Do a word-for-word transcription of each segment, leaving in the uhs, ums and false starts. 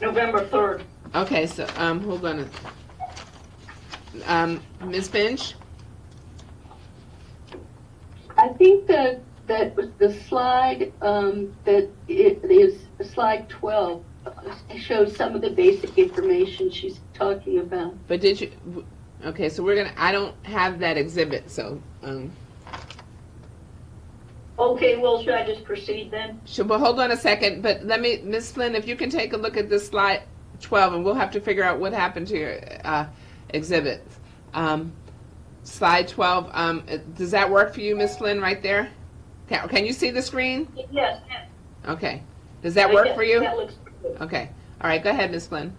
November third. Okay, so um, hold on. Um, Miz Finch? I think that that was the slide um, that it is slide twelve shows some of the basic information she's talking about. But did you? Okay, so we're gonna. I don't have that exhibit, so. Um, okay, well, should I just proceed then? Should, well, hold on a second. But let me, Miz Flynn, if you can take a look at this slide twelve, and we'll have to figure out what happened to your uh, exhibit. Um, slide twelve. Um, does that work for you, Miz Flynn? Right there. Can, can you see the screen? Yes. Okay. Does that work for you? That looks good. Okay. All right. Go ahead, Miz Flynn.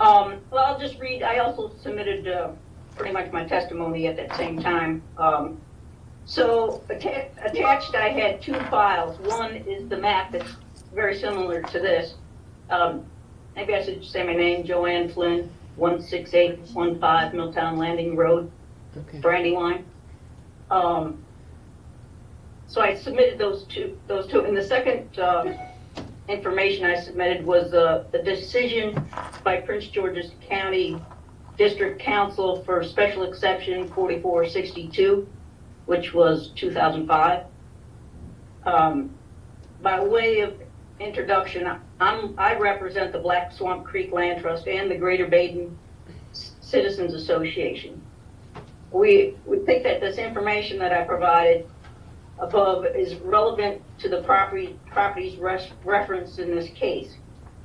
Um, well, I'll just read. I also submitted uh, pretty much my testimony at that same time. Um, so atta attached, I had two files. One is the map that's very similar to this. Um, maybe I should say my name, Joanne Flynn, one six eight one five Milltown Landing Road, okay. Brandywine. Um, So I submitted those two, those two. And the second uh, information I submitted was uh, the decision by Prince George's County District Council for Special Exception forty-four sixty-two, which was two thousand five. Um, by way of introduction, I'm, I represent the Black Swamp Creek Land Trust and the Greater Baden Citizens Association. We, we think that this information that I provided above is relevant to the property properties res, referenced in this case.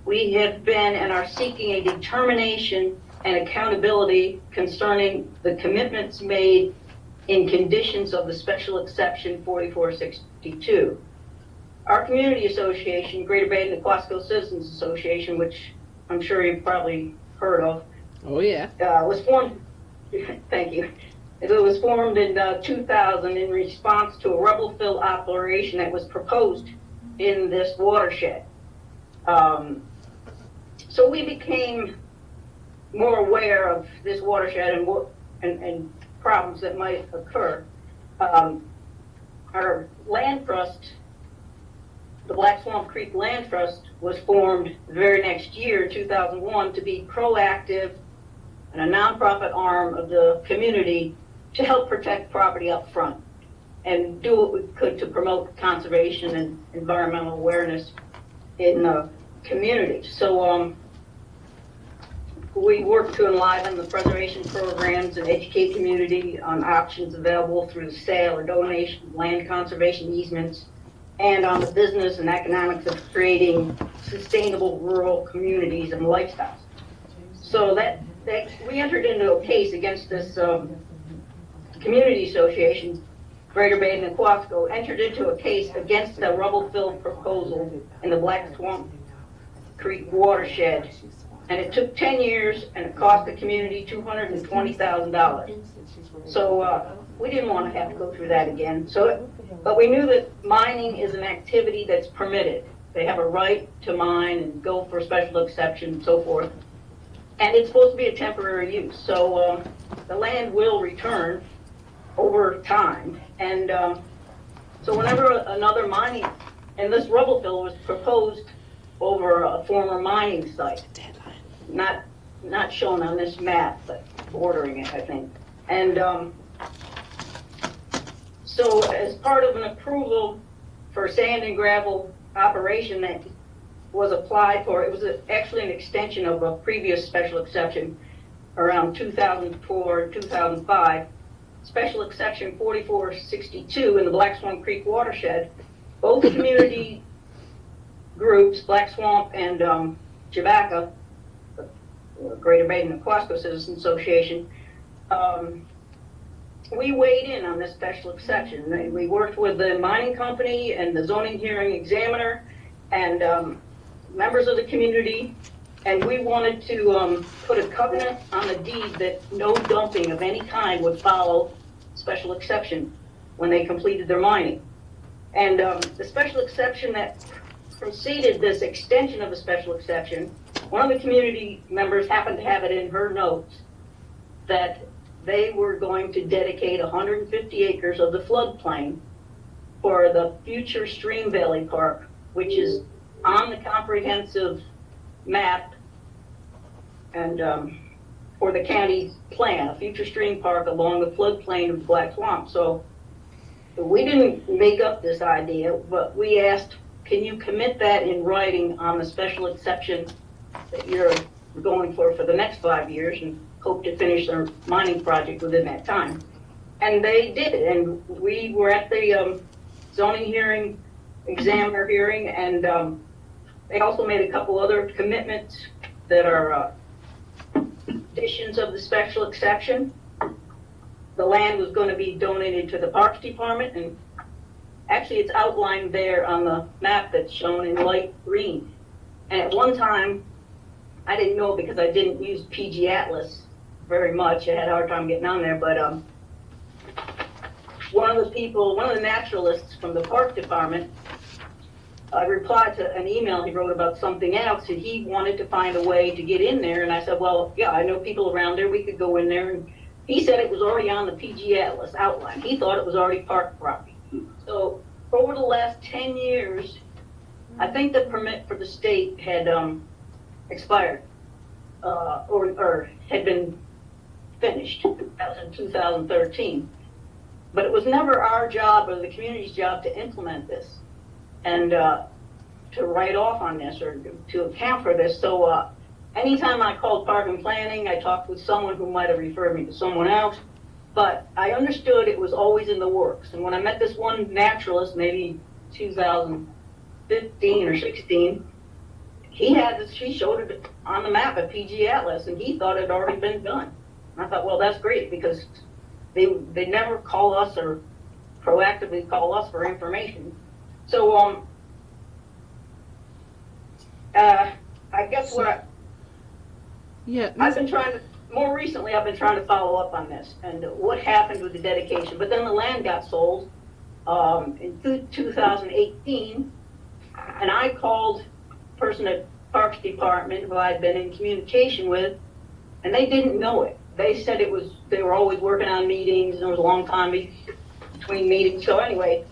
We have been and are seeking a determination and accountability concerning the commitments made in conditions of the special exception forty-four sixty-two. Our community association, Greater Baden Citizens Citizens Association, which I'm sure you've probably heard of. Oh yeah. Uh, was formed, thank you. It was formed in uh, two thousand in response to a rubble-fill operation that was proposed in this watershed. Um, so we became more aware of this watershed and, and, and problems that might occur. Um, our land trust, the Black Swamp Creek Land Trust, was formed the very next year, two thousand one, to be proactive and a nonprofit arm of the community to help protect property up front and do what we could to promote conservation and environmental awareness in the community. So um, we work to enliven the preservation programs and educate community on options available through the sale or donation of land conservation easements and on the business and economics of creating sustainable rural communities and lifestyles. So that, that we entered into a case against this um, community association, Greater Baden and Quasco, entered into a case against the rubble fill proposal in the Black Swamp Creek watershed, and it took ten years and it cost the community two hundred twenty thousand dollars. So uh, we didn't want to have to go through that again. So, it, but we knew that mining is an activity that's permitted. They have a right to mine and go for special exception and so forth. And it's supposed to be a temporary use. So uh, the land will return over time, and uh, so whenever another mining, and this rubble fill was proposed over a former mining site, not not shown on this map, but bordering it, I think. And um, so, as part of an approval for sand and gravel operation that was applied for, it was a, actually an extension of a previous special exception around two thousand four, two thousand five. Special exception forty-four sixty-two in the Black Swamp Creek watershed, both community groups, Black Swamp and um, Javaca, the Greater Baden and Quasco Citizens Association, um, we weighed in on this special exception. We worked with the mining company and the zoning hearing examiner and um, members of the community, and we wanted to um, put a covenant on the deed that no dumping of any kind would follow special exception when they completed their mining. And um, the special exception that preceded this extension of a special exception, one of the community members happened to have it in her notes that they were going to dedicate one hundred fifty acres of the floodplain for the future Stream Valley Park, which is on the comprehensive map and um, or the county plan, a future stream park along the floodplain of the Black Swamp. So we didn't make up this idea, but we asked, can you commit that in writing on the special exception that you're going for for the next five years and hope to finish their mining project within that time? And they did, and we were at the um, zoning hearing, examiner hearing, and um, they also made a couple other commitments that are uh, additions of the special exception. The land was going to be donated to the Parks Department, and actually it's outlined there on the map that's shown in light green. And at one time, I didn't know because I didn't use P G Atlas very much. I had a hard time getting on there, but um, one of the people, one of the naturalists from the Park Department, I replied to an email he wrote about something else, and he wanted to find a way to get in there. And I said, well, yeah, I know people around there. We could go in there. And he said it was already on the P G Atlas outline. He thought it was already park property. So over the last ten years, I think the permit for the state had um, expired uh, or, or had been finished. That was in two thousand thirteen. But it was never our job or the community's job to implement this and uh, to write off on this or to account for this. So uh, anytime I called Park and Planning, I talked with someone who might have referred me to someone else, but I understood it was always in the works. And when I met this one naturalist, maybe two thousand fifteen or sixteen, he had this, she showed it on the map at P G Atlas, and he thought it had already been done. And I thought, well, that's great, because They, they never call us or proactively call us for information. So um, uh, I guess what I, yeah, I've been trying to, more recently I've been trying to follow up on this and what happened with the dedication. But then the land got sold um, in two thousand eighteen, and I called a person at Parks Department who I'd been in communication with, and they didn't know it. They said it was, they were always working on meetings, and there was a long time between meetings. So anyway,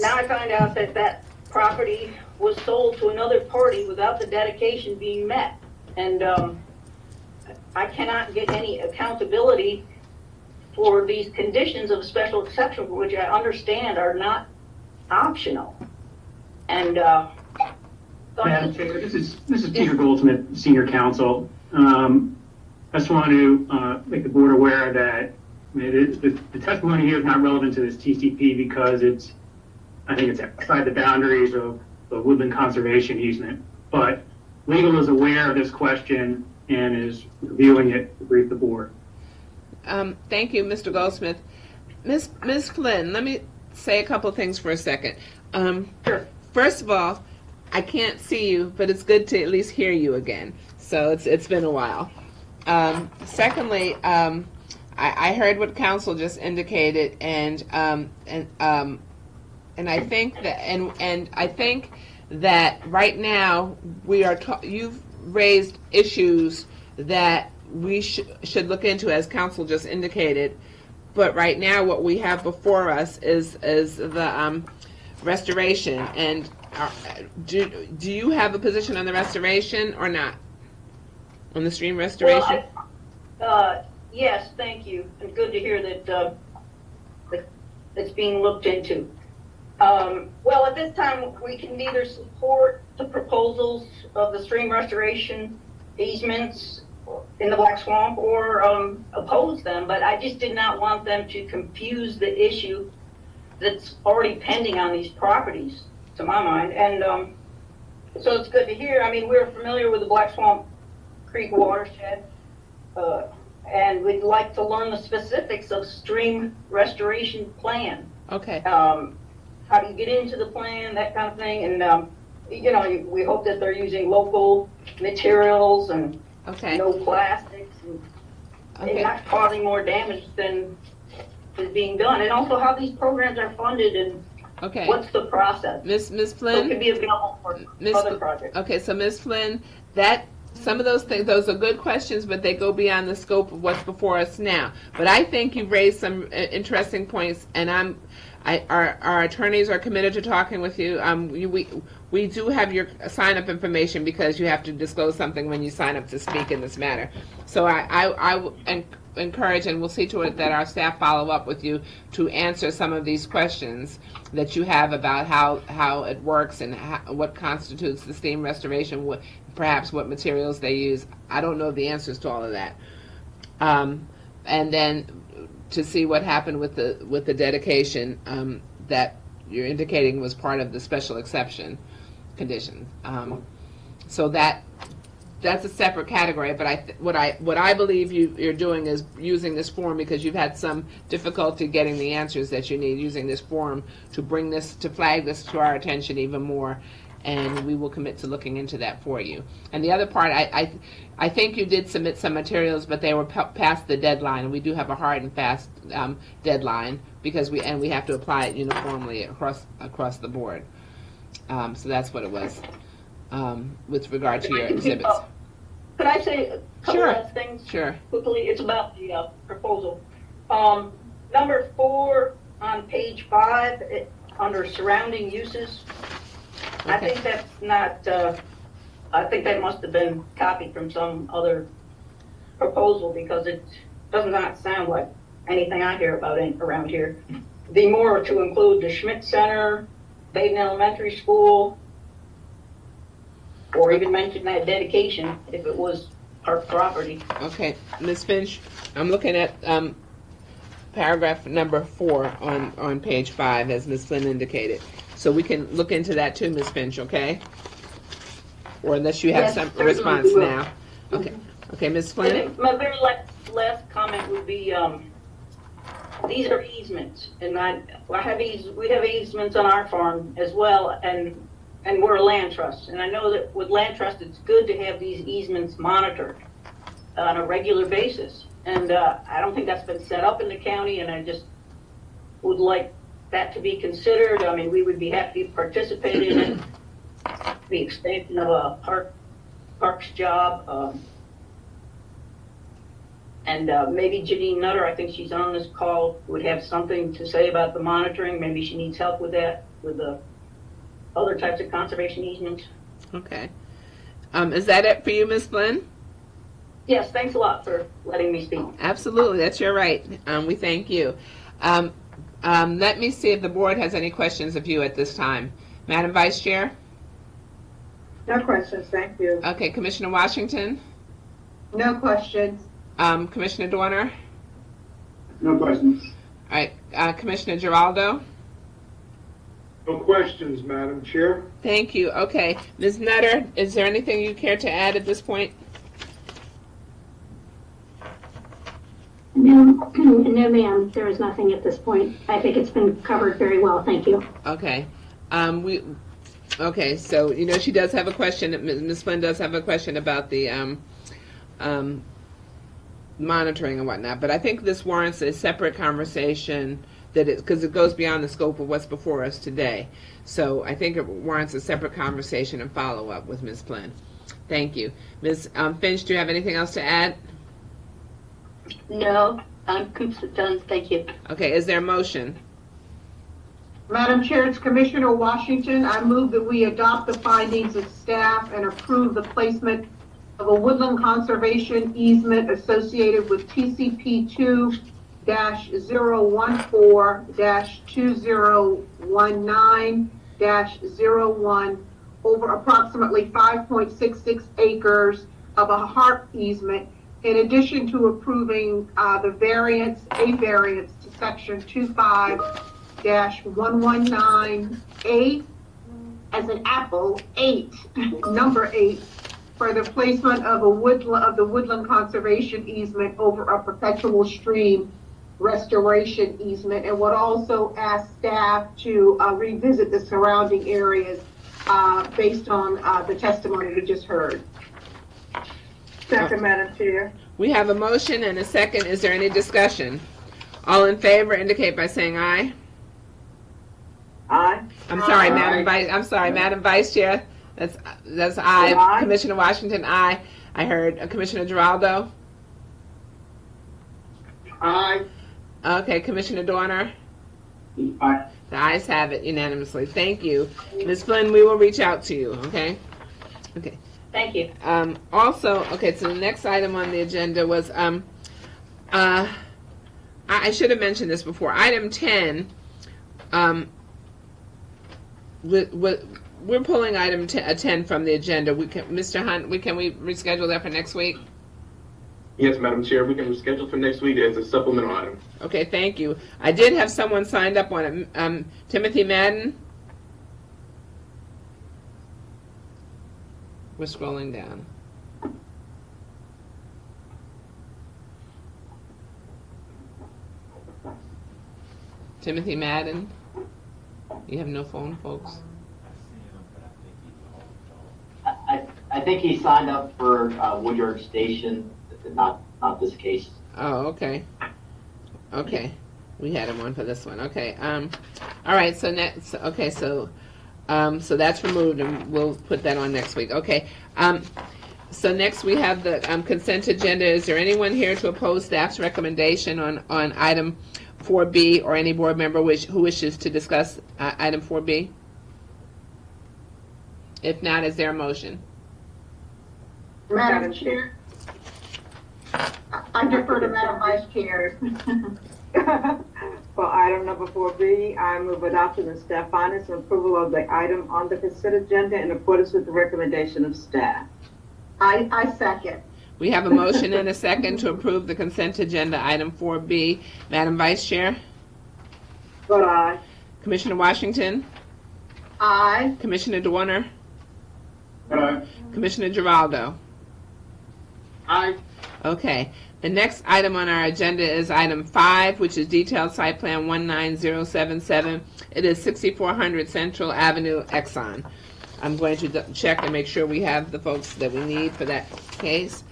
now I find out that that property was sold to another party without the dedication being met. And um, I cannot get any accountability for these conditions of special exception, which I understand are not optional. And uh, so Madam Chair, this is, this is Peter Goldsmith, Senior Counsel. Um, I just want to uh, make the board aware that I mean, it, the, the testimony here is not relevant to this T C P because it's, I think it's outside the boundaries of the woodland conservation easement. But legal is aware of this question and is reviewing it to brief the board. Um, thank you, Mister Goldsmith. Miz Miz Flynn, let me say a couple things for a second. Um, sure. First of all, I can't see you, but it's good to at least hear you again. So it's it's been a while. Um, secondly, um, I, I heard what counsel just indicated, and um, and um, and I think that and and I think that right now we are ta you've raised issues that we sh should look into, as counsel just indicated. But right now, what we have before us is is the um, restoration. And uh, do do you have a position on the restoration or not? On the stream restoration? Well, I, uh, yes, thank you. And good to hear that, uh, that it's being looked into. Um, well, at this time, we can neither support the proposals of the stream restoration easements in the Black Swamp or um, oppose them, but I just did not want them to confuse the issue that's already pending on these properties, to my mind. And um, so it's good to hear. I mean, we're familiar with the Black Swamp Creek watershed, uh, and we'd like to learn the specifics of stream restoration plan. Okay. Um, how do you get into the plan, that kind of thing, and um, you know, we hope that they're using local materials and okay. no plastics, and okay. not causing more damage than is being done, and also how these programs are funded and. Okay. What's the process, Miss Miss Flynn? So it could be available for Miz other projects. Okay, so Miss Flynn, that. Some of those things, those are good questions, but they go beyond the scope of what's before us now. But I think you've raised some interesting points, and I'm, I, our, our attorneys are committed to talking with you. Um, you we, we do have your sign-up information because you have to disclose something when you sign up to speak in this matter. So I, I, I encourage, and we'll see to it that our staff follow up with you to answer some of these questions that you have about how, how it works and how, what constitutes the steam restoration, what, perhaps what materials they use. I don't know the answers to all of that. Um, and then to see what happened with the with the dedication um, that you're indicating was part of the special exception condition. Um, so that that's a separate category. But I th what I what I believe you, you're doing is using this form, because you've had some difficulty getting the answers that you need, using this form to bring this to flag this to our attention even more. And we will commit to looking into that for you. And the other part, I I, I think you did submit some materials, but they were past the deadline. And we do have a hard and fast um, deadline, because we and we have to apply it uniformly across across the board. Um, so that's what it was um, with regard to your exhibits. Could I say a couple sure. last things? Sure. Quickly, it's about the uh, proposal. Um, number four on page five, it, under surrounding uses. Okay. I think that's not, uh, I think that must have been copied from some other proposal, because it does not sound like anything I hear about in, around here. The more to include the Schmidt Center, Baden Elementary School, or even mention that dedication if it was our property. Okay, Miz Finch, I'm looking at um, paragraph number four on, on page five, as Miz Flynn indicated. So we can look into that too, Miz Finch, okay? Or unless you have yes, some response now. Okay, okay, Miz Flynn? And my very last, last comment would be, um, these are easements, and I, I have eas we have easements on our farm as well, and, and we're a land trust. And I know that with land trust, it's good to have these easements monitored on a regular basis. And uh, I don't think that's been set up in the county, and I just would like that to be considered. I mean, we would be happy to participate in it. The expansion of a park, parks job, um, and uh, maybe Janine Nutter, I think she's on this call, would have something to say about the monitoring. Maybe she needs help with that, with the other types of conservation easements. Okay. Um, is that it for you, Miz Flynn? Yes, thanks a lot for letting me speak. Absolutely, that's your right. Um, we thank you. Um, Um, let me see if the board has any questions of you at this time. Madam Vice Chair? No questions, thank you. Okay, Commissioner Washington? No questions. Um, Commissioner Dorner? No questions. All right, uh, Commissioner Giraldo? No questions, Madam Chair. Thank you. Okay, Miz Nutter, is there anything you care to add at this point? No, no ma'am, there is nothing at this point. I think it's been covered very well, thank you. Okay, um, we, okay, so you know she does have a question, Miz Flynn does have a question about the um, um, monitoring and whatnot, but I think this warrants a separate conversation, that it, because it goes beyond the scope of what's before us today. So I think it warrants a separate conversation and follow-up with Miz Flynn. Thank you. Miz Um, Finch, do you have anything else to add? No, I'm done. Thank you. Okay, is there a motion? Madam Chair, it's Commissioner Washington. I move that we adopt the findings of staff and approve the placement of a woodland conservation easement associated with T C P two dash zero one four dash two zero one nine dash zero one over approximately five point six six acres of a HARP easement, in addition to approving uh, the variance, a variance to section two five dash one one nine A as an apple eight, number eight, for the placement of a woodland of the woodland conservation easement over a perpetual stream restoration easement, and would also ask staff to uh, revisit the surrounding areas uh, based on uh, the testimony we just heard. Second, Madam Chair. We have a motion and a second. Is there any discussion? All in favor indicate by saying aye. Aye. I'm aye. sorry, Madam Vice. I'm sorry, aye. Madam Vice Chair. That's that's aye. aye. Commissioner Washington, aye. I heard uh, Commissioner Giraldo. Aye. Okay, Commissioner Dorner. Aye. The ayes have it unanimously. Thank you. Miz Flynn, we will reach out to you, okay? Okay. Thank you. Um, also, okay, so the next item on the agenda was, um, uh, I, I should have mentioned this before. Item ten, um, we're pulling item ten from the agenda. We can, Mister Hunt, we, can we reschedule that for next week? Yes, Madam Chair, we can reschedule for next week as a supplemental item. Okay, thank you. I did have someone signed up on it. Um, Timothy Madden. We're scrolling down. Timothy Madden. You have no phone, folks? I, I think he signed up for uh, Woodyard Station. Not, not this case. Oh, okay. Okay. We had him on for this one. Okay. Um, all right. So next. Okay. So, um, so that's removed, and we'll put that on next week. Okay. Um, so next we have the um, consent agenda. Is there anyone here to oppose staff's recommendation on on item four B, or any board member which who wishes to discuss uh, item four B? If not, is there a motion? Madam Chair. I defer to Madam Vice Chair. For item number four B, I move adoption of staff findings and approval of the item on the consent agenda in accordance with the recommendation of staff. I, I second. We have a motion and a second to approve the consent agenda item four B. Madam Vice Chair? Vote aye. Commissioner Washington? Aye. Commissioner DeWarner? Aye. Commissioner Geraldo? Aye. Okay. The next item on our agenda is item five, which is detailed site plan one nine zero seven seven. It is sixty-four hundred Central Avenue, Exxon. I'm going to check and make sure we have the folks that we need for that case.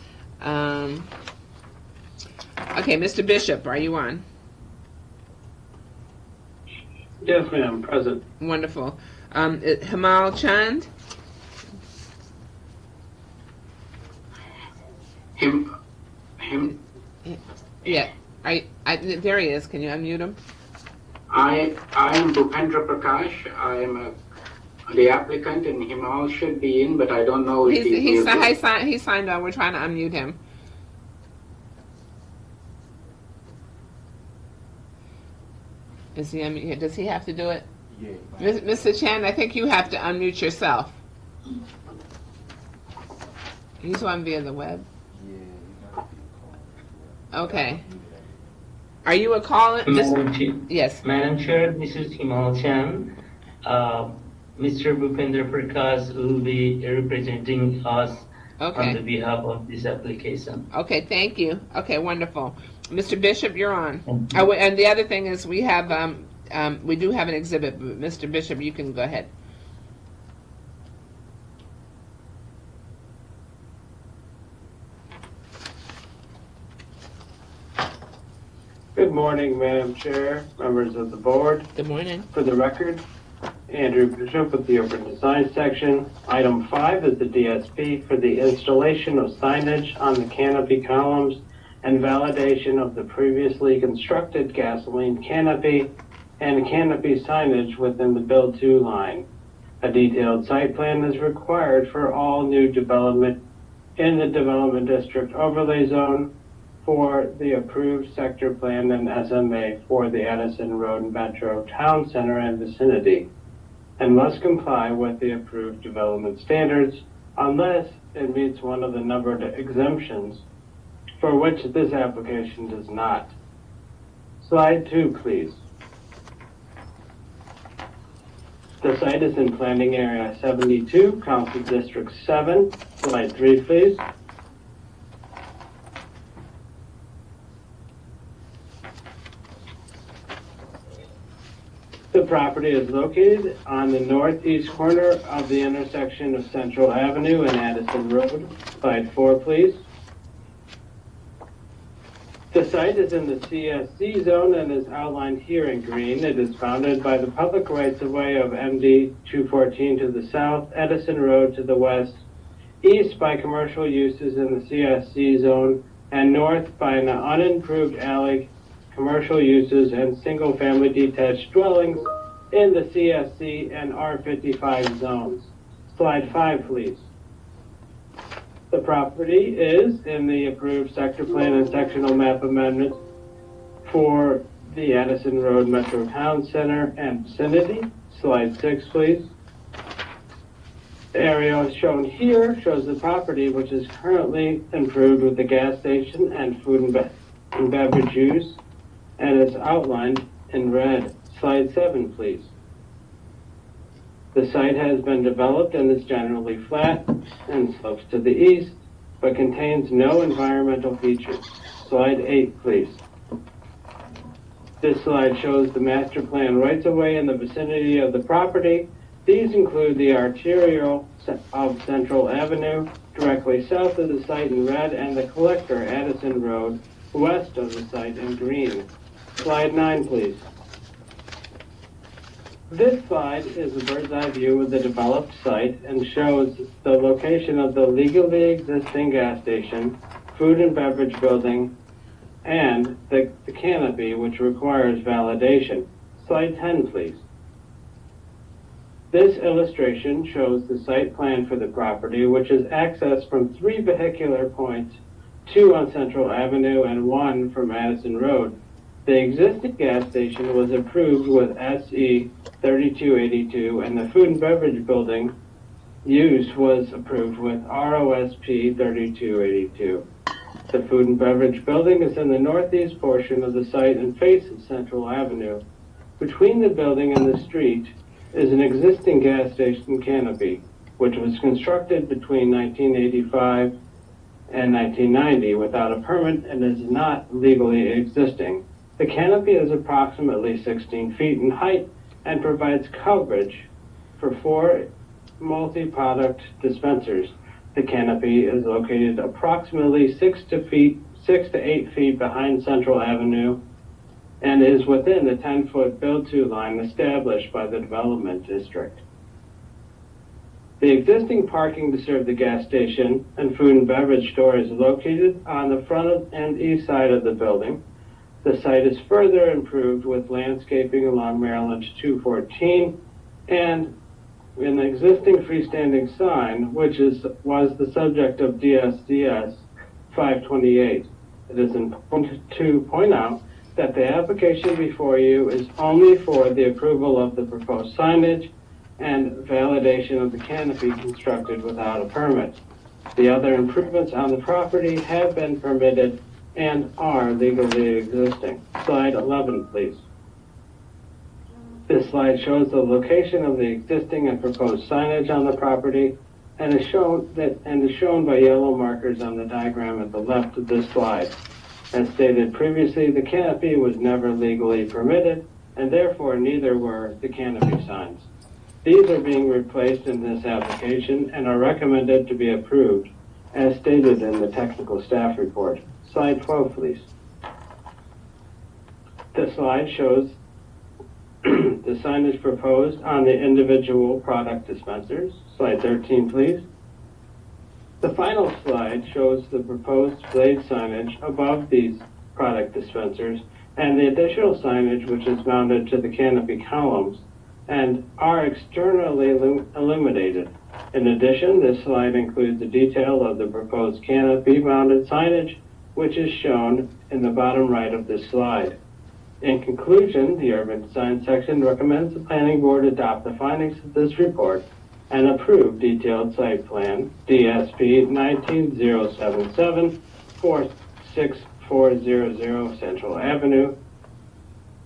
Um, okay, Mister Bishop, are you on? Yes, ma'am, present. Wonderful. Um, Hamal Chand? Him. Him. Yeah, I, I, there he is. Can you unmute him? I, I am Bhupendra Prakash. I am a, the applicant, and Himal should be in, but I don't know if he's, he's, he's si he, signed, he signed on. We're trying to unmute him. Is he unmute? Does he have to do it? Yeah. Mister Chan, I think you have to unmute yourself. He's on via the web. Okay. Are you a caller? Yes. Madam Chair, Missus Himal Chand. Uh, Mister Bhupendra Prakash will be representing us okay. on the behalf of this application. Okay, thank you. Okay, wonderful. Mister Bishop, you're on. Oh, and the other thing is we have, um, um, we do have an exhibit. Mister Bishop, you can go ahead. Good morning, Madam Chair, members of the board. Good morning. For the record, Andrew Bishop with the Urban Design Section. Item five is the D S P for the installation of signage on the canopy columns and validation of the previously constructed gasoline canopy and canopy signage within the Build two line. A detailed site plan is required for all new development in the Development District Overlay Zone for the approved sector plan and S M A for the Addison Road Metro Town Center and vicinity, and must comply with the approved development standards unless it meets one of the numbered exemptions, for which this application does not. Slide two, please. The site is in Planning Area seventy-two, Council District seven. Slide three, please. The property is located on the northeast corner of the intersection of Central Avenue and Addison Road. Slide four, please. The site is in the C S C zone and is outlined here in green. It is bounded by the public rights-of-way of M D two fourteen to the south, Addison Road to the west, east by commercial uses in the C S C zone, and north by an unimproved alley, commercial uses, and single-family detached dwellings in the C S C and R fifty-five zones. Slide five, please. The property is in the approved sector plan and sectional map amendment for the Addison Road Metro Town Center and vicinity. Slide six, please. The area shown here shows the property, which is currently improved with the gas station and food and, be and beverage use, and it's outlined in red. Slide seven, please. The site has been developed and is generally flat and slopes to the east, but contains no environmental features. Slide eight, please. This slide shows the master plan rights-of-way in the vicinity of the property. These include the arterial of Central Avenue, directly south of the site in red, and the collector, Addison Road, west of the site in green. Slide nine, please. This slide is a bird's eye view of the developed site and shows the location of the legally existing gas station, food and beverage building, and the, the canopy, which requires validation. Slide ten, please. This illustration shows the site plan for the property, which is accessed from three vehicular points, two on Central Avenue and one from Addison Road. The existing gas station was approved with S E thirty-two eighty-two, and the food and beverage building use was approved with R O S P thirty-two eighty-two. The food and beverage building is in the northeast portion of the site and faces Central Avenue. Between the building and the street is an existing gas station canopy, which was constructed between nineteen eighty-five and nineteen ninety without a permit and is not legally existing. The canopy is approximately sixteen feet in height and provides coverage for four multi-product dispensers. The canopy is located approximately six to feet, six to eight feet behind Central Avenue and is within the ten-foot build-to line established by the development district. The existing parking to serve the gas station and food and beverage store is located on the front and east side of the building. The site is further improved with landscaping along Maryland two fourteen and an existing freestanding sign, which is was the subject of D S D S five twenty-eight. It is important to point out that the application before you is only for the approval of the proposed signage and validation of the canopy constructed without a permit. The other improvements on the property have been permitted and are legally existing. Slide eleven, please. This slide shows the location of the existing and proposed signage on the property and is shown that and is shown by yellow markers on the diagram at the left of this slide. As stated previously, the canopy was never legally permitted, and therefore neither were the canopy signs. These are being replaced in this application and are recommended to be approved, as stated in the technical staff report. Slide twelve, please. This slide shows the signage proposed on the individual product dispensers. Slide thirteen, please. The final slide shows the proposed blade signage above these product dispensers and the additional signage which is mounted to the canopy columns and are externally illuminated. In addition, this slide includes the detail of the proposed canopy mounted signage, which is shown in the bottom right of this slide. In conclusion, the Urban Design section recommends the Planning Board adopt the findings of this report and approve detailed site plan D S P nineteen oh seventy-seven four six four zero zero Central Avenue,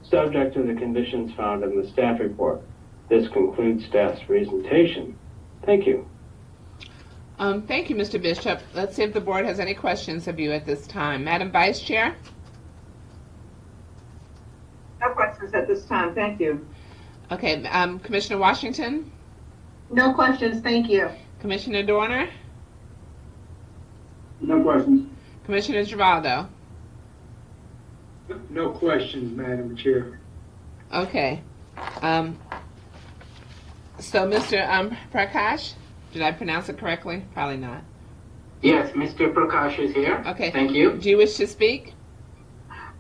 subject to the conditions found in the staff report. This concludes staff's presentation. Thank you. Um, thank you, Mister Bishop. Let's see if the board has any questions of you at this time. Madam Vice Chair? No questions at this time. Thank you. Okay. Um, Commissioner Washington? No questions, thank you. Commissioner Dorner? No questions. Commissioner Geraldo? No questions, Madam Chair. Okay. Um, so, Mister Um, Prakash, did I pronounce it correctly? Probably not. Yes, Mister Prakash is here. Okay. Thank you. Do you wish to speak?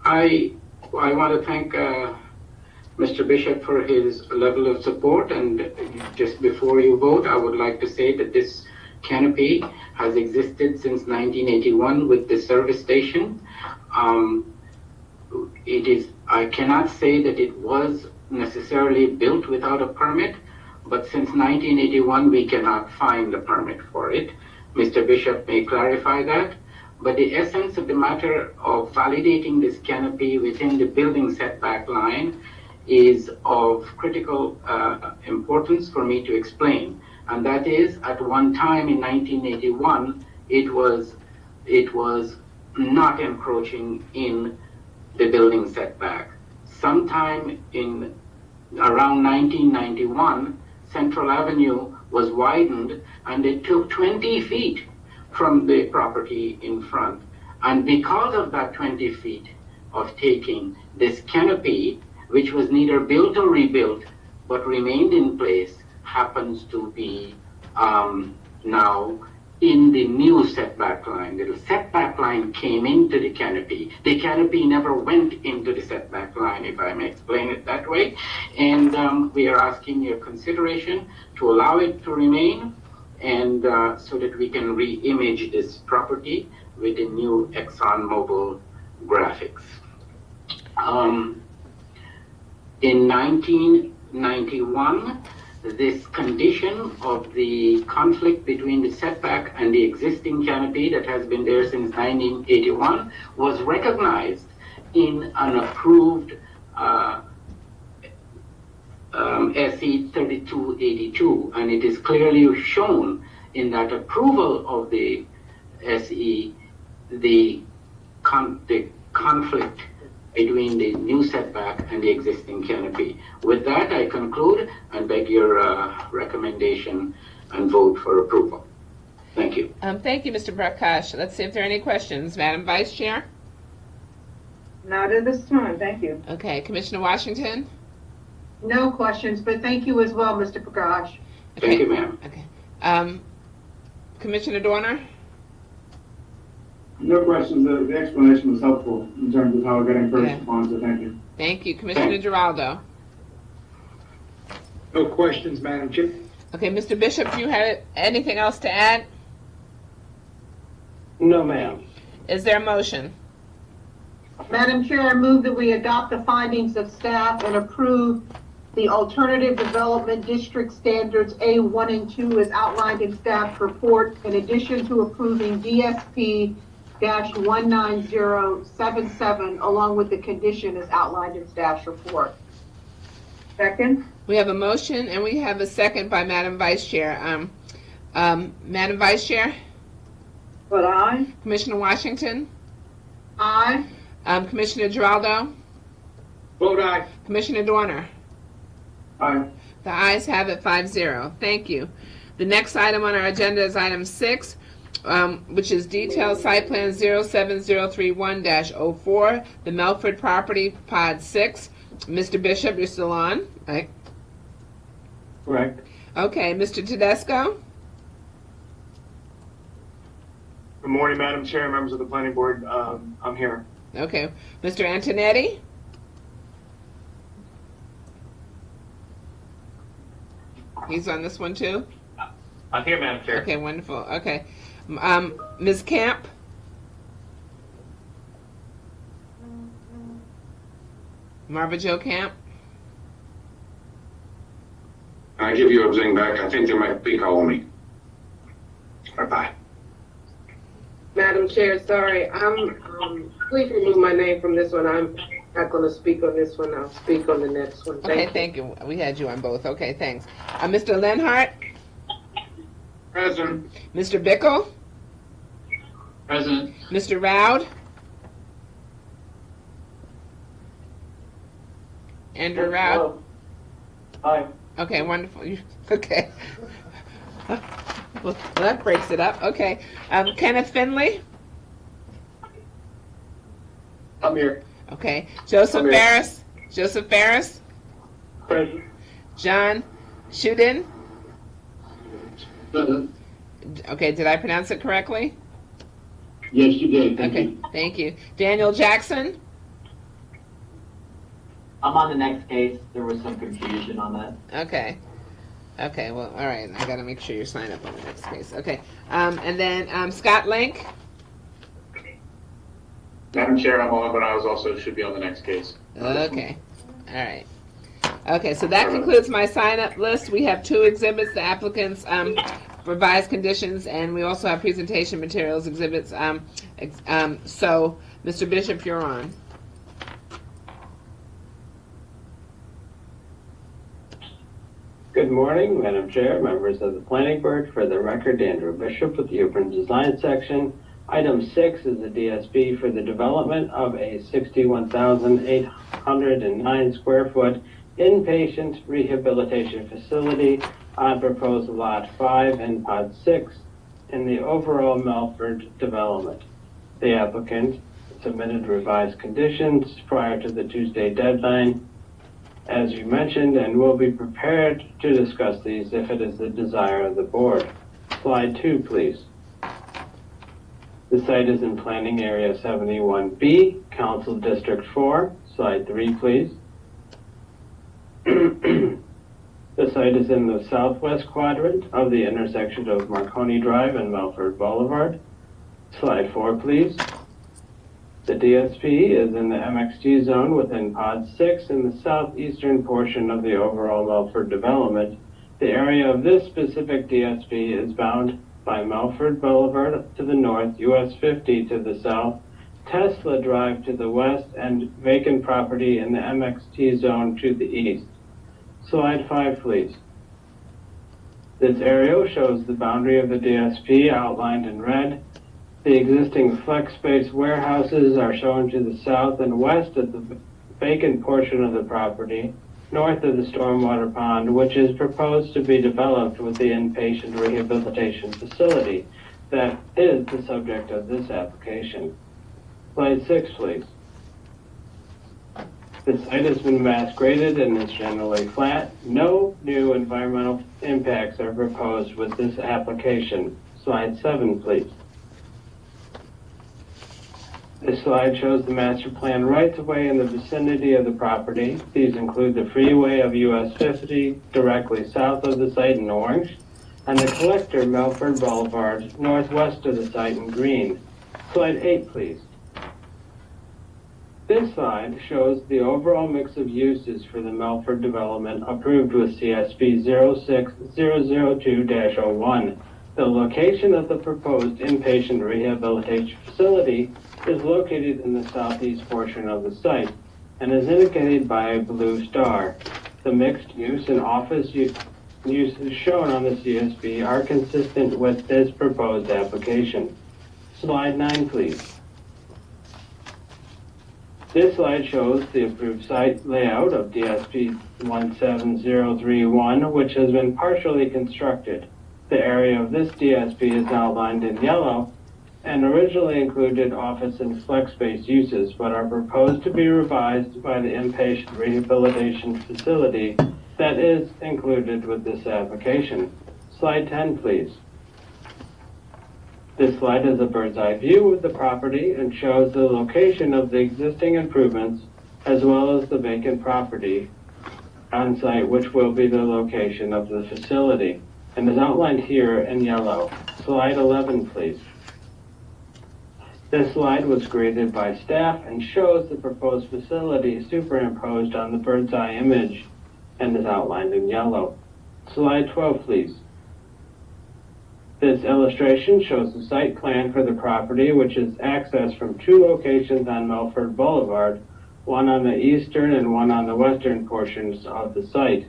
I I want to thank uh, Mister Bishop for his level of support. And just before you vote, I would like to say that this canopy has existed since nineteen eighty-one with the service station. Um, it is, I cannot say that it was necessarily built without a permit, but since nineteen eighty-one, we cannot find a permit for it. Mister Bishop may clarify that. But the essence of the matter of validating this canopy within the building setback line is of critical uh, importance for me to explain. And that is, at one time in nineteen eighty-one, it was, it was not encroaching in the building setback. Sometime in around nineteen ninety-one, Central Avenue was widened and it took twenty feet from the property in front. And because of that twenty feet of taking, this canopy, which was neither built or rebuilt, but remained in place, happens to be um, now in the new setback line. The setback line came into the canopy. The canopy never went into the setback line, if I may explain it that way. And um, we are asking your consideration to allow it to remain, and uh, so that we can re-image this property with the new ExxonMobil graphics. Um, in nineteen ninety-one, this condition of the conflict between the setback and the existing canopy that has been there since nineteen eighty-one was recognized in an approved uh, Um, S E thirty-two eighty-two, and it is clearly shown in that approval of the S E the, con the conflict between the new setback and the existing canopy. With that, I conclude and beg your uh, recommendation and vote for approval. Thank you. Um, thank you, Mister Prakash. Let's see if there are any questions. Madam Vice Chair? Not at this time. Thank you. Okay. Commissioner Washington? No questions, but thank you as well, Mister Prakash. Okay. Thank you, ma'am. Okay. Um, Commissioner Dorner? No questions. The, the explanation was helpful in terms of how we're getting first response, so thank you. Thank you. Commissioner Geraldo? No questions, Madam Chair. Okay, Mister Bishop, do you have anything else to add? No, ma'am. Is there a motion? Madam Chair, I move that we adopt the findings of staff and approve the Alternative Development District Standards A one and two as outlined in staff report, in addition to approving D S P one nine zero seven seven along with the condition as outlined in staff's report. Second. We have a motion and we have a second by Madam Vice Chair. Um, um, Madam Vice Chair? But aye. Commissioner Washington? Aye. Um, Commissioner Geraldo? Vote aye. Commissioner Dorner? Aye. The ayes have it, five zero. Thank you. The next item on our agenda is item six, um, which is detailed site plan zero seven zero three one dash zero four, the Melford property, pod six. Mister Bishop, you're still on, right? Correct. Okay, Mister Tedesco? Good morning, Madam Chair, members of the Planning Board. Um, I'm here. Okay. Mister Antonetti? He's on this one too? I'm here, Madam Chair. Okay, wonderful. Okay. Um, Miz Camp? Marva Jo Camp? I give you a zing back. I think they might be calling me. Bye-bye. Madam Chair, sorry. I'm, um, please remove my name from this one. I'm not going to speak on this one. I'll speak on the next one. Thank okay, you. Thank you. We had you on both. Okay, thanks. Uh, Mister Lenhart? Present. Mister Bickel? Present. Mister Roud? Andrew oh, Roud? Oh. Hi. Okay, wonderful. Okay. Well, that breaks it up. Okay. Um, Kenneth Finley? I'm here. Okay. Joseph here. Ferris? Joseph Ferris? Present. John Shuden? Present. Okay. Did I pronounce it correctly? Yes, you did. Thank okay. You. Thank you. Daniel Jackson? I'm on the next case. There was some confusion on that. Okay. Okay, well, all right. I got to make sure you sign up on the next case. Okay. Um, and then um, Scott Link. Madam Chair, I'm on, but I was also should be on the next case. Okay. All right. Okay, so that concludes my sign-up list. We have two exhibits, the applicants' um, revised conditions, and we also have presentation materials exhibits. Um, ex um, so, Mister Bishop, you're on. Good morning, Madam Chair, members of the Planning Board. For the record, Andrew Bishop with the Urban Design Section. Item six is the D S P for the development of a sixty-one thousand eight hundred nine square foot inpatient rehabilitation facility on proposed lot five and pod six in the overall Melford development. The applicant submitted revised conditions prior to the Tuesday deadline, as you mentioned, and will be prepared to discuss these if it is the desire of the board. Slide two, please. The site is in Planning Area seventy-one B, Council District four. Slide three, please. The site is in the southwest quadrant of the intersection of Marconi Drive and Melford Boulevard. Slide four, please. The D S P is in the M X G zone within Pod six in the southeastern portion of the overall Melford development. The area of this specific D S P is bound by Melford Boulevard to the north, U S fifty to the south, Tesla Drive to the west, and vacant property in the M X T zone to the east. Slide five, please. This area shows the boundary of the D S P outlined in red. The existing flex space warehouses are shown to the south and west of the vacant portion of the property, north of the stormwater pond, which is proposed to be developed with the inpatient rehabilitation facility that is the subject of this application. Slide six, please. The site has been mass graded and is generally flat. No new environmental impacts are proposed with this application. Slide seven, please. This slide shows the master plan rights-of-way in the vicinity of the property. These include the freeway of U S fifty directly south of the site in orange, and the collector Melford Boulevard northwest of the site in green. Slide eight, please. This slide shows the overall mix of uses for the Melford development approved with C S B zero six zero zero two dash zero one. The location of the proposed inpatient rehabilitation facility is located in the southeast portion of the site and is indicated by a blue star. The mixed use and office uses shown on the C S B are consistent with this proposed application. Slide nine, please. This slide shows the approved site layout of D S P one seven zero three one, which has been partially constructed. The area of this D S P is outlined in yellow and originally included office and flex space uses, but are proposed to be revised by the inpatient rehabilitation facility that is included with this application. Slide ten, please. This slide is a bird's eye view of the property and shows the location of the existing improvements as well as the vacant property on site, which will be the location of the facility, and is outlined here in yellow. Slide eleven, please. This slide was graded by staff and shows the proposed facility superimposed on the bird's eye image and is outlined in yellow. Slide twelve, please. This illustration shows the site plan for the property, which is accessed from two locations on Melford Boulevard, one on the eastern and one on the western portions of the site.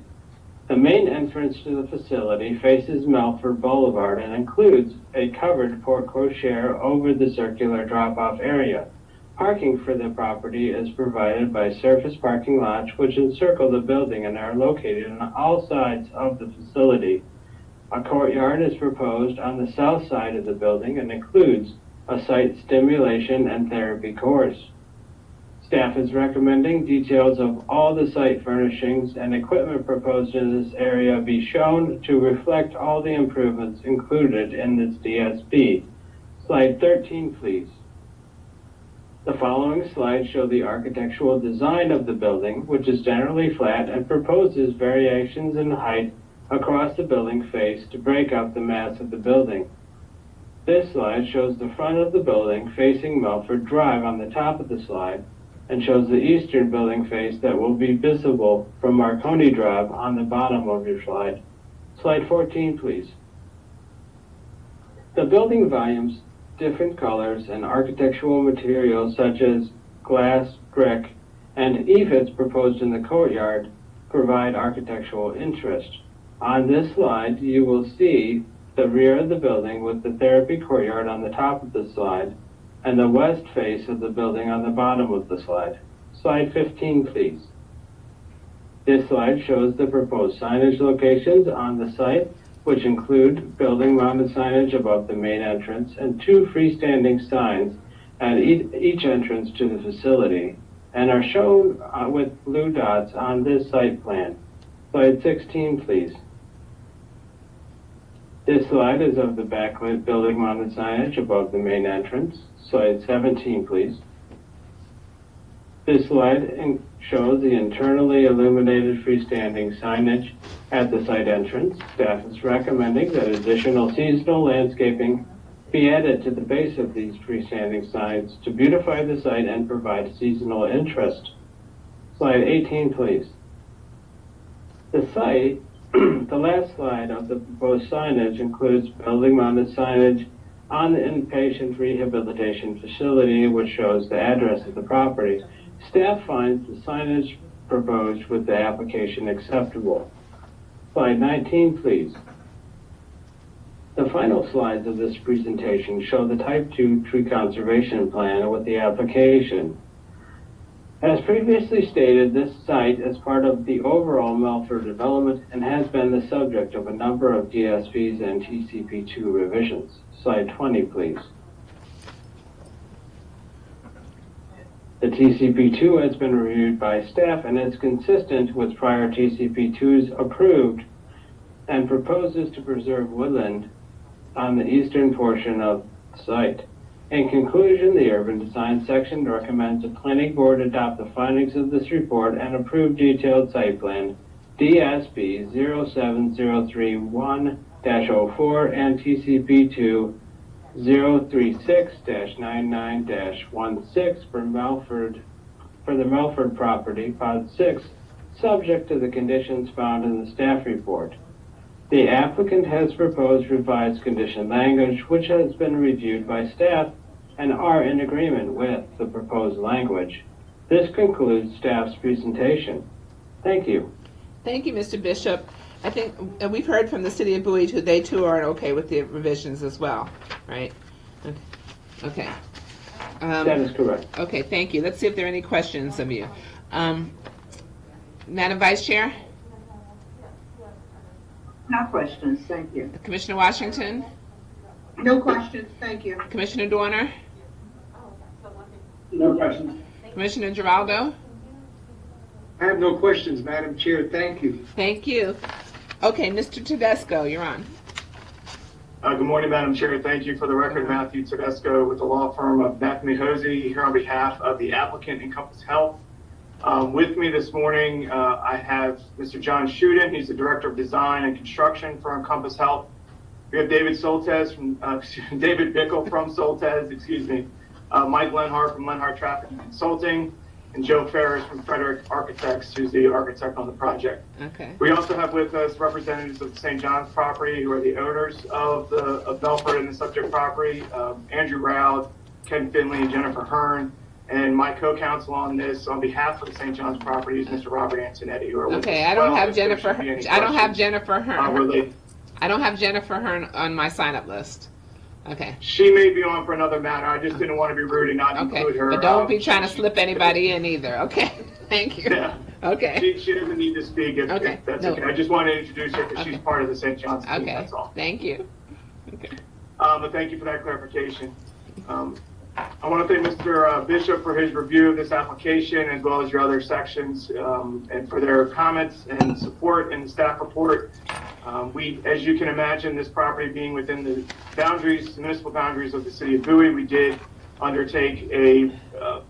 The main entrance to the facility faces Melford Boulevard and includes a covered porte cochere over the circular drop-off area. Parking for the property is provided by surface parking lots which encircle the building and are located on all sides of the facility. A courtyard is proposed on the south side of the building and includes a site stimulation and therapy course. Staff is recommending details of all the site furnishings and equipment proposed in this area be shown to reflect all the improvements included in this D S P. Slide thirteen, please. The following slides show the architectural design of the building, which is generally flat and proposes variations in height across the building face to break up the mass of the building. This slide shows the front of the building facing Melford Drive on the top of the slide and shows the eastern building face that will be visible from Marconi Drive on the bottom of your slide. Slide fourteen, please. The building volumes, different colors, and architectural materials such as glass, brick, and eaves proposed in the courtyard provide architectural interest. On this slide, you will see the rear of the building with the therapy courtyard on the top of the slide and the west face of the building on the bottom of the slide. Slide fifteen, please. This slide shows the proposed signage locations on the site, which include building-mounted signage above the main entrance and two freestanding signs at each entrance to the facility, and are shown with blue dots on this site plan. Slide sixteen, please. This slide is of the backlit building-mounted signage above the main entrance. Slide seventeen, please. This slide shows the internally illuminated freestanding signage at the site entrance. Staff is recommending that additional seasonal landscaping be added to the base of these freestanding signs to beautify the site and provide seasonal interest. Slide eighteen, please. The site the last slide of the proposed signage includes building-mounted signage on the inpatient rehabilitation facility, which shows the address of the property. Staff finds the signage proposed with the application acceptable. Slide nineteen, please. The final slides of this presentation show the Type two Tree Conservation Plan with the application. As previously stated, this site is part of the overall Melford development and has been the subject of a number of D S Vs and T C P two revisions. Slide twenty, please. The T C P two has been reviewed by staff and is consistent with prior T C P twos approved and proposes to preserve woodland on the eastern portion of the site. In conclusion, the Urban Design section recommends the Planning Board adopt the findings of this report and approve Detailed Site Plan D S B zero seven zero three one dash zero four and T C P two zero three six dash nine nine dash one six for Melford, for the Melford property, Pod six, subject to the conditions found in the staff report. The applicant has proposed revised condition language, which has been reviewed by staff and are in agreement with the proposed language. This concludes staff's presentation. Thank you. Thank you, Mister Bishop. I think we've heard from the City of Bowie, who they too are okay with the revisions as well, right? Okay. Okay. Um, that is correct. Okay, thank you. Let's see if there are any questions of you. Um, Madam Vice Chair? No questions, thank you. Commissioner Washington? No questions, thank you. Commissioner Dorner? No questions. Commissioner Giraldo? I have no questions, Madam Chair. Thank you. Thank you. Okay, Mister Tedesco, you're on. Uh, good morning, Madam Chair. Thank you. For the record, Matthew Tedesco with the law firm of Bethany Hosey, here on behalf of the applicant, Encompass Health. Um, with me this morning, uh, I have Mister John Shuden. He's the Director of Design and Construction for Encompass Health. We have David Soltes from uh, David Bickel from Soltes, excuse me, uh, Mike Lenhart from Lenhart Traffic Consulting, and Joe Ferris from Frederick Architects, who's the architect on the project. Okay. We also have with us representatives of Saint John's Property, who are the owners of the of Melford and the subject property, um, Andrew Rowd, Ken Finley, and Jennifer Hearn, and my co-counsel on this, on behalf of the Saint John's Property, is Mister Robert Antonetti. Who are with okay, us I don't well, have Jennifer. I don't have Jennifer Hearn. Uh, related. I don't have Jennifer Hearn on my sign-up list. Okay. She may be on for another matter. I just didn't want to be rude and not okay. include her. But don't um, be trying to slip anybody in either. Okay. Thank you. Yeah. Okay. She, she doesn't need to speak. If, okay. If that's no. okay. I just want to introduce her because okay. she's part of the Saint John's team. Okay. That's all. Thank you. Okay. Um, but thank you for that clarification. Um, I want to thank Mister Uh, Bishop for his review of this application, as well as your other sections, um, and for their comments and support in the staff report. Um, we, as you can imagine, this property being within the boundaries, municipal boundaries of the City of Bowie, we did undertake a uh,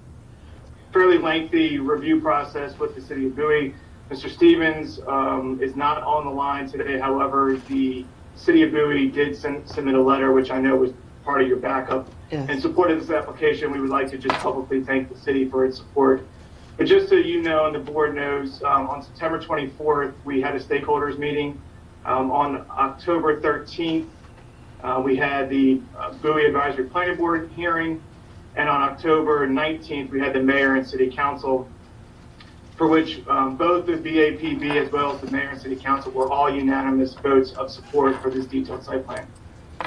fairly lengthy review process with the City of Bowie. Mister Stevens um, is not on the line today. However, the City of Bowie did send, submit a letter, which I know was part of your backup. Yes. In support of this application, we would like to just publicly thank the city for its support. But just so you know, and the board knows, um, on September twenty-fourth, we had a stakeholders meeting. Um, on October thirteenth, uh, we had the uh, Bowie Advisory Planning Board hearing. And on October nineteenth, we had the mayor and city council, for which um, both the B A P B as well as the mayor and city council were all unanimous votes of support for this detailed site plan.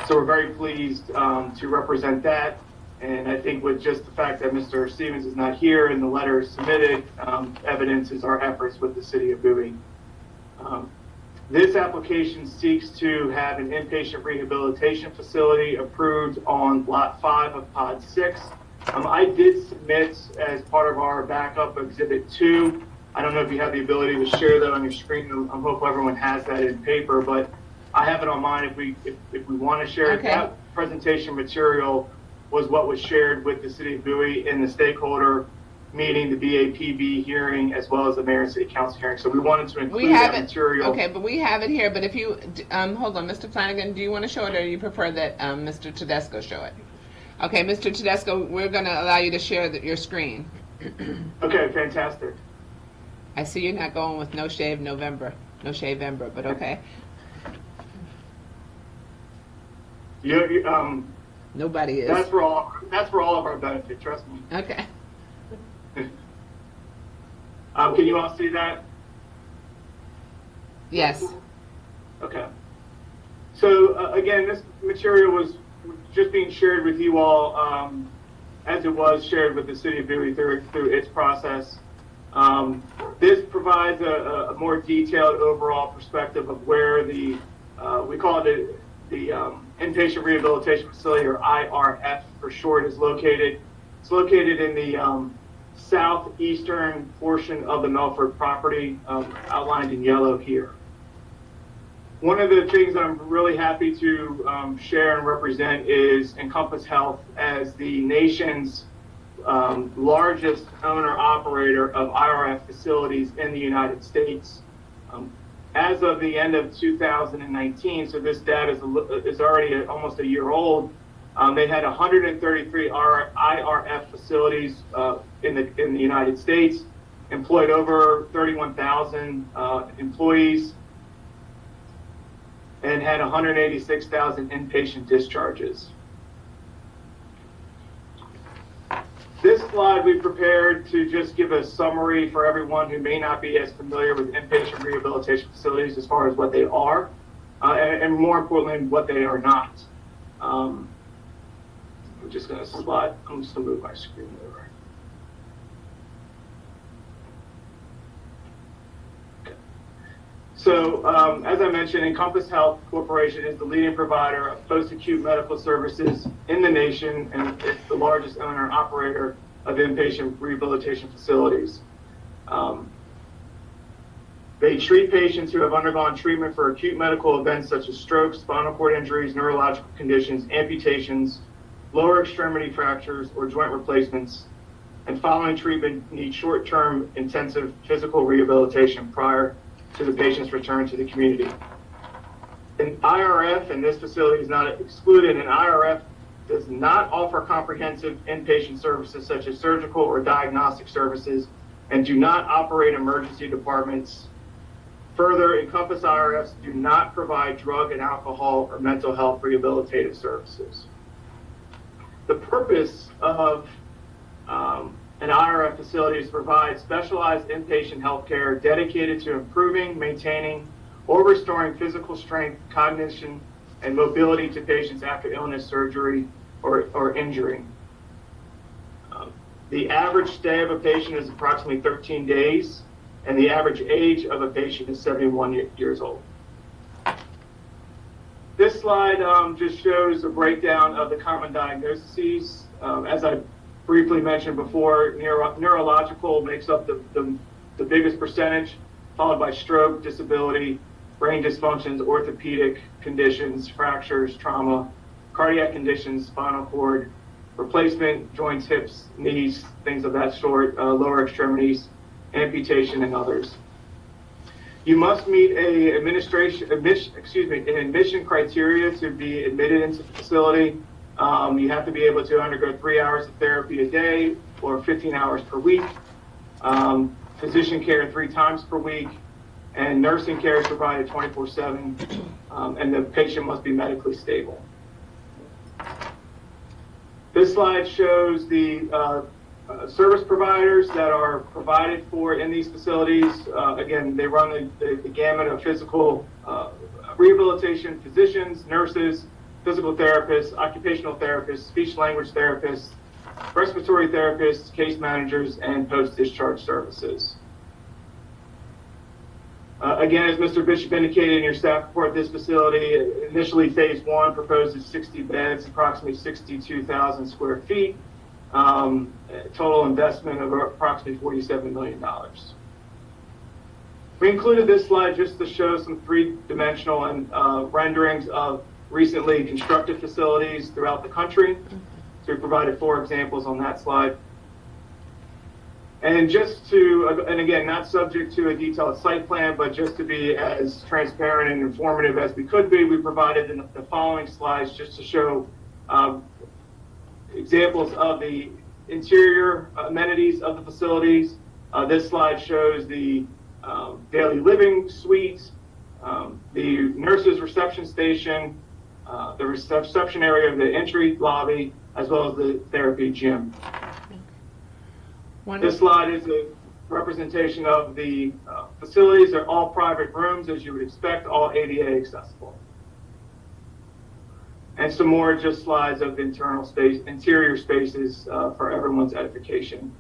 So we're very pleased um, to represent that. And I think with just the fact that Mister Stevens is not here and the letter submitted, um, evidences our efforts with the City of Bowie. Um, this application seeks to have an inpatient rehabilitation facility approved on lot five of pod six. Um, I did submit as part of our backup exhibit two. I don't know if you have the ability to share that on your screen. I'm hopeful everyone has that in paper, but I have it on mine if we, if, if we want to share it. Okay. That presentation material was what was shared with the City of Bowie in the stakeholder meeting, the B A P B hearing, as well as the Mayor and City Council hearing. So we wanted to include that material. Okay, but we have it here. But if you, um, hold on, Mister Flanagan, do you want to show it, or do you prefer that um, Mister Tedesco show it? Okay, Mister Tedesco, we're going to allow you to share the, your screen. Okay, fantastic. I see you're not going with No Shave November, No Shave Ember, but okay. You, you, um, Nobody is. That's for all. That's for all of our benefit. Trust me. Okay. um, can you all see that? Yes. Okay. So uh, again, this material was just being shared with you all, um, as it was shared with the City of Bowie through through its process. Um, this provides a, a more detailed overall perspective of where the uh, we call it a, the um, inpatient rehabilitation facility, or I R F for short, is located. It's located in the um, southeastern portion of the Melford property, um, outlined in yellow here. One of the things that I'm really happy to um, share and represent is Encompass Health as the nation's um, largest owner-operator of I R F facilities in the United States. Um, As of the end of two thousand nineteen, so this data is, a, is already a, almost a year old, um, they had one hundred thirty-three I R F facilities uh, in, the, in the United States, employed over thirty-one thousand uh, employees, and had one hundred eighty-six thousand inpatient discharges. This slide we prepared to just give a summary for everyone who may not be as familiar with inpatient rehabilitation facilities as far as what they are, uh, and, and more importantly, what they are not. Um, I'm just going to slide. I'm just going to move my screen over. Okay. So, um, as I mentioned, Encompass Health Corporation is the leading provider of post-acute medical services in the nation, and it's the largest owner and operator of inpatient rehabilitation facilities. Um, they treat patients who have undergone treatment for acute medical events such as strokes, spinal cord injuries, neurological conditions, amputations, lower extremity fractures, or joint replacements, and following treatment need short-term intensive physical rehabilitation prior to the patient's return to the community. An I R F, and this facility is not excluded, an I R F does not offer comprehensive inpatient services such as surgical or diagnostic services, and do not operate emergency departments. Further, Encompass I R Fs do not provide drug and alcohol or mental health rehabilitative services. The purpose of um, an I R F facility is to provide specialized inpatient health care dedicated to improving, maintaining, or restoring physical strength, cognition, and mobility to patients after illness, surgery, or, or injury. Um, the average stay of a patient is approximately thirteen days, and the average age of a patient is seventy-one years old. This slide um, just shows a breakdown of the common diagnoses. Um, as I briefly mentioned before, neuro neurological makes up the, the, the biggest percentage, followed by stroke, disability, brain dysfunctions, orthopedic conditions, fractures, trauma, cardiac conditions, spinal cord, replacement, joints, hips, knees, things of that sort, uh, lower extremities, amputation, and others. You must meet a administration, admission, excuse me, an admission criteria to be admitted into the facility. Um, you have to be able to undergo three hours of therapy a day or fifteen hours per week, um, physician care three times per week, and nursing care is provided twenty-four seven, um, and the patient must be medically stable. This slide shows the uh, Uh, service providers that are provided for in these facilities. Uh, again, they run the, the, the gamut of physical uh, rehabilitation physicians, nurses, physical therapists, occupational therapists, speech-language therapists, respiratory therapists, case managers, and post-discharge services. Uh, again, as Mister Bishop indicated in your staff report, this facility initially phase one proposes sixty beds, approximately sixty-two thousand square feet. Um, total investment of approximately forty-seven million dollars. We included this slide just to show some three-dimensional and uh, renderings of recently constructed facilities throughout the country. So we provided four examples on that slide. And just to, and again, not subject to a detailed site plan, but just to be as transparent and informative as we could be, we provided in the following slides just to show uh, examples of the interior amenities of the facilities. Uh, this slide shows the uh, daily living suites, um, the nurses' reception station, uh, the reception area of the entry lobby, as well as the therapy gym. Wonderful. This slide is a representation of the uh, facilities. They're all private rooms, as you would expect, all A D A accessible. And some more just slides of internal space, interior spaces uh, for everyone's edification.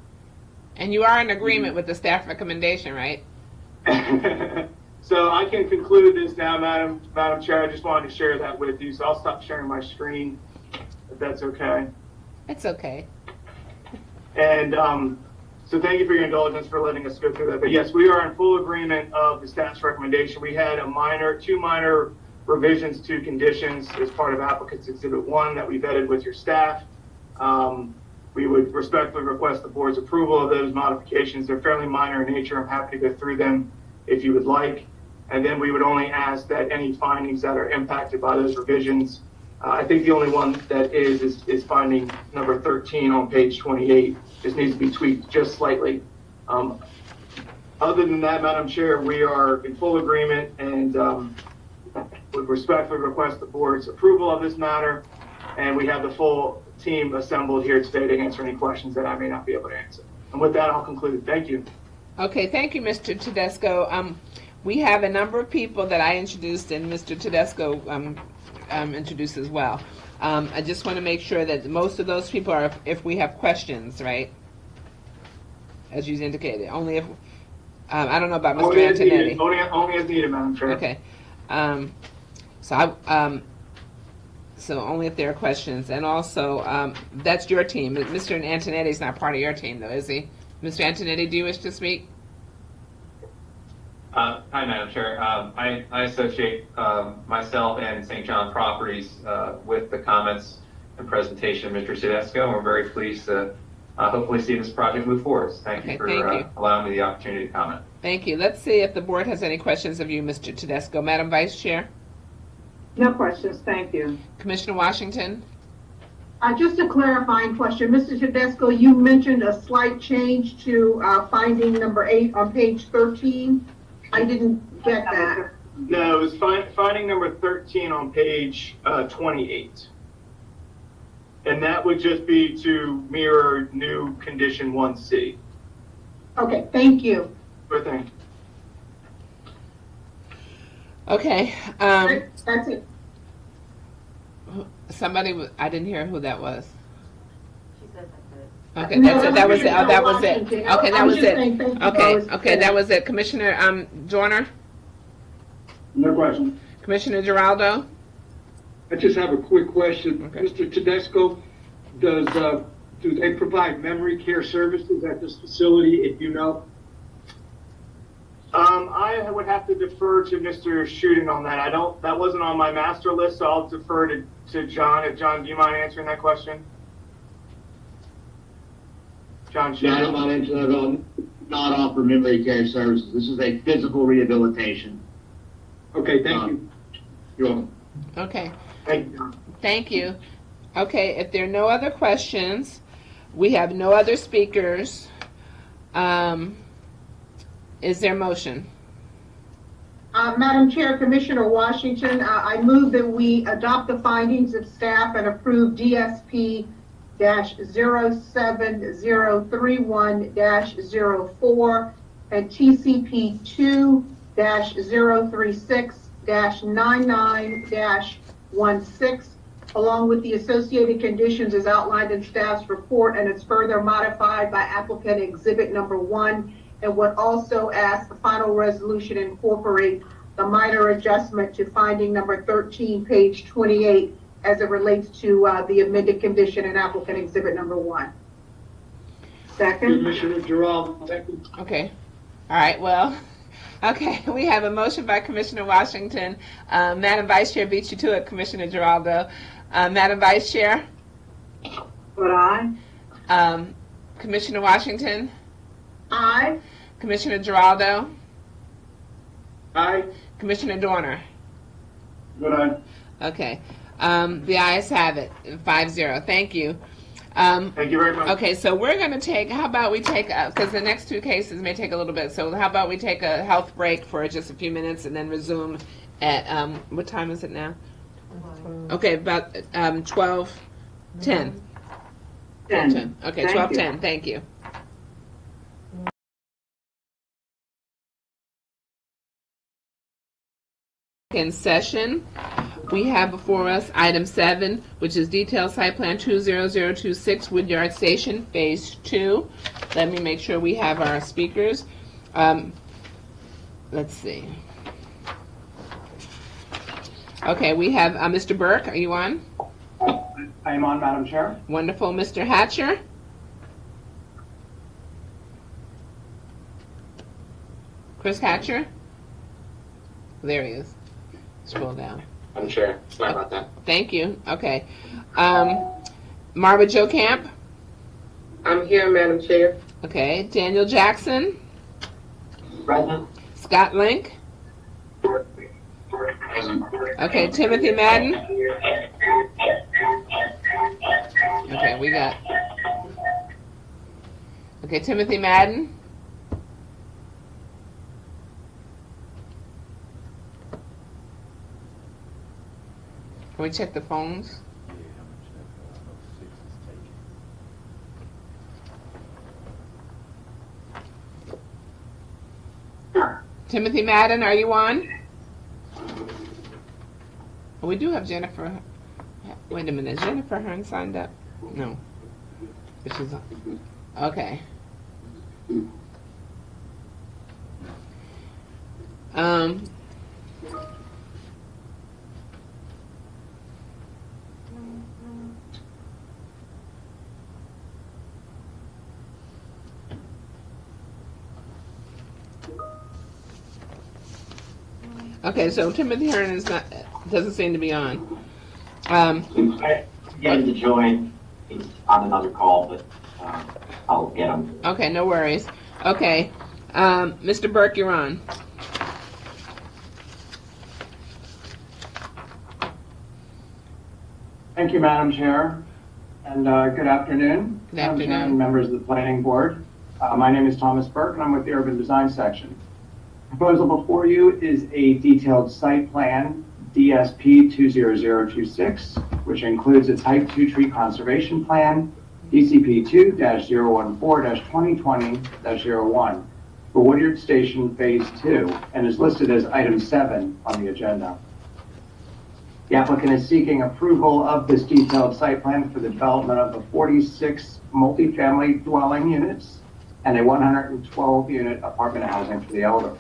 And you are in agreement with the staff recommendation, right? So I can conclude this now, Madam, Madam Chair. I just wanted to share that with you. So I'll stop sharing my screen, if that's okay. It's okay. And um, so thank you for your indulgence for letting us go through that. But yes, we are in full agreement of the staff's recommendation. We had a minor, two minor revisions to conditions as part of applicants exhibit one that we vetted with your staff. Um, we would respectfully request the board's approval of those modifications. They're fairly minor in nature. I'm happy to go through them if you would like. And then we would only ask that any findings that are impacted by those revisions. Uh, I think the only one that is, is is finding number thirteen on page twenty-eight. Just needs to be tweaked just slightly. Um, other than that, Madam Chair, we are in full agreement and um, would respectfully request the board's approval of this matter, and we have the full team assembled here today to answer any questions that I may not be able to answer. And with that, I'll conclude. Thank you. Okay, thank you, Mister Tedesco. Um, we have a number of people that I introduced, and Mister Tedesco um, um, introduced as well. Um, I just want to make sure that most of those people are, if, if we have questions, right? As you indicated, only if um, I don't know about Mister Only Antonetti. As only, only as needed, Madam Chair. Okay. Um, So, I, um, so only if there are questions. And also, um, that's your team. Mister Antonetti is not part of your team, though, is he? Mister Antonetti, do you wish to speak? Uh, hi, Madam Chair. Um, I, I associate um, myself and Saint John's Properties uh, with the comments and presentation of Mister Tedesco. We're very pleased to uh, hopefully see this project move forward. Thank okay, you for thank uh, you. allowing me the opportunity to comment. Thank you. Let's see if the board has any questions of you, Mister Tedesco. Madam Vice Chair? No questions, thank you. Commissioner Washington? Uh, just a clarifying question. Mister Tedesco, you mentioned a slight change to uh, finding number eight on page thirteen. I didn't get that. No, it was find, finding number thirteen on page uh, twenty-eight. And that would just be to mirror new condition one C. Okay, thank you. Good thing. Okay. Um, That's it. Somebody, I didn't hear who that was. She said that's it. Okay, that's no, it. That was it. Oh, that was it. Okay, that was it. Okay, okay, that was it. Commissioner um, Joyner? No question. Commissioner Geraldo? I just have a quick question. Okay. Mister Tedesco, does uh, do they provide memory care services at this facility, if you know? Um, I would have to defer to Mister Shooting on that. I don't. That wasn't on my master list, so I'll defer to, to John. If John, do you mind answering that question? John Shannon. Not about internet, will not offer memory care services. This is a physical rehabilitation. Okay, thank um, you. You're welcome. Okay. Thank you, John. Thank you. Okay, if there are no other questions, we have no other speakers. Um, is there a motion? Uh, Madam Chair, Commissioner Washington, uh, I move that we adopt the findings of staff and approve D S P zero seven zero three one dash zero four and T C P two dash zero three six dash nine nine dash one six, along with the associated conditions as outlined in staff's report, and it's further modified by applicant exhibit number one, and would also ask the final resolution incorporate the minor adjustment to finding number thirteen, page twenty-eight, as it relates to uh, the amended condition in applicant exhibit number one. Second. Commissioner Jerome, second. Okay. All right, well, okay, we have a motion by Commissioner Washington. Uh, Madam Vice Chair beat you to it, Commissioner Geraldo. Uh, Madam Vice Chair? Would I? Um, Commissioner Washington? Aye. Commissioner Geraldo? Aye. Commissioner Dorner? Would I? Okay. Um, the ayes have it, five zero. Thank you. Um, Thank you very much. Okay, so we're going to take, how about we take, because the next two cases may take a little bit, so how about we take a health break for just a few minutes and then resume at, um, what time is it now? Okay, about um, twelve ten. ten. Okay, twelve ten. Thank you. In session, we have before us item seven, which is detailed site plan two zero zero two six Woodyard Station phase two. Let me make sure we have our speakers. Um, let's see. Okay, we have uh, Mister Burke. Are you on? I am on, Madam Chair. Wonderful. Mister Hatcher. Chris Hatcher. There he is. Scroll down. I'm sure. Sorry about that. Thank you. Okay. Um, Marva Jo Camp. I'm here, Madam Chair. Okay. Daniel Jackson. Present. Scott Link. Present. Okay. Timothy Madden. Okay. We got. Okay. Timothy Madden. Can we check the phones? Timothy Madden, are you on? Oh, we do have Jennifer. Wait a minute, Jennifer Hearn signed up. No, she's on. Okay. Um. Okay, so Timothy Hearn is not, doesn't seem to be on. Um, I get him to join. He's on another call, but uh, I'll get him. Okay, no worries. Okay, um, Mister Burke, you're on. Thank you, Madam Chair, and uh, good afternoon. Good afternoon, Madam Chair, members of the Planning Board. Uh, my name is Thomas Burke, and I'm with the Urban Design Section. The proposal before you is a detailed site plan, D S P two zero zero two six, which includes a type two tree conservation plan, D C P two dash zero one four dash twenty twenty dash zero one, for Woodyard Station phase two, and is listed as item seven on the agenda. The applicant is seeking approval of this detailed site plan for the development of the forty-six multifamily dwelling units and a one hundred twelve unit apartment housing for the elderly.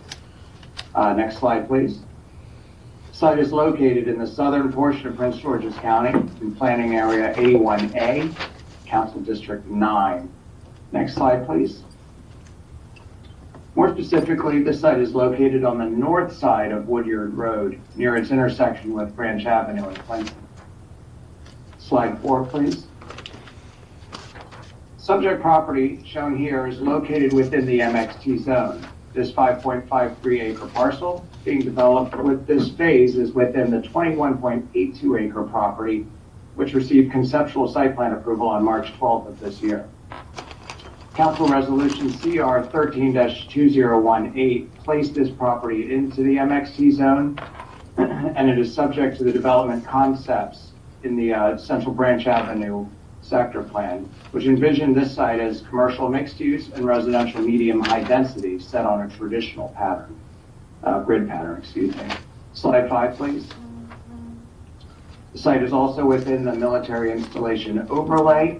Uh, next slide, please. The site is located in the southern portion of Prince George's County in planning area A one A, Council District nine. Next slide, please. More specifically, this site is located on the north side of Woodyard Road, near its intersection with Branch Avenue in Clinton. Slide four, please. Subject property shown here is located within the M X T zone. This five point five three acre parcel being developed with this phase is within the twenty-one point eight two acre property, which received conceptual site plan approval on March twelfth of this year. Council Resolution C R thirteen dash two zero one eight placed this property into the M X T zone, and it is subject to the development concepts in the uh, Central Branch Avenue sector plan, which envisioned this site as commercial mixed use and residential medium high density set on a traditional pattern, uh, grid pattern, excuse me. Slide five, please. The site is also within the military installation overlay,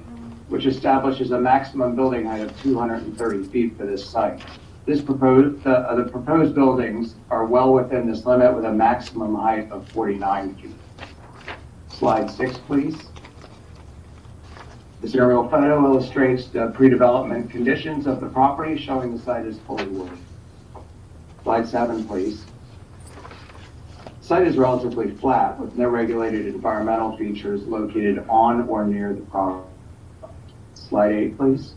which establishes a maximum building height of two hundred thirty feet for this site. This proposed, uh, the proposed buildings are well within this limit with a maximum height of forty-nine feet. Slide six, please. This aerial photo illustrates the pre-development conditions of the property, showing the site is fully wooded. Slide seven, please. The site is relatively flat with no regulated environmental features located on or near the property. Slide eight, please.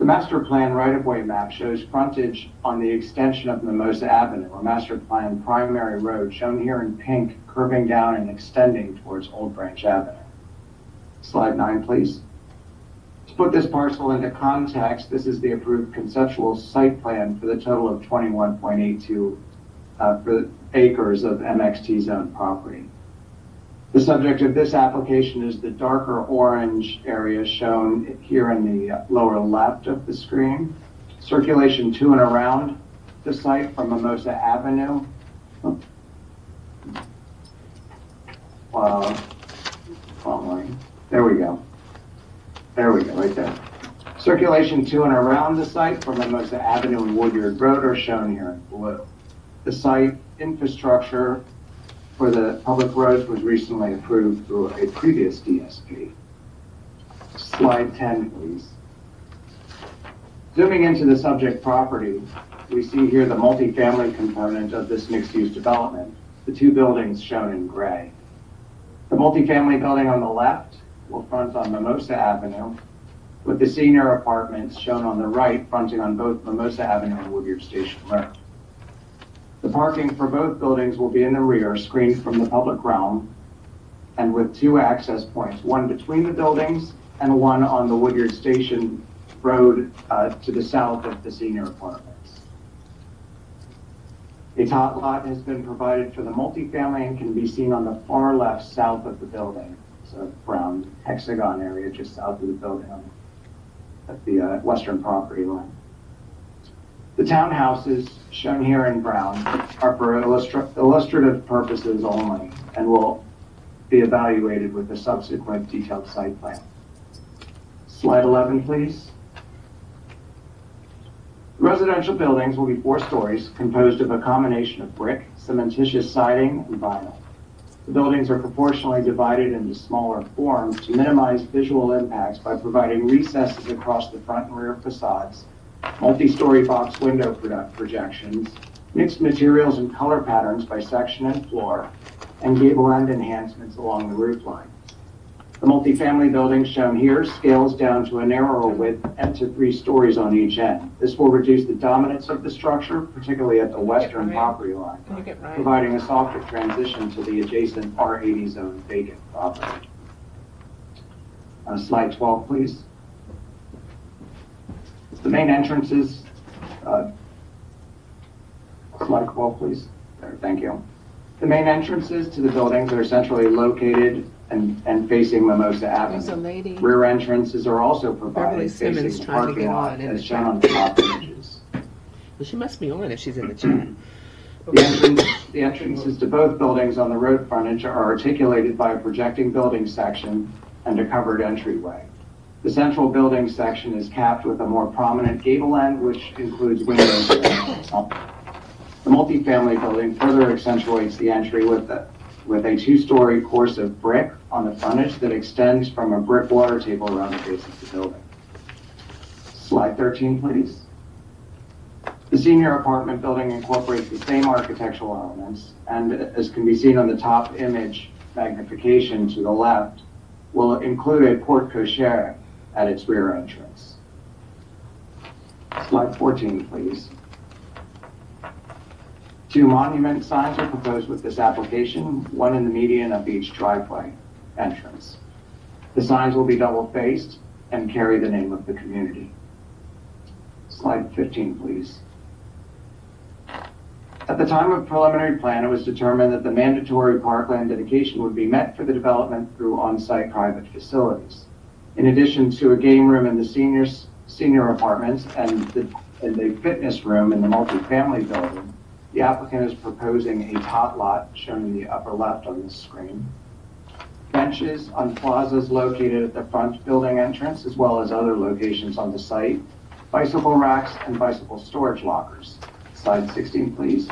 The master plan right-of-way map shows frontage on the extension of Mimosa Avenue, a master plan primary road shown here in pink, curving down and extending towards Old Branch Avenue. Slide nine, please. To put this parcel into context, this is the approved conceptual site plan for the total of twenty-one point eight two uh, for acres of M X T zone property. The subject of this application is the darker orange area shown here in the lower left of the screen. Circulation to and around the site from Mimosa Avenue. Oh. Uh, wrong there we go. There we go, right there. Circulation to and around the site from Mimosa Avenue and Woodyard Road are shown here in blue. The site infrastructure for the public roads was recently approved through a previous D S P. Slide ten, please. Zooming into the subject property, we see here the multifamily component of this mixed-use development, the two buildings shown in gray. The multifamily building on the left will front on Mimosa Avenue, with the senior apartments shown on the right fronting on both Mimosa Avenue and Woodyard Station Road. The parking for both buildings will be in the rear, screened from the public realm, and with two access points, one between the buildings and one on the Woodyard Station Road uh, to the south of the senior apartments. A tot lot has been provided for the multifamily and can be seen on the far left south of the building. It's a brown hexagon area just south of the building at the uh, western property line. The townhouses, shown here in brown, are for illustra illustrative purposes only and will be evaluated with a subsequent detailed site plan. Slide eleven, please. Residential buildings will be four stories, composed of a combination of brick, cementitious siding, and vinyl. The buildings are proportionally divided into smaller forms to minimize visual impacts by providing recesses across the front and rear facades, multi-story box window projections, mixed materials and color patterns by section and floor, and gable end enhancements along the roof line. The multifamily building shown here scales down to a narrower width and to three stories on each end. This will reduce the dominance of the structure, particularly at the western property line, providing a softer transition to the adjacent R eighty zone vacant property. Uh, slide twelve, please. The main entrances, uh, slide twelve, please. There, thank you. The main entrances to the buildings are centrally located and, and facing Mimosa Avenue. Rear entrances are also provided facing the parking lot as shown on the top images. Well, she must be on if she's in the chat. The, entrance, the entrances to both buildings on the road frontage are articulated by a projecting building section and a covered entryway. The central building section is capped with a more prominent gable end, which includes windows. The multifamily building further accentuates the entry with a, with a two-story course of brick on the frontage that extends from a brick water table around the base of the building. Slide thirteen, please. The senior apartment building incorporates the same architectural elements, and as can be seen on the top image magnification to the left, will include a porte cochere, at its rear entrance. Slide fourteen, please. Two monument signs are proposed with this application, one in the median of each driveway entrance. The signs will be double-faced and carry the name of the community. Slide fifteen, please. At the time of preliminary plan, it was determined that the mandatory parkland dedication would be met for the development through on-site private facilities. In addition to a game room in the seniors, senior apartments and the, and the fitness room in the multifamily building, the applicant is proposing a tot lot, shown in the upper left on this screen, benches on plazas located at the front building entrance, as well as other locations on the site, bicycle racks, and bicycle storage lockers. Slide sixteen, please,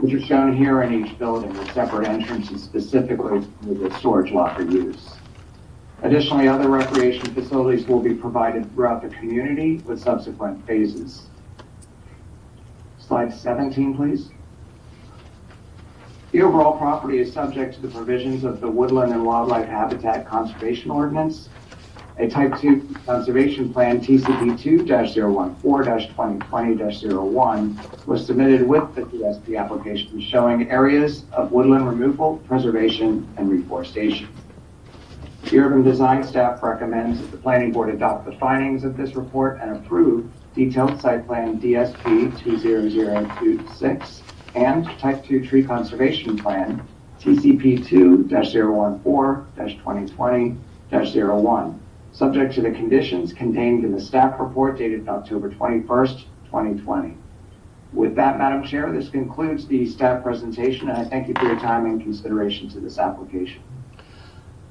which are shown here in each building with separate entrances specifically for the storage locker use. Additionally, other recreation facilities will be provided throughout the community with subsequent phases. Slide seventeen, please. The overall property is subject to the provisions of the Woodland and Wildlife Habitat Conservation Ordinance, a Type two Conservation Plan T C P two dash zero one four dash twenty twenty dash zero one was submitted with the D S P application showing areas of woodland removal, preservation, and reforestation. The urban design staff recommends that the planning board adopt the findings of this report and approve detailed site plan D S P two zero zero two six and Type two Tree Conservation Plan T C P two dash zero one four dash twenty twenty dash zero one. Subject to the conditions contained in the staff report dated October twenty-first, twenty twenty. With that, Madam Chair, this concludes the staff presentation, and I thank you for your time and consideration to this application.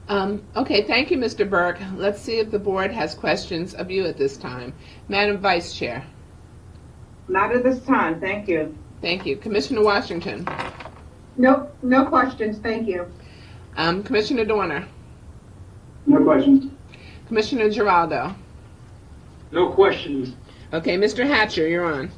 Um, okay, thank you, Mister Burke. Let's see if the board has questions of you at this time. Madam Vice Chair. Not at this time, thank you. Thank you. Commissioner Washington. Nope, no questions, thank you. Um, Commissioner Dorner. No questions. Commissioner Geraldo. No questions. Okay, Mister Hatcher, you're on.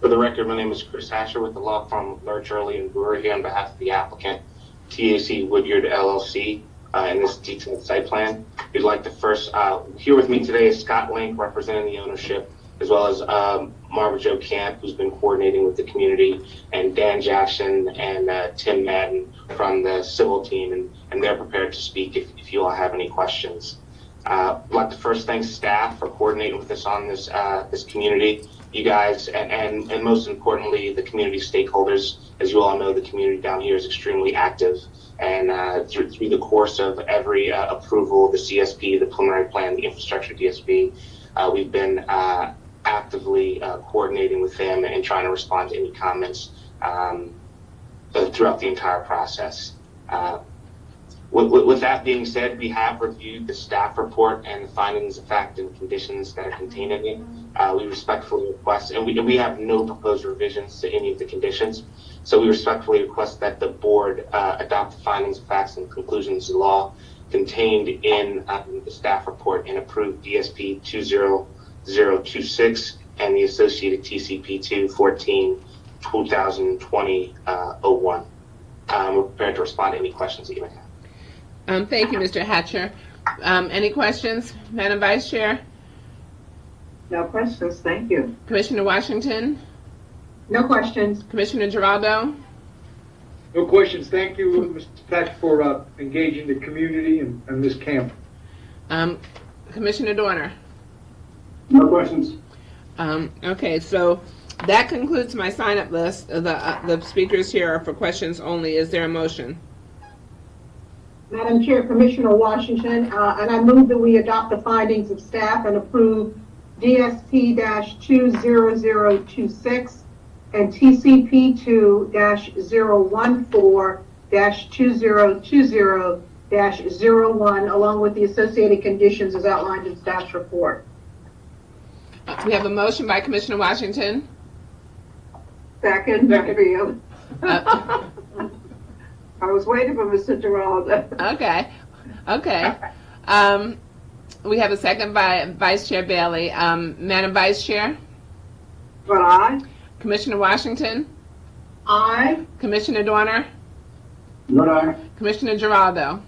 For the record, my name is Chris Hatcher with the law firm of Lurch, Early and Brewer here on behalf of the applicant, T A C Woodyard L L C, uh, in this detailed site plan. We'd like to first, uh, here with me today is Scott Link representing the ownership, as well as um, Marva Jo Camp, who's been coordinating with the community, and Dan Jackson and uh, Tim Madden from the civil team, and, and they're prepared to speak if, if you all have any questions. Uh, I'd like to first thank staff for coordinating with us on this uh, this community, you guys, and, and, and most importantly, the community stakeholders. As you all know, the community down here is extremely active, and uh, through, through the course of every uh, approval, the C S P, the preliminary plan, the infrastructure D S P, uh, we've been uh, actively uh, coordinating with them and trying to respond to any comments um, throughout the entire process. Uh, with, with that being said, we have reviewed the staff report and the findings of fact and conditions that are contained in it. Uh, we respectfully request, and we, we have no proposed revisions to any of the conditions, so we respectfully request that the board uh, adopt the findings of facts and conclusions of the law contained in um, the staff report and approve D S P two zero zero two six and the associated T C P two fourteen twenty twenty oh one. Uh, um, we're prepared to respond to any questions that you may have. Um, thank you, Mister Hatcher. Um, any questions, Madam Vice Chair? No questions, thank you. Commissioner Washington? No questions. Commissioner Geraldo? No questions, thank you, Mister Hatcher, for uh, engaging the community and, and Miz Camp. Um, Commissioner Dorner? No questions. Um, okay, so that concludes my sign-up list. The, uh, the speakers here are for questions only. Is there a motion? Madam Chair, Commissioner Washington, uh, and I move that we adopt the findings of staff and approve D S P two zero zero two six and T C P two dash zero one four dash two zero two zero dash zero one along with the associated conditions as outlined in staff's report. We have a motion by Commissioner Washington. Second. Second. Uh, I was waiting for Mister Geraldo. Okay. Okay. Um, we have a second by Vice Chair Bailey. Um, Madam Vice Chair? But aye. Commissioner Washington? Aye. Commissioner Dorner? Vote aye. Commissioner Geraldo.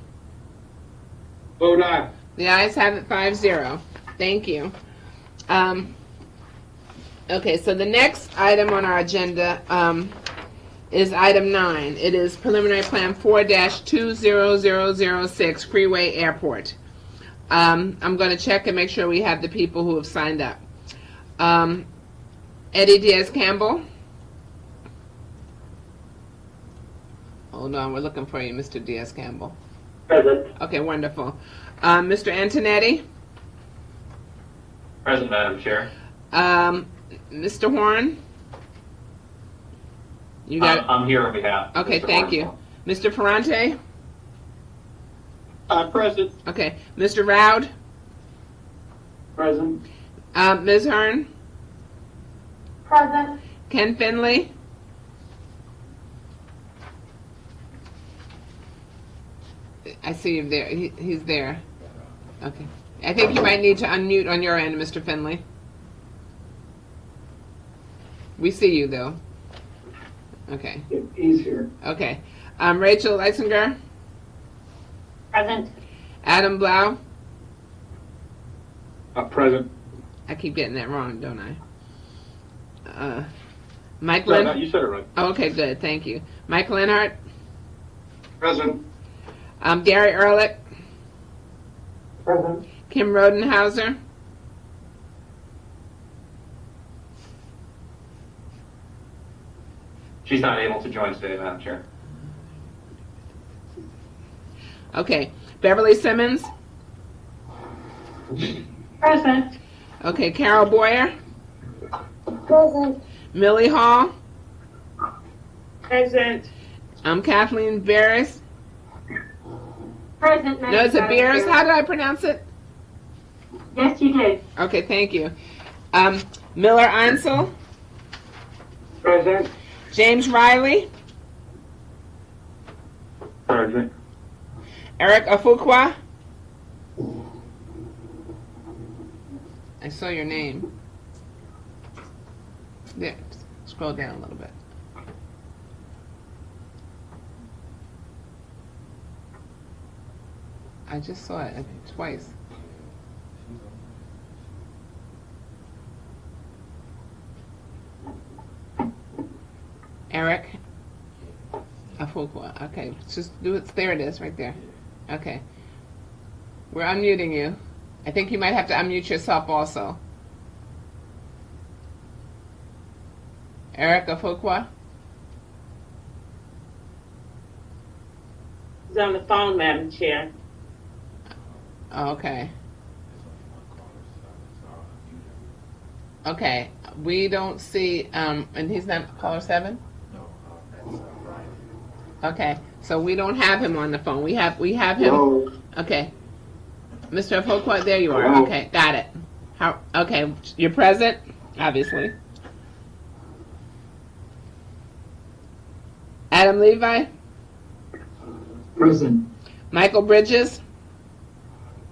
Vote aye. The ayes have it, five zero. Thank you. Um, okay, so the next item on our agenda um, is item nine. It is preliminary plan four dash two zero zero zero six, Freeway Airport. Um, I'm going to check and make sure we have the people who have signed up. Um, Eddie Diaz-Campbell. Hold on, we're looking for you, Mister Diaz-Campbell. Present. Okay, wonderful. Um, Mister Antonetti. Present, Madam Chair. Um, Mister Horn. You got. I'm, I'm here on behalf. Okay, thank you. Mister Ferrante. Uh, present. Okay, Mister Roud. Present. Uh, Miz Hearn. Present. Ken Finley. I see him there. He, he's there. Okay. I think you might need to unmute on your end, Mister Finley. We see you, though. Okay. He's here. Okay. Um, Rachel Leisinger. Present. Adam Blau. Uh, present. I keep getting that wrong, don't I? Uh, Mike Lenhart. No, no, you said it right. Oh, okay, good. Thank you. Mike Lenhart. Present. Um, Gary Ehrlich. Present. Kim Rodenhauser. She's not able to join today, Madam Chair. Okay. Beverly Simmons. Present. Okay. Carol Boyer. Present. Millie Hall. Present. Um, Kathleen Barris. Present. No, it's a Beers. How did I pronounce it? Yes, you did. Okay, thank you. Um, Miller Ansel. Present. James Riley. Present. Eric Afukwa. I saw your name. There. Scroll down a little bit. I just saw it twice. Eric Afukwa. Okay, just do it. There it is, right there. Okay. We're unmuting you. I think you might have to unmute yourself also. Eric Afukwa. He's on the phone, Madam Chair. Okay. Okay. We don't see, um, and he's not caller seven? No, that's Brian. Okay. So we don't have him on the phone. We have we have him. Whoa. Okay. Mister Afokwa, there you are. Hello. Okay, got it. How okay, you're present, obviously. Adam Levi? Present. Michael Bridges?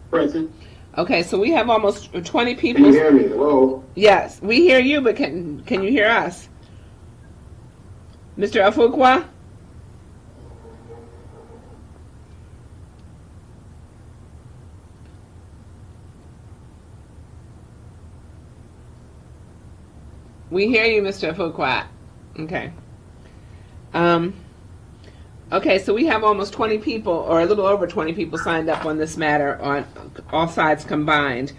Present. Okay, so we have almost twenty people. Can you hear me? Hello? Yes, we hear you, but can can you hear us? Mister Afukwa? We hear you, Mister Afukwa. Okay. Um. Okay, so we have almost twenty people, or a little over twenty people, signed up on this matter on all sides combined.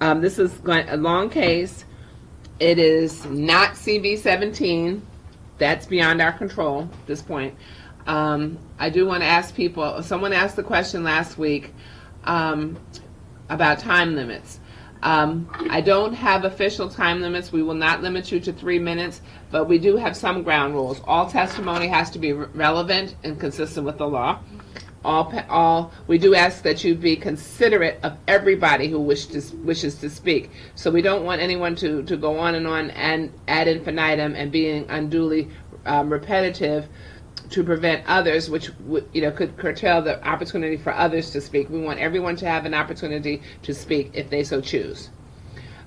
Um, this is a long case. It is not C B seventeen. That's beyond our control at this point. Um, I do want to ask people, someone asked the question last week um, about time limits. Um, I don't have official time limits. We will not limit you to three minutes, but we do have some ground rules. All testimony has to be re relevant and consistent with the law. All, all we do ask that you be considerate of everybody who wish to, wishes to speak. So we don't want anyone to, to go on and on and ad infinitum and being unduly um, repetitive to prevent others, which you know could curtail the opportunity for others to speak. We want everyone to have an opportunity to speak if they so choose.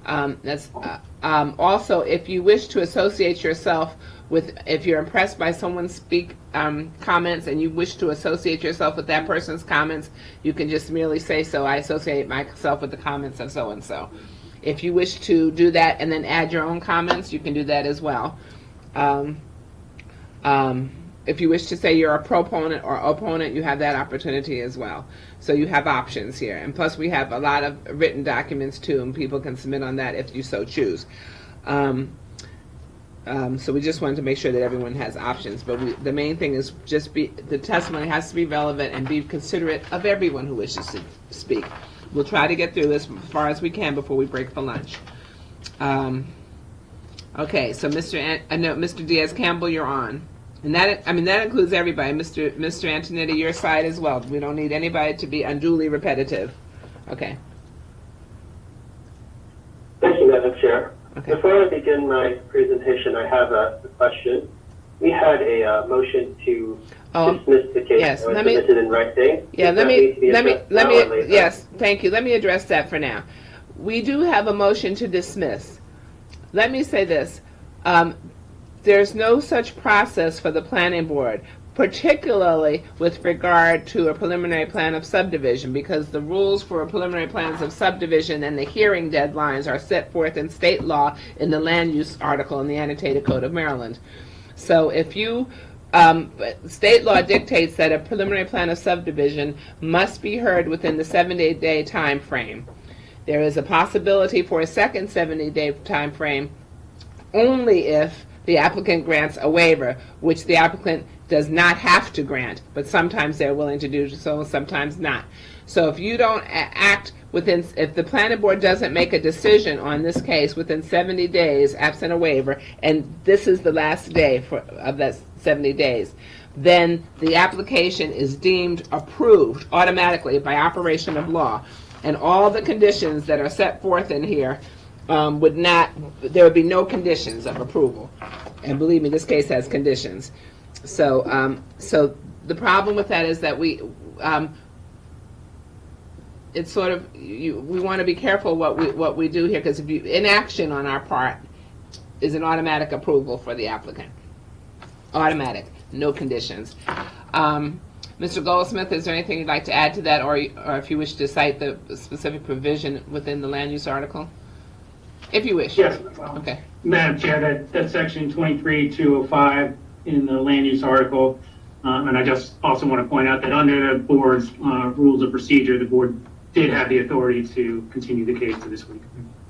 Um, that's uh, um, also, if you wish to associate yourself with, if you're impressed by someone's speak um, comments and you wish to associate yourself with that person's comments, you can just merely say, so I associate myself with the comments of so-and-so. If you wish to do that and then add your own comments, you can do that as well. Um, um, if you wish to say you're a proponent or opponent, you have that opportunity as well. So you have options here. And plus we have a lot of written documents too, and people can submit on that if you so choose. Um, um, so we just wanted to make sure that everyone has options. But we, the main thing is just be, the testimony has to be relevant and be considerate of everyone who wishes to speak. We'll try to get through this as far as we can before we break for lunch. Um, okay, so Mister An uh, no, Mister Diaz-Campbell, you're on. And that, I mean, that includes everybody. Mister Mister Antonetti, your side as well. We don't need anybody to be unduly repetitive. Okay. Thank you, Madam Chair. Okay. Before I begin my presentation, I have a question. We had a uh, motion to oh, dismiss the case. Yes, let me. In writing. Yeah, let me. Let me. Let me. Yes, thank you. Let me address that for now. We do have a motion to dismiss. Let me say this. Um, There's no such process for the planning board, particularly with regard to a preliminary plan of subdivision, because the rules for preliminary plans of subdivision and the hearing deadlines are set forth in state law in the land use article in the Annotated Code of Maryland. So if you, um, state law dictates that a preliminary plan of subdivision must be heard within the seventy-day time frame. There is a possibility for a second seventy-day time frame only if the applicant grants a waiver, which the applicant does not have to grant, but sometimes they're willing to do so, sometimes not. So if you don't act within, if the planning board doesn't make a decision on this case within seventy days, absent a waiver, and this is the last day for, of that seventy days, then the application is deemed approved automatically by operation of law. And all the conditions that are set forth in here Um, would not, there would be no conditions of approval. And believe me, this case has conditions. So, um, so the problem with that is that we, um, it's sort of, you, we want to be careful what we, what we do here, because if you, inaction on our part is an automatic approval for the applicant. Automatic, no conditions. Um, Mister Goldsmith, is there anything you'd like to add to that, or, or if you wish to cite the specific provision within the land use article? If you wish. Yes. Um, okay. Madam Chair, that, that's section twenty-three two oh five in the land use article. Um, and I just also want to point out that under the board's uh, rules of procedure, the board did have the authority to continue the case to this week.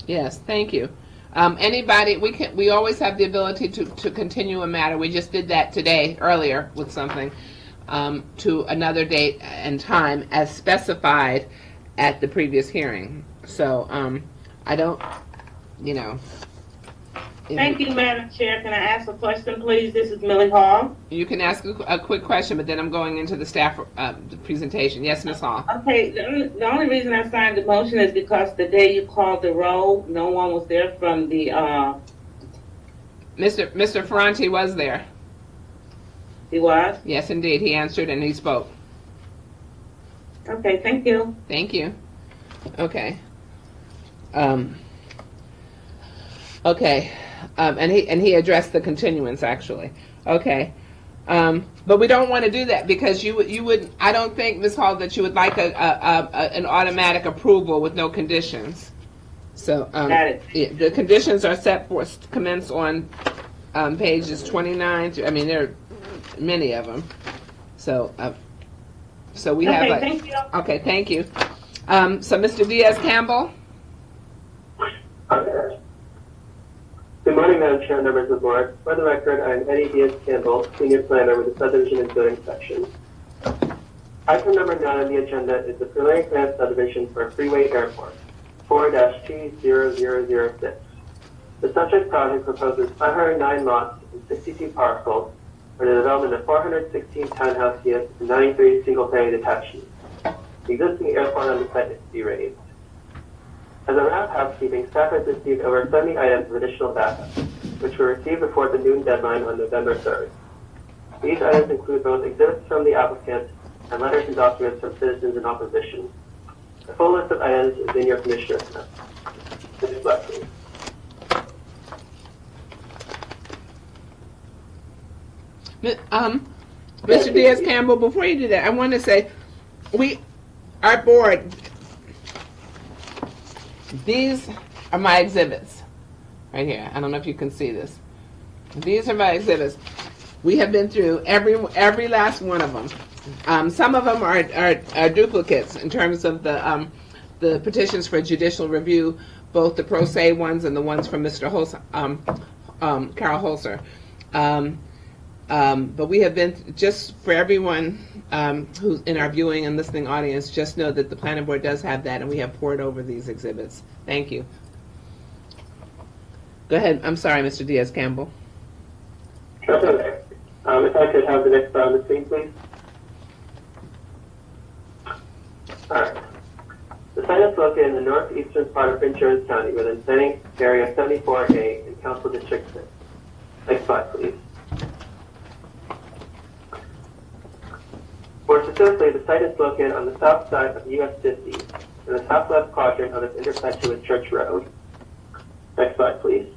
Yes, thank you. Um, anybody, we can, we always have the ability to, to continue a matter. We just did that today, earlier, with something um, to another date and time as specified at the previous hearing. So um, I don't... You know. Thank you, Madam Chair. Can I ask a question, please? This is Millie Hall. You can ask a, a quick question, but then I'm going into the staff uh, presentation. Yes, Miz Hall. Okay. The, the only reason I signed the motion is because the day you called the roll, no one was there from the. Uh, Mister Mister Ferranti was there. He was? Yes, indeed. He answered and he spoke. Okay. Thank you. Thank you. Okay. Um. Okay, um, and he and he addressed the continuance actually. Okay, um, but we don't want to do that because you you would I don't think, Miz Hall, that you would like a, a, a an automatic approval with no conditions. So um, yeah, the conditions are set forth commence on um, pages twenty-nine. To, I mean there are many of them. So uh, so we okay, have like, thank you. Okay, thank you. Um, so Mister Diaz-Campbell. Good morning, Madam Chair, members of the board. For the record, I'm Eddie Diaz-Campbell, senior planner with the Subdivision and Zoning Section. Item number nine on the agenda is the preliminary plan subdivision for Freeway Airport, four T zero zero zero six. The subject project proposes five hundred nine lots and sixty-two parcels for the development of four hundred sixteen townhouse units and ninety-three single-family detached units. The existing airport on the site is to be raised. As a wrap housekeeping, staff has received over seventy items of additional data, which were received before the noon deadline on November third. These items include both exhibits from the applicant and letters and documents from citizens in opposition. The full list of items is in your commissioner's notes. Miz Black, please. Um, Mister Diaz-Campbell, before you do that, I want to say, we, our board, these are my exhibits right here. I don't know if you can see this. These are my exhibits. We have been through every every last one of them. Um, some of them are, are, are duplicates in terms of the um, the petitions for judicial review, both the pro se ones and the ones from Mister Holzer, um, um, Carol Holzer. Um, um, but we have been, just for everyone um, who's in our viewing and listening audience, just know that the planning board does have that, and we have poured over these exhibits. Thank you. Go ahead. I'm sorry, Mister Diaz-Campbell. That's okay. Um, if I could have the next round of screen, please. Alright. The site is located in the northeastern part of Prince George's County within planning area seventy-four A and Council District six. Next slide, please. More specifically, the site is located on the south side of U S fifty in the top left quadrant of its intersection with Church Road. Next slide, please.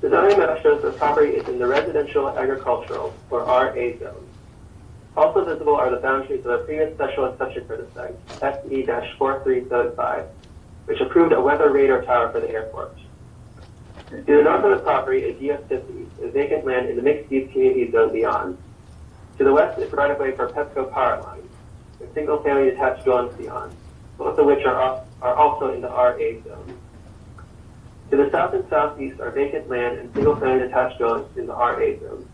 The zoning map shows the property is in the residential, agricultural, or R A zone. Also visible are the boundaries of a previous special exception for the site, S E dash four three seven five, which approved a weather radar tower for the airport. To the north of the property is U S fifty, a vacant land in the mixed-use community zone beyond. To the west is right-of-way for Pepco Power Line, with single-family detached dwellings beyond, both of which are, off, are also in the R A zone. To the south and southeast are vacant land and single-family detached dwellings in the R A zone.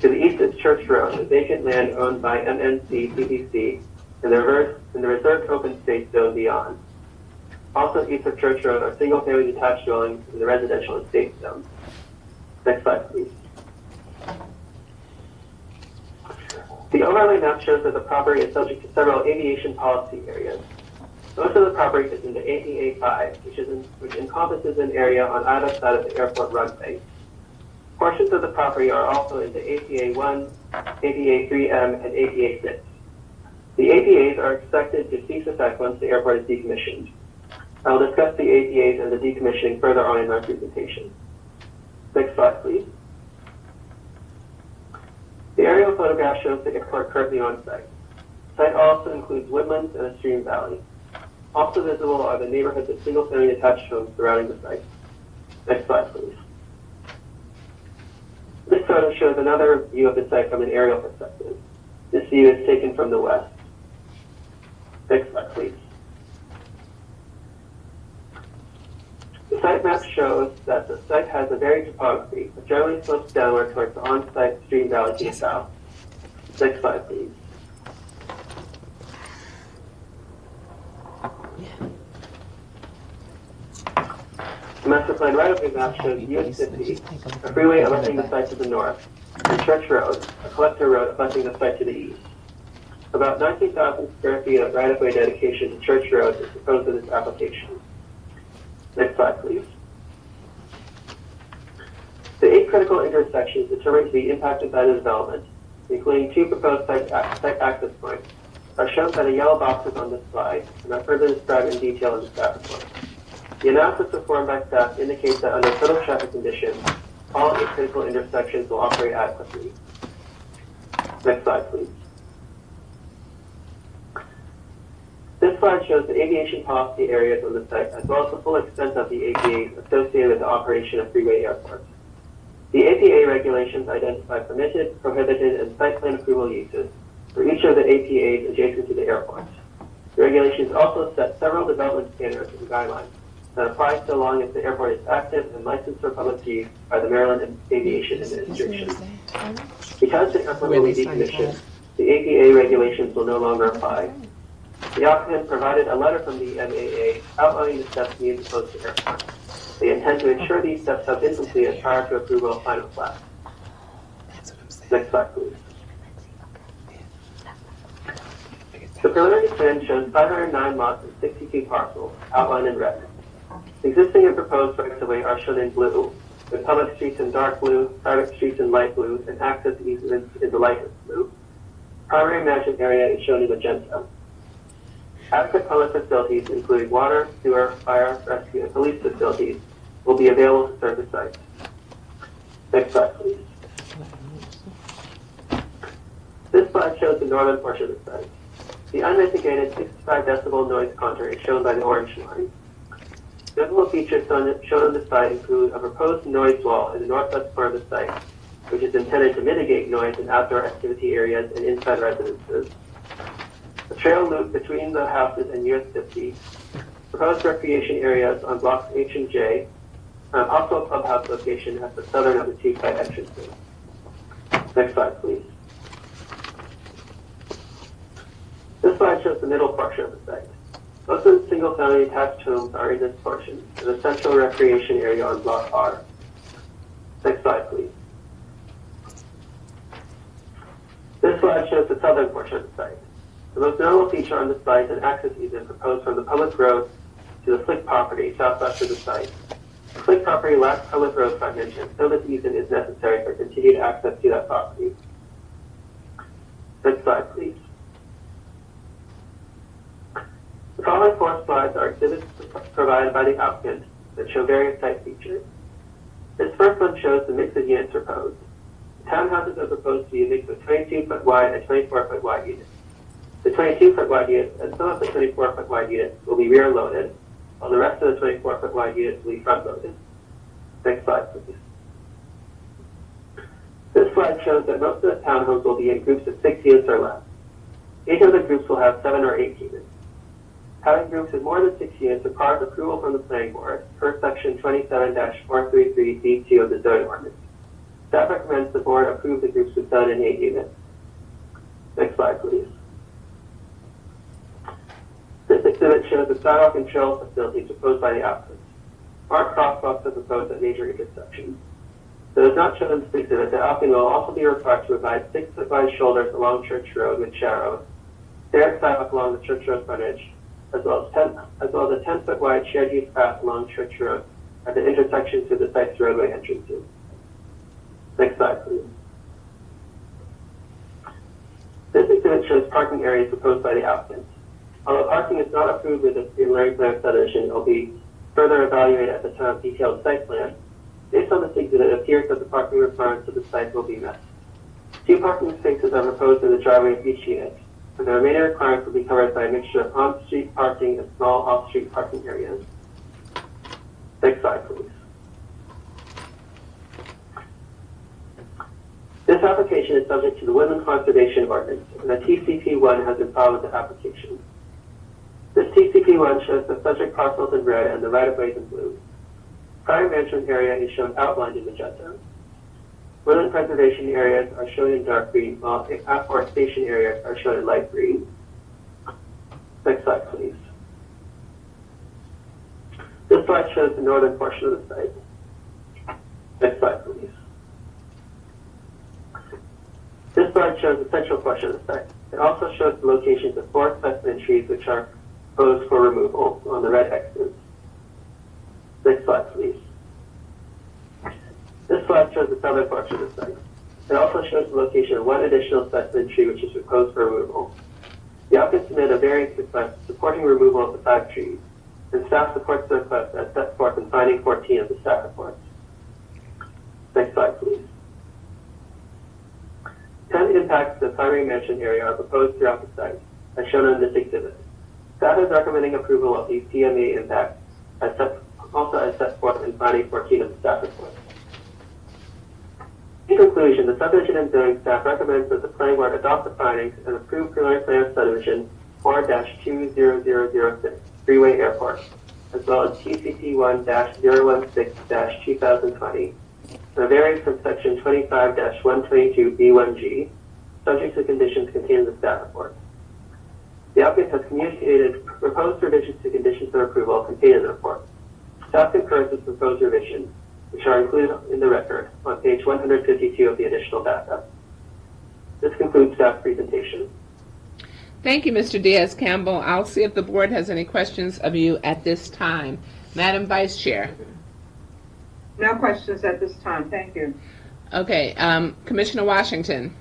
To the east is Church Road, a vacant land owned by M N C P P C in the, reverse, in the reserved open space zone beyond. Also east of Church Road are single-family detached dwellings in the residential estate zone. Next slide, please. The overlay map shows that the property is subject to several aviation policy areas. Most of the property is in the A D A five, which, is in, which encompasses an area on either side of the airport runway. Portions of the property are also in the A P A one, A P A three M, and A P A six. The A P As are expected to cease effect once the airport is decommissioned. I will discuss the A P As and the decommissioning further on in my presentation. Next slide, please. The aerial photograph shows the airport currently on site. The site also includes woodlands and a stream valley. Also visible are the neighborhoods of single-family detached homes surrounding the site. Next slide, please. This photo shows another view of the site from an aerial perspective. This view is taken from the west. Next slide, please. The site map shows that the site has a varied topography, which generally slopes downward towards the on-site stream valley to the south. Next slide, please. The master plan right-of-way map shows U S fifty, a freeway abutting the site to the north, and Church Road, a collector road abutting the site to the east. About nineteen thousand square feet of right-of-way dedication to Church Road is proposed in this application. Next slide, please. The eight critical intersections determined to be impacted by the development, including two proposed site access points, are shown by the yellow boxes on this slide and are further described in detail in the staff report. The analysis performed by staff indicates that under total traffic conditions, all eight critical intersections will operate adequately. Next slide, please. This slide shows the aviation policy areas on the site, as well as the full extent of the A P As associated with the operation of freeway airports. The A P A regulations identify permitted, prohibited, and site plan approval uses for each of the A P As adjacent to the airport. The regulations also set several development standards and guidelines that apply so long as the airport is active and licensed for public use by the Maryland Aviation Administration. Because the airport will be decommissioned, the A P A regulations will no longer apply. The applicant provided a letter from the M A A outlining the steps needed to close the airport. They intend to ensure these steps have been completed prior to approval of final plat. Next slide, please. The preliminary plan shows five hundred nine lots and sixty-two parcels, outlined in red. Existing and proposed rights-of-way are shown in blue, with public streets in dark blue, private streets in light blue, and access easements in the lightest blue. Primary management area is shown in magenta. Adequate public facilities, including water, sewer, fire, rescue, and police facilities, will be available to serve the site. Next slide, please. This slide shows the northern portion of the site. The unmitigated sixty-five decibel noise contour is shown by the orange line. Visible features shown on the site include a proposed noise wall in the northwest part of the site, which is intended to mitigate noise in outdoor activity areas and inside residences. A trail loop between the houses and U S fifty, proposed recreation areas on blocks H and J, and also a clubhouse location at the southern of the two site entrances. Next slide, please. This slide shows the middle portion of the site. Most of the single-family attached homes are in this portion, and the central recreation area on block R. Next slide, please. This slide shows the southern portion of the site. The most notable feature on the site is an access easement proposed from the public road to the Flick property southwest of the site. The Flick property lacks public road frontage, and so this easement is necessary for continued access to that property. Next slide, please. The following four slides are exhibits provided by the applicant that show various site features. This first one shows the mix of units proposed. The townhouses are proposed to be a mix of twenty-two foot wide and twenty-four foot wide units. The twenty-two foot wide units and some of the twenty-four foot wide units will be rear loaded, while the rest of the twenty-four foot wide units will be front loaded. Next slide, please. This slide shows that most of the townhomes will be in groups of six units or less. Each of the groups will have seven or eight units. Having groups of more than six units requires approval from the planning board per section twenty-seven dash four thirty-three D two of the zoning ordinance. Staff recommends the board approve the groups of seven and eight units. Next slide, please. This exhibit shows the sidewalk and trail facilities proposed by the applicant. Marked crosswalks are proposed at major intersections. Though not shown in this exhibit, the applicant will also be required to provide six foot wide shoulders along Church Road with sharrows, stairs sidewalk along the Church Road frontage, as well as, ten, as well as a ten foot wide shared use path along Church Road at the intersection to the site's roadway entrances. Next slide, please. This exhibit shows parking areas proposed by the applicant. Although parking is not approved with the preliminary plan of subdivision, it will be further evaluated at the time of detailed site plan. Based on this exhibit, it appears that the parking requirements of the site will be met. Two parking spaces are proposed in the driveway of each unit, and the remaining requirements will be covered by a mixture of on-street parking and small off-street parking areas. Next slide, please. This application is subject to the Woodland Conservation Ordinance, and the T C P one has been filed with the application. This T C P one shows the subject parcels in red and the right-of-ways in blue. Prior management area is shown outlined in magenta. Woodland preservation areas are shown in dark green, while afforestation areas are shown in light green. Next slide, please. This slide shows the northern portion of the site. Next slide, please. This slide shows the central portion of the site. It also shows the locations of four specimen trees which are proposed for removal on the red X's. Next slide, please. This slide shows the southern portion of the site. It also shows the location of one additional specimen tree which is proposed for removal. The applicant submitted a variance request supporting removal of the five trees, and staff supports the request as set forth in finding fourteen of the staff reports. Next slide, please. ten impacts to the primary mansion area are proposed throughout the site, as shown in this exhibit. Staff is recommending approval of these P M A impacts, as set, also as set forth in finding fourteen of the staff report. In conclusion, the subdivision and zoning staff recommends that the planning board adopt the findings and approve preliminary plan of subdivision four dash two zero zero zero six, Freeway Airport, as well as T C P one dash zero one six dash two thousand twenty. The variance from section twenty-five dash one twenty-two B one G, subject to conditions contained in the staff report. The applicant has communicated proposed revisions to conditions of approval contained in the report. Staff concurs with proposed revisions, which are included in the record on page one hundred fifty-two of the additional data. This concludes staff presentation. Thank you, Mister Diaz-Campbell. I'll see if the board has any questions of you at this time. Madam Vice Chair. No questions at this time. Thank you. Okay. Um, Commissioner Washington.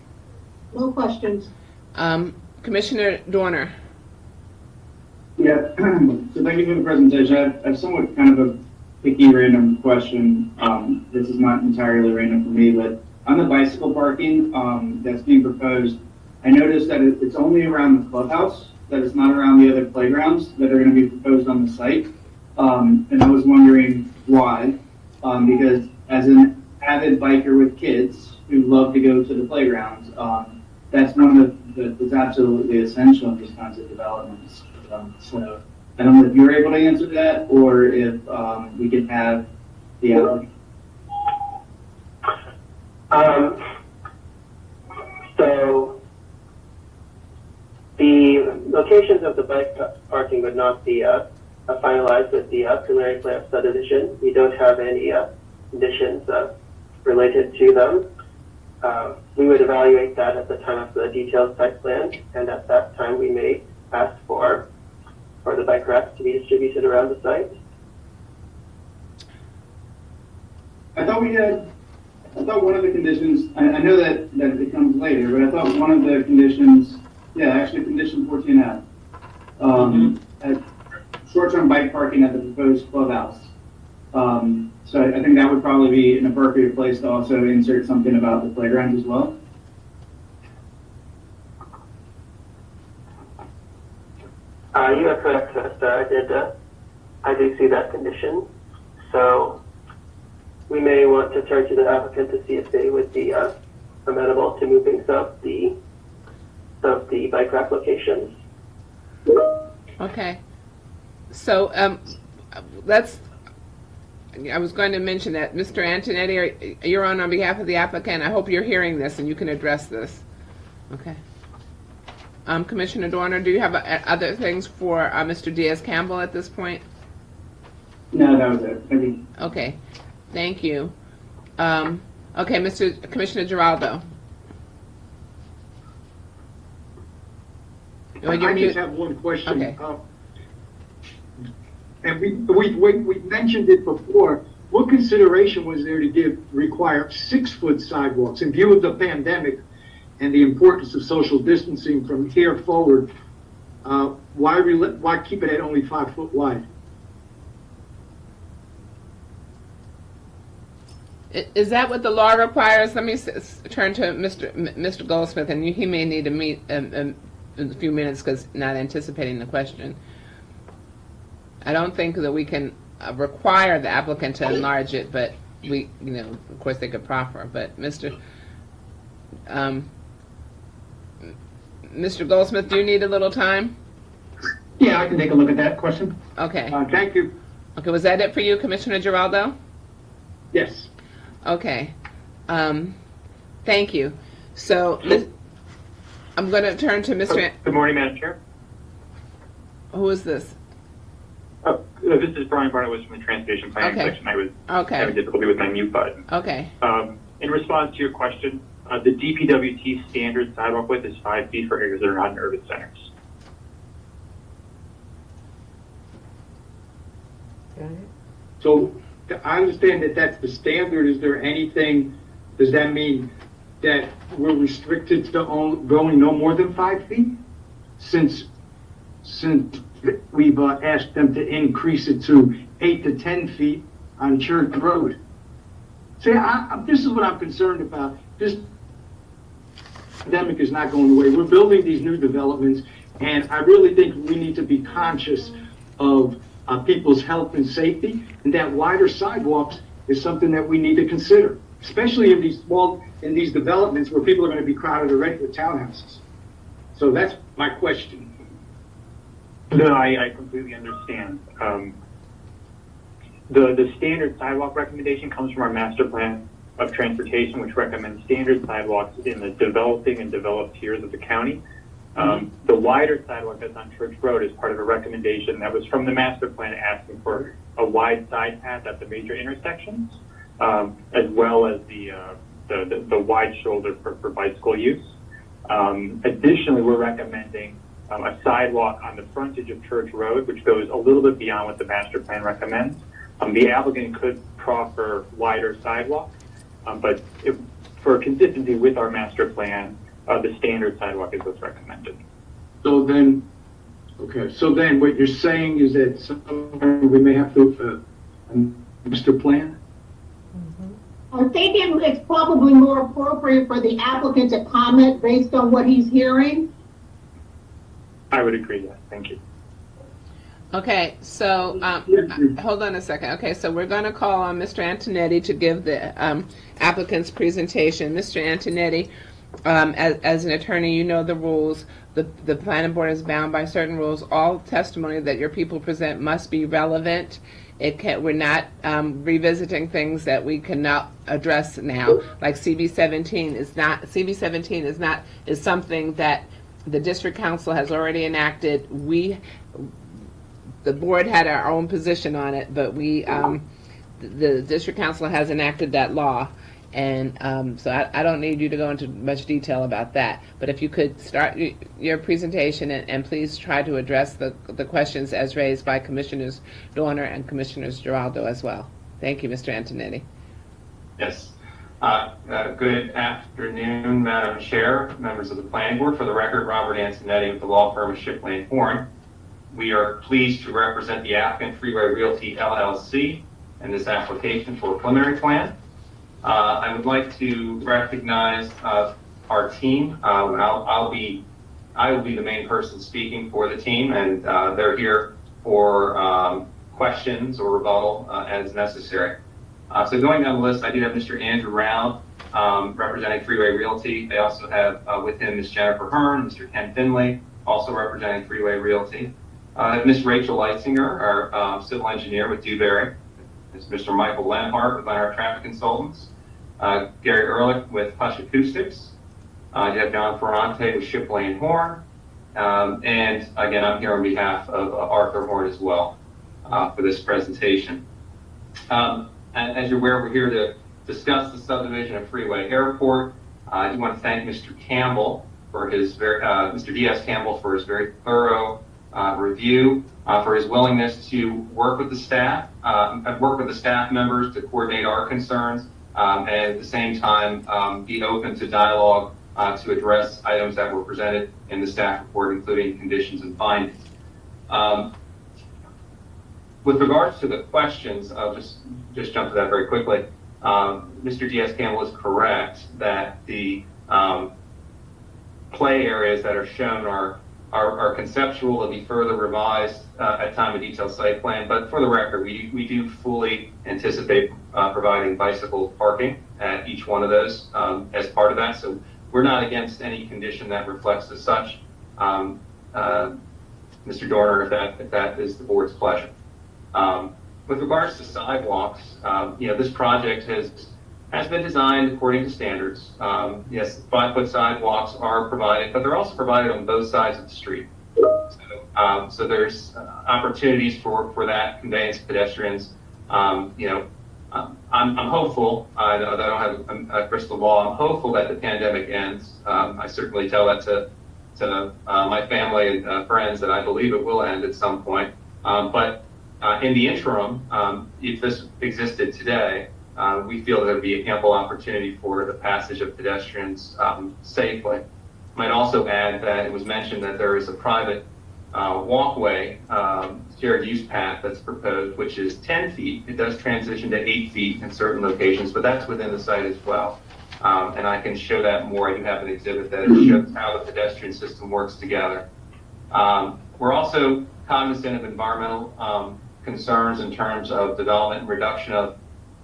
No questions. Um, Commissioner Dorner. Yeah. So thank you for the presentation. I have, I have somewhat kind of a picky random question. Um, this is not entirely random for me, but on the bicycle parking um, that's being proposed, I noticed that it's only around the clubhouse, that it's not around the other playgrounds that are going to be proposed on the site. Um, and I was wondering why, um, because as an avid biker with kids who love to go to the playgrounds, um, that's one of the, that's absolutely essential in these kinds of developments. Um, so I don't know if you're able to answer that, or if um, we can have the outcome. Um, so the locations of the bike parking would not be uh, finalized with the uh, preliminary plan of subdivision. We don't have any uh, conditions uh, related to them. Uh, we would evaluate that at the time of the detailed site plan, and at that time we may ask for for the bike racks to be distributed around the site. I thought we had, I thought one of the conditions, I, I know that, that it comes later, but I thought one of the conditions, yeah, actually condition fourteen F, um, mm-hmm. short-term bike parking at the proposed clubhouse. Um, so I, I think that would probably be an appropriate place to also insert something about the playground as well. Uh, you are correct, Mister I did, uh, I do see that condition. So we may want to turn to the applicant to see if they would be uh, amenable to moving some of the, some of the bike rack locations. Okay. So um, that's, I was going to mention that, Mister Antonetti, you're on on behalf of the applicant. I hope you're hearing this and you can address this. Okay. Um, Commissioner Dorner, do you have uh, other things for uh, Mister Diaz-Campbell at this point? No, that was it. Thank you. Okay, thank you. Um, okay, Mister Commissioner Geraldo. Well, you're I mute. Just have one question. Okay. Uh, and we, we, we, we mentioned it before. What consideration was there to give require six-foot sidewalks in view of the pandemic and the importance of social distancing from here forward? Uh, why, why keep it at only five foot wide? Is that what the law requires? Let me s turn to Mister Mister Goldsmith, and he may need to meet um, um, in a few minutes because not anticipating the question. I don't think that we can uh, require the applicant to enlarge it, but we, you know, of course they could proffer. But Mister Um, Mister Goldsmith, do you need a little time? Yeah, I can take a look at that question. Okay. Uh, thank you. Okay, was that it for you, Commissioner Geraldo? Yes. Okay. Um, thank you. So I'm going to turn to Mister Oh, good morning, Madam Chair. Who is this? Oh, this is Brian Barnowitz from the Transportation Planning okay. Section. I was okay. having difficulty with my mute button. Okay. Um, in response to your question, Uh, the D P W T standard sidewalk width is five feet for areas that are not in urban centers. So I understand that that's the standard. Is there anything, does that mean that we're restricted to only going no more than five feet? Since, since we've uh, asked them to increase it to eight to ten feet on Church Road. See, I, this is what I'm concerned about. This pandemic is not going away. We're building these new developments, and I really think we need to be conscious of uh, people's health and safety, and that wider sidewalks is something that we need to consider, especially in these small, in these developments where people are going to be crowded already with townhouses. So that's my question. No, I, I completely understand. Um, the, the standard sidewalk recommendation comes from our master plan of transportation, which recommends standard sidewalks in the developing and developed tiers of the county. Um, the wider sidewalk that's on Church Road is part of a recommendation that was from the master plan asking for a wide side path at the major intersections, um, as well as the, uh, the, the, the wide shoulder for, for bicycle use. Um, additionally, we're recommending um, a sidewalk on the frontage of Church Road, which goes a little bit beyond what the master plan recommends. Um, the applicant could proffer wider sidewalks, Um, but if, for consistency with our master plan, uh, the standard sidewalk is what's recommended. So then, okay, so then what you're saying is that we may have to uh, Mister Plan? I think it, it's probably more appropriate for the applicant to comment based on what he's hearing. I would agree, yeah. Thank you. Okay, so um, hold on a second. Okay, so we're going to call on Mister Antonetti to give the um, applicant's presentation. Mister Antonetti, um, as, as an attorney, you know the rules. The, the planning board is bound by certain rules. All testimony that your people present must be relevant. It can't, we're not um, revisiting things that we cannot address now. Like C B seventeen is not, C B seventeen is not, is something that the district council has already enacted. We, the board had our own position on it, but we, um, the district council has enacted that law. And um, so I, I don't need you to go into much detail about that. But if you could start your presentation and, and please try to address the, the questions as raised by Commissioners Dorner and Commissioners Giraldo as well. Thank you, Mister Antonetti. Yes. Uh, uh, good afternoon, Madam Chair, members of the Planning Board. For the record, Robert Antonetti with the law firm of Shipley and Horn. We are pleased to represent the applicant Freeway Realty L L C in this application for a preliminary plan. Uh, I would like to recognize uh, our team. Uh, I'll, I'll be, I will be the main person speaking for the team, and uh, they're here for um, questions or rebuttal uh, as necessary. Uh, so going down the list, I do have Mister Andrew Round um, representing Freeway Realty. They also have uh, with him Miz Jennifer Hearn, Mister Ken Finley, also representing Freeway Realty. Uh, Miz Rachel Leitzinger, our uh, civil engineer with Dewberry. It's Mister Michael Lenhart with Lenhart Traffic Consultants, uh, Gary Ehrlich with Hush Acoustics, uh, you have John Ferrante with Shipley and Horn, um, and again, I'm here on behalf of uh, Arthur Horn as well uh, for this presentation. Um, and as you're aware, we're here to discuss the subdivision of Freeway Airport. Uh, I do want to thank Mister Campbell for his very, uh, Mister D S Campbell for his very thorough Uh, review, uh, for his willingness to work with the staff, uh, work with the staff members to coordinate our concerns, um, and at the same time um, be open to dialogue uh, to address items that were presented in the staff report, including conditions and findings. Um, with regards to the questions, I'll just, just jump to that very quickly. Um, Mister D S Campbell is correct that the um, play areas that are shown are Are, are conceptual and be further revised uh, at time of detailed site plan. But for the record, we, we do fully anticipate uh, providing bicycle parking at each one of those um, as part of that. So we're not against any condition that reflects as such. Um, uh, Mister Dorner, if that, if that is the board's pleasure. Um, with regards to sidewalks, um, you know, this project has has been designed according to standards. Um, yes, five-foot sidewalks are provided, but they're also provided on both sides of the street. So, um, so there's uh, opportunities for, for that conveyance to pedestrians. Um, you know, um, I'm, I'm hopeful, I, know that I don't have a, a crystal ball, I'm hopeful that the pandemic ends. Um, I certainly tell that to, to uh, my family and uh, friends that I believe it will end at some point. Um, but uh, in the interim, um, if this existed today, Uh, we feel there would be ample opportunity for the passage of pedestrians um, safely. Might also add that it was mentioned that there is a private uh, walkway, um, shared use path that's proposed, which is ten feet. It does transition to eight feet in certain locations, but that's within the site as well. Um, and I can show that more. I do have an exhibit that shows how the pedestrian system works together. Um, we're also cognizant of environmental um, concerns in terms of development and reduction of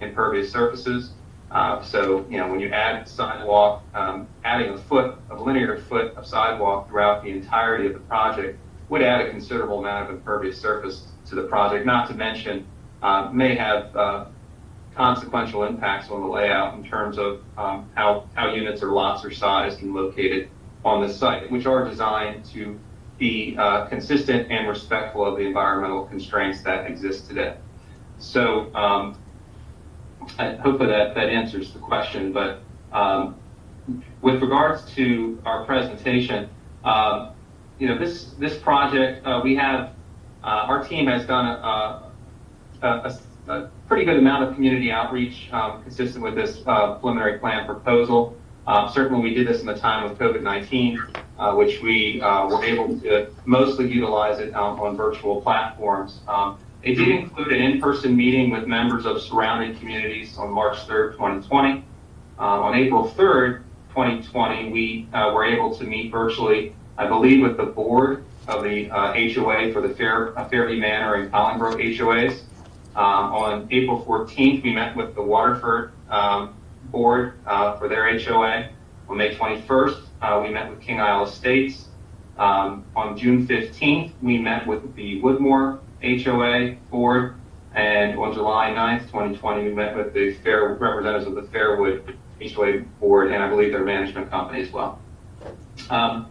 impervious surfaces. Uh, so, you know, when you add sidewalk, um, adding a foot, a linear foot of sidewalk throughout the entirety of the project would add a considerable amount of impervious surface to the project, not to mention uh, may have uh, consequential impacts on the layout in terms of um, how, how units or lots are sized and located on the site, which are designed to be uh, consistent and respectful of the environmental constraints that exist today. So, um, I hope that that answers the question, but um, with regards to our presentation, uh, you know, this this project, uh, we have, uh, our team has done a, a, a, a pretty good amount of community outreach um, consistent with this uh, preliminary plan proposal. Uh, certainly we did this in the time of COVID nineteen, uh, which we uh, were able to mostly utilize it um, on virtual platforms. Um, They did include an in-person meeting with members of surrounding communities on March third, twenty twenty. Uh, on April third, twenty twenty, we uh, were able to meet virtually, I believe, with the board of the uh, H O A for the Fair, uh, Fairview Manor and Collingbroke H O As. Um, on April fourteenth, we met with the Waterford um, board uh, for their H O A. On May twenty-first, uh, we met with Kings Isle Estates. Um, on June fifteenth, we met with the Woodmore H O A board, and on July ninth, twenty twenty, we met with the fair representatives of the Fairwood H O A board, and I believe their management company as well. Um,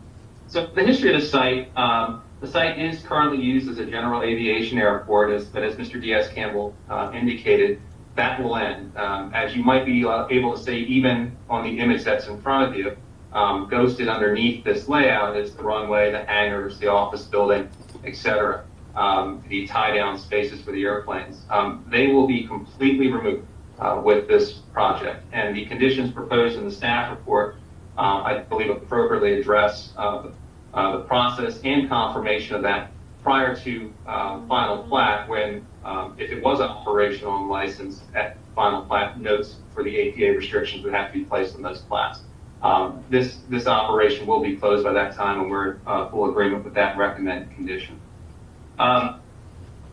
so the history of the site, um, the site is currently used as a general aviation airport, as, but as Mister D S Campbell uh, indicated, that will end. Um, as you might be uh, able to see, even on the image that's in front of you, um, ghosted underneath this layout is the runway, the hangars, the office building, et cetera. Um, the tie-down spaces for the airplanes. Um, they will be completely removed uh, with this project, and the conditions proposed in the staff report, uh, I believe, appropriately address uh, uh, the process and confirmation of that prior to uh, final plat, when, um, if it was operational and licensed, at final plat, notes for the A P A restrictions would have to be placed on those plats. Um, this, this operation will be closed by that time, and we're in uh, full agreement with that recommended condition. Um,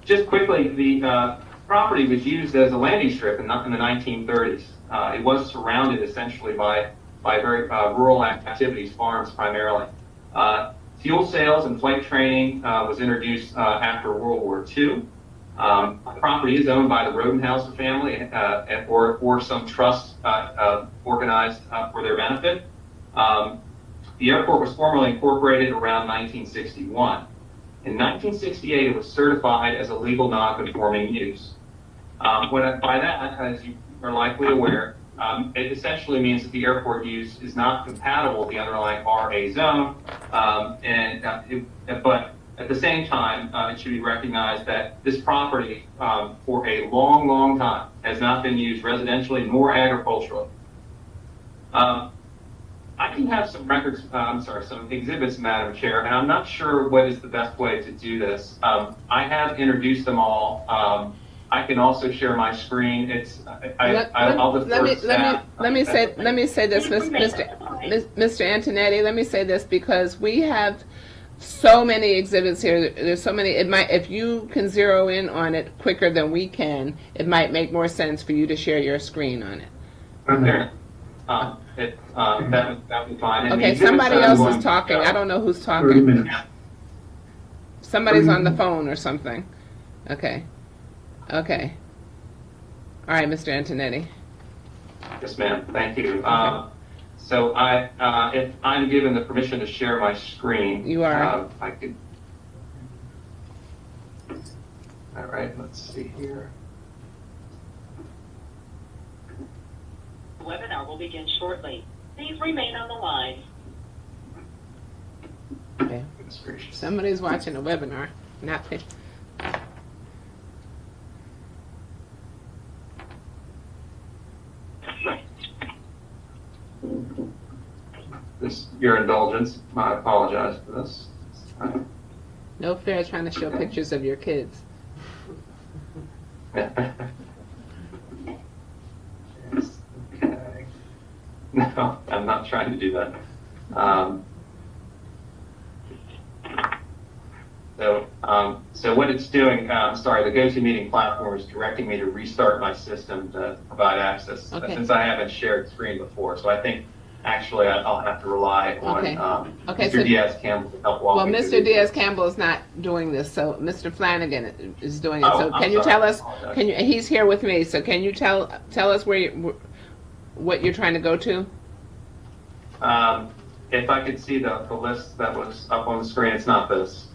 just quickly, the uh, property was used as a landing strip in, in the nineteen thirties. Uh, it was surrounded essentially by by very uh, rural activities, farms primarily. Uh, fuel sales and flight training uh, was introduced uh, after World War Two. Um, the property is owned by the Rodenhauser family, uh, and, or or some trust uh, uh, organized uh, for their benefit. Um, the airport was formally incorporated around nineteen sixty-one. In nineteen sixty-eight, it was certified as a legal non-conforming use. Um, when, by that, as you are likely aware, um, it essentially means that the airport use is not compatible with the underlying R A zone, um, and, uh, it, but at the same time, uh, it should be recognized that this property um, for a long, long time has not been used residentially nor agriculturally. Um, I do have some records, uh, I'm sorry, some exhibits, Madam Chair, and I'm not sure what is the best way to do this. Um, I have introduced them all. Um, I can also share my screen. It's, I, let, I, I'll defer let me, staff. Let me, let me say, let me say this, Mister Mister Mister Antonetti, let me say this, because we have so many exhibits here. There's so many, it might, if you can zero in on it quicker than we can, it might make more sense for you to share your screen on it. Okay. Uh, it, uh, that, that would be fine. Okay, somebody else is talking. I don't know who's talking. Somebody's on the phone or something. Okay. Okay. All right, Mister Antonetti. Yes, ma'am. Thank you. Okay. Uh, so I, uh, if I'm given the permission to share my screen. You are. Uh, I could. All right, let's see here. The webinar will begin shortly. Please remain on the line. Okay. Somebody's watching a webinar. Not me. This, your indulgence. I apologize for this. No fair, trying to show okay. pictures of your kids. No, I'm not trying to do that. Um, so, um, so what it's doing, uh, sorry, the GoToMeeting platform is directing me to restart my system to provide access, okay. since I haven't shared screen before. So I think actually I'll have to rely on okay. Um, okay, Mister So, Diaz-Campbell to help walk well, me Mister through. Well, Mister Diaz-Campbell is not doing this, so Mister Flanagan is doing it. Oh, so I'm can sorry. you tell us? Can you? He's here with me. So can you tell tell us where you? what you're trying to go to? Um, if I could see the, the list that was up on the screen, it's not this.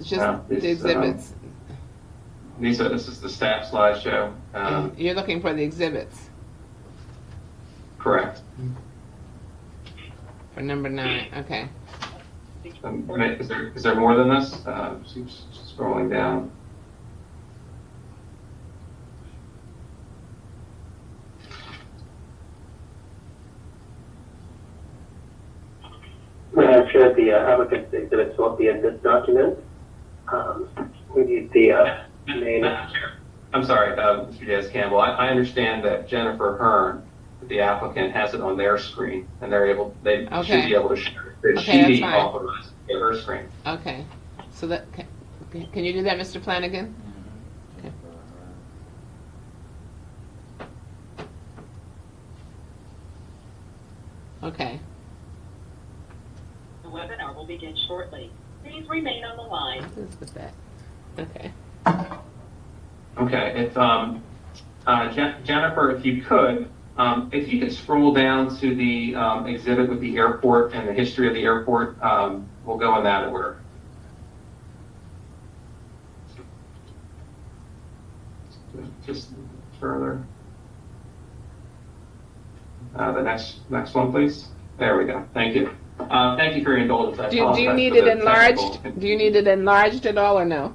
It's just no, these, the exhibits. Um, these are, this is the staff slideshow. Um, you're looking for the exhibits? Correct. For number nine, okay. Um, is there is there more than this? Uh, scrolling down. the uh, have a exhibit two at the end of this document. Um, we need the uh, name. I'm sorry, uh, Mister Jez Campbell. I, I understand that Jennifer Hearn, the applicant, has it on their screen, and they're able. They okay. should be able to share. They okay, should be fine. authorized to get her screen. Okay. So that can, can you do that, Mister Flanagan? Okay. Okay. The webinar will begin shortly. Please remain on the line. Let's put that. Okay. Okay. If um, uh, Je Jennifer, if you could. Um, if you could scroll down to the um, exhibit with the airport and the history of the airport, um, we'll go in that order. Just further. Uh, the next next one, please. There we go. Thank you. Uh, thank you for your indulgence. Do, do you need it enlarged? Technical. Do you need it enlarged at all or no?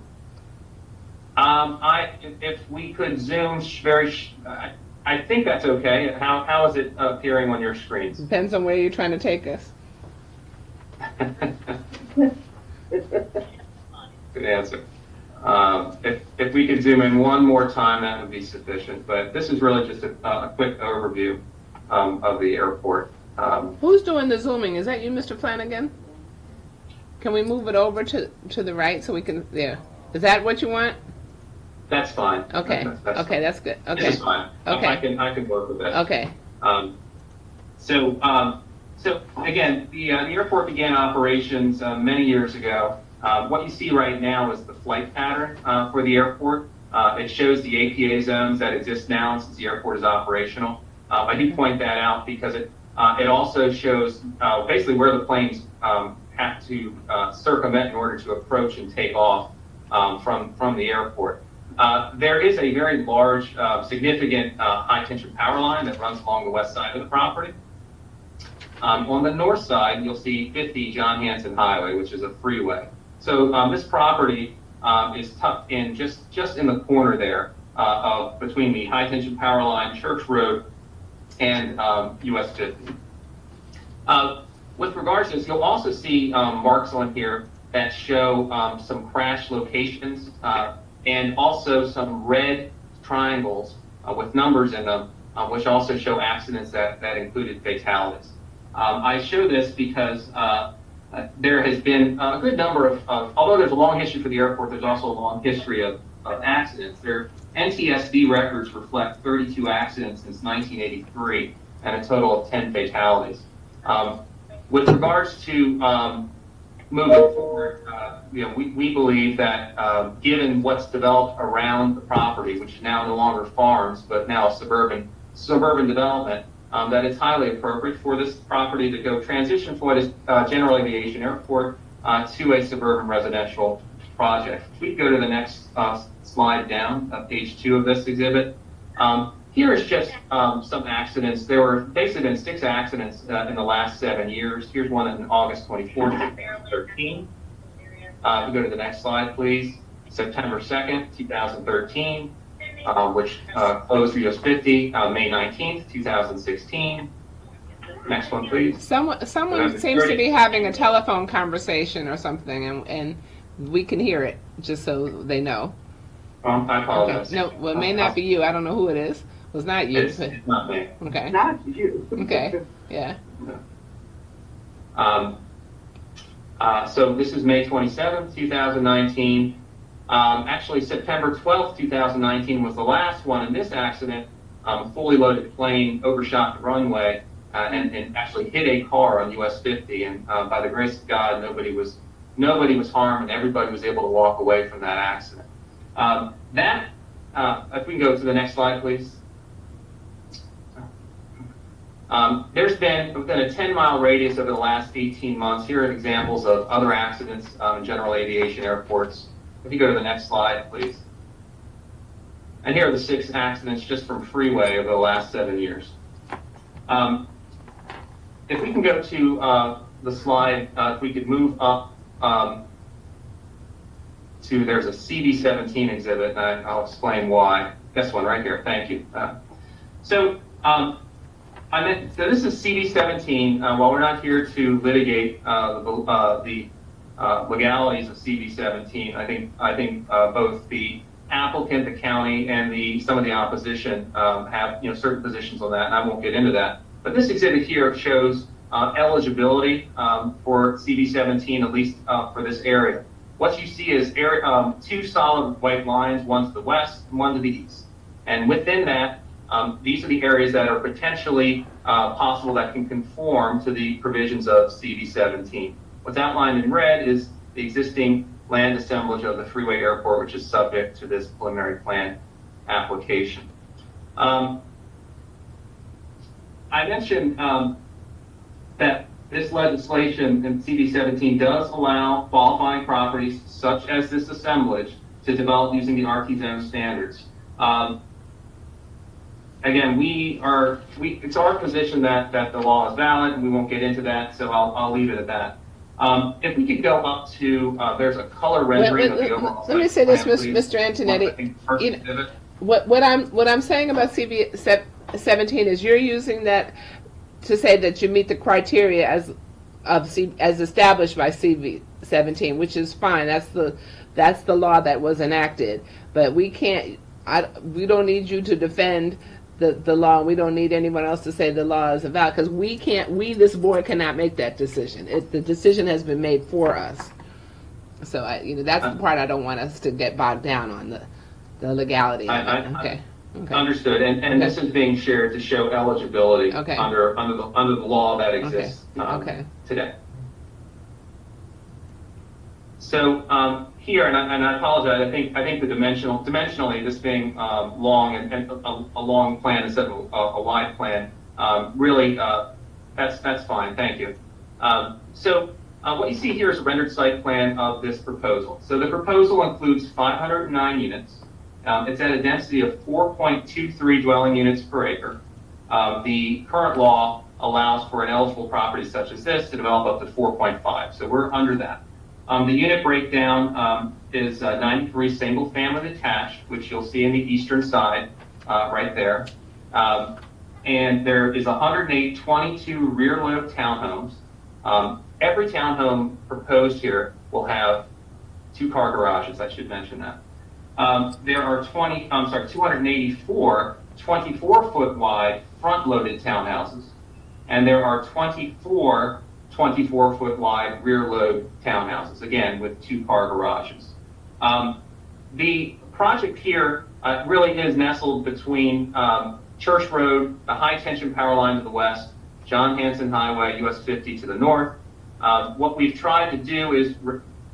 Um, I if we could zoom very. Uh, I think that's okay. How how is it appearing on your screen? Depends on where you're trying to take us. Good answer. Um, if if we could zoom in one more time, that would be sufficient. But this is really just a, a quick overview um, of the airport. Um, Who's doing the zooming? Is that you, Mister Flanagan? Can we move it over to to the right so we can? There. Is that what you want? That's fine. Okay. That's, that's okay. Fine. That's good. Okay. That's fine. Okay. Um, I can I can work with that. Okay. Um, so um, so again, the uh, the airport began operations uh, many years ago. Uh, what you see right now is the flight pattern uh, for the airport. Uh, it shows the A P A zones that exist now since the airport is operational. Uh, I do point that out because it uh, it also shows uh, basically where the planes um, have to uh, circumvent in order to approach and take off um, from from the airport. Uh, there is a very large, uh, significant uh, high-tension power line that runs along the west side of the property. Um, on the north side, you'll see fifty John Hanson Highway, which is a freeway. So um, this property um, is tucked in just, just in the corner there uh, of between the high-tension power line, Church Road, and um, U S fifty. Uh, with regards to this, you'll also see um, marks on here that show um, some crash locations. Uh, and also some red triangles uh, with numbers in them, uh, which also show accidents that, that included fatalities. Um, I show this because uh, uh, there has been a good number of, of, although there's a long history for the airport, there's also a long history of, of accidents. Their N T S B records reflect thirty-two accidents since nineteen eighty-three and a total of ten fatalities. Um, with regards to um, moving forward, uh, you know, we, we believe that uh, given what's developed around the property, which is now no longer farms, but now suburban suburban development, um, that it's highly appropriate for this property to go transition from what is uh, general aviation airport uh, to a suburban residential project. If we go to the next uh, slide down, uh, page two of this exhibit, um, here is just um, some accidents. There were basically been six accidents uh, in the last seven years. Here's one in August twenty-fourth, twenty thirteen. Uh, we go to the next slide, please. September second, two thousand thirteen, uh, which uh, closed U S fifty. Uh, May nineteenth, two thousand sixteen. Next one, please. Someone, someone seems to be having a telephone conversation or something, and, and we can hear it, just so they know. Um, I apologize. Okay. No, well, it may not be you. I don't know who it is. Was well, not you. It's, but, it's not me. Okay. Not you. Okay. Yeah. Um. Uh, so this is May twenty-seventh, two thousand nineteen. Um, actually, September twelfth, two thousand nineteen was the last one in this accident. Um, fully loaded plane overshot the runway uh, and, and actually hit a car on U S fifty. And uh, by the grace of God, nobody was nobody was harmed, and everybody was able to walk away from that accident. Um, that. Uh, if we can go to the next slide, please. Um, there's been within a ten mile radius over the last eighteen months. Here are examples of other accidents um, in general aviation airports. If you go to the next slide, please. And here are the six accidents just from freeway over the last seven years. Um, if we can go to uh, the slide, uh, if we could move up. Um, To, there's a C B seventeen exhibit, and I, I'll explain why. This one right here, thank you. Uh, so um, I mean, so this is C B seventeen. Uh, while we're not here to litigate uh, the, uh, the uh, legalities of C B seventeen, I think I think uh, both the applicant, the county, and the some of the opposition um, have you know certain positions on that, and I won't get into that. But this exhibit here shows uh, eligibility um, for C B seventeen, at least uh, for this area. What you see is area, um, two solid white lines, one to the west and one to the east, and within that. Um, these are the areas that are potentially uh, possible that can conform to the provisions of C B seventeen. What's outlined in red is the existing land assemblage of the Freeway Airport, which is subject to this preliminary plan application. Um, I mentioned um, that this legislation in C B seventeen does allow qualifying properties such as this assemblage to develop using the R T zone standards. Um, Again, we are, we, it's our position that, that the law is valid, and we won't get into that, so I'll, I'll leave it at that. Um, if we could go up to, uh, there's a color rendering let, let, of the overall. Let me say this, plan, Mister Antonetti. You know, what, what, I'm, what I'm saying about C B seventeen is you're using that to say that you meet the criteria as, of C, as established by C B seventeen, which is fine. That's the, that's the law that was enacted. But we can't, I, we don't need you to defend The, the law. We don't need anyone else to say the law is about, because we can't, we this board cannot make that decision. It, the decision has been made for us. So I, you know, that's uh, the part I don't want us to get bogged down on, the, the legality. I, I, okay. I, okay. Understood. And, and okay. This is being shared to show eligibility okay. under under the under the law that exists okay. Um, okay. today. So um, here, and I, and I apologize. I think I think the dimensional, dimensionally, this being um, long and, and a, a long plan instead of a, a wide plan, um, really, uh, that's that's fine. Thank you. Um, so uh, what you see here is a rendered site plan of this proposal. So the proposal includes five hundred nine units. Um, it's at a density of four point two three dwelling units per acre. Uh, the current law allows for an eligible property such as this to develop up to four point five. So we're under that. Um, the unit breakdown um, is uh, ninety-three single-family detached, which you'll see in the eastern side, uh, right there. Um, and there is one hundred eight twenty-two rear-load townhomes. Um, every townhome proposed here will have two-car garages. I should mention that. Um, there are twenty, I'm sorry, two hundred eighty-four twenty-four-foot wide front-loaded townhouses, and there are twenty-four. twenty-four foot wide rear load townhouses, again with two car garages. Um, the project here uh, really is nestled between um, Church Road, the high tension power line to the west, John Hanson Highway, U S fifty to the north. Uh, what we've tried to do is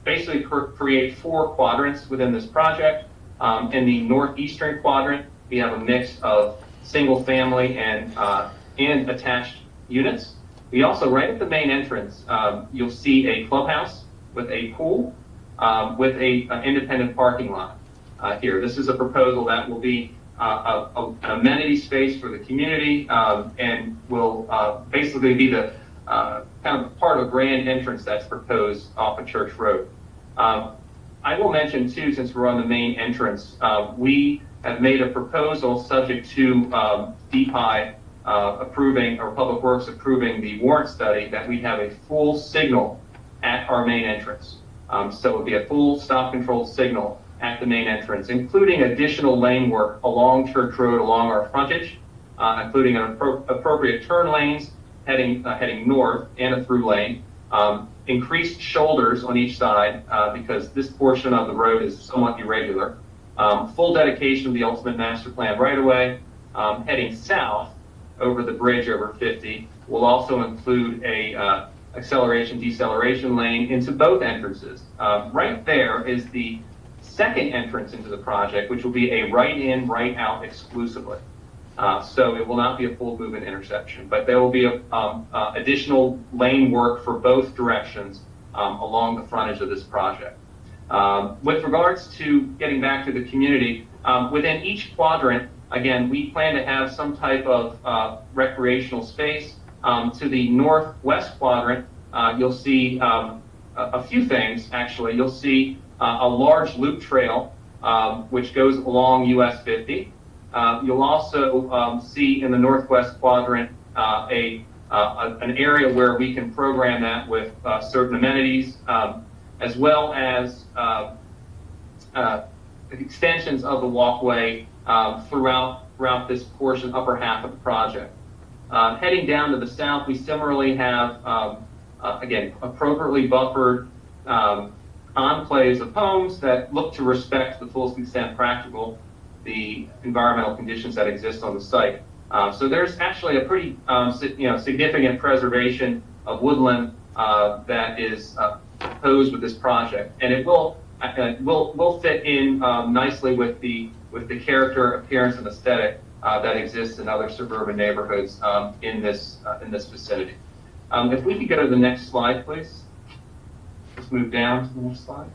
basically create four quadrants within this project. Um, in the northeastern quadrant, we have a mix of single family and, uh, and attached units. We also, right at the main entrance, um, you'll see a clubhouse with a pool, um, with a, an independent parking lot uh, here. This is a proposal that will be uh, a, a, an amenity space for the community um, and will uh, basically be the uh, kind of part of a grand entrance that's proposed off of Church Road. Um, I will mention, too, since we're on the main entrance, uh, we have made a proposal subject to um, D P I Uh, approving, or Public Works approving the warrant study, that we have a full signal at our main entrance. Um, so it would be a full stop control signal at the main entrance, including additional lane work along Church Road, along our frontage, uh, including an appro appropriate turn lanes heading uh, heading north and a through lane, um, increased shoulders on each side uh, because this portion of the road is somewhat irregular, um, full dedication of the ultimate master plan right away, um, heading south over the bridge over fifty. Will also include a uh, acceleration deceleration lane into both entrances. Uh, right there is the second entrance into the project, which will be a right in, right out exclusively. Uh, so it will not be a full movement intersection, but there will be a, um, uh, additional lane work for both directions um, along the frontage of this project. Um, with regards to getting back to the community, um, within each quadrant, again, we plan to have some type of uh, recreational space. Um, to the northwest quadrant, uh, you'll see um, a, a few things, actually. You'll see uh, a large loop trail, um, which goes along U S fifty. Uh, you'll also um, see in the northwest quadrant uh, a, uh, an area where we can program that with uh, certain amenities, um, as well as uh, uh, extensions of the walkway uh, throughout, throughout this portion, upper half of the project. Uh, heading down to the south, we similarly have, um, uh, again, appropriately buffered um, enclaves of homes that look to respect to the fullest extent practical the environmental conditions that exist on the site. Uh, so there's actually a pretty um, si you know, significant preservation of woodland uh, that is uh, posed with this project, and it will uh, will will fit in um, nicely with the with the character, appearance, and aesthetic uh, that exists in other suburban neighborhoods um, in this uh, in this vicinity. Um, if we could go to the next slide, please. Let's move down to the next slide.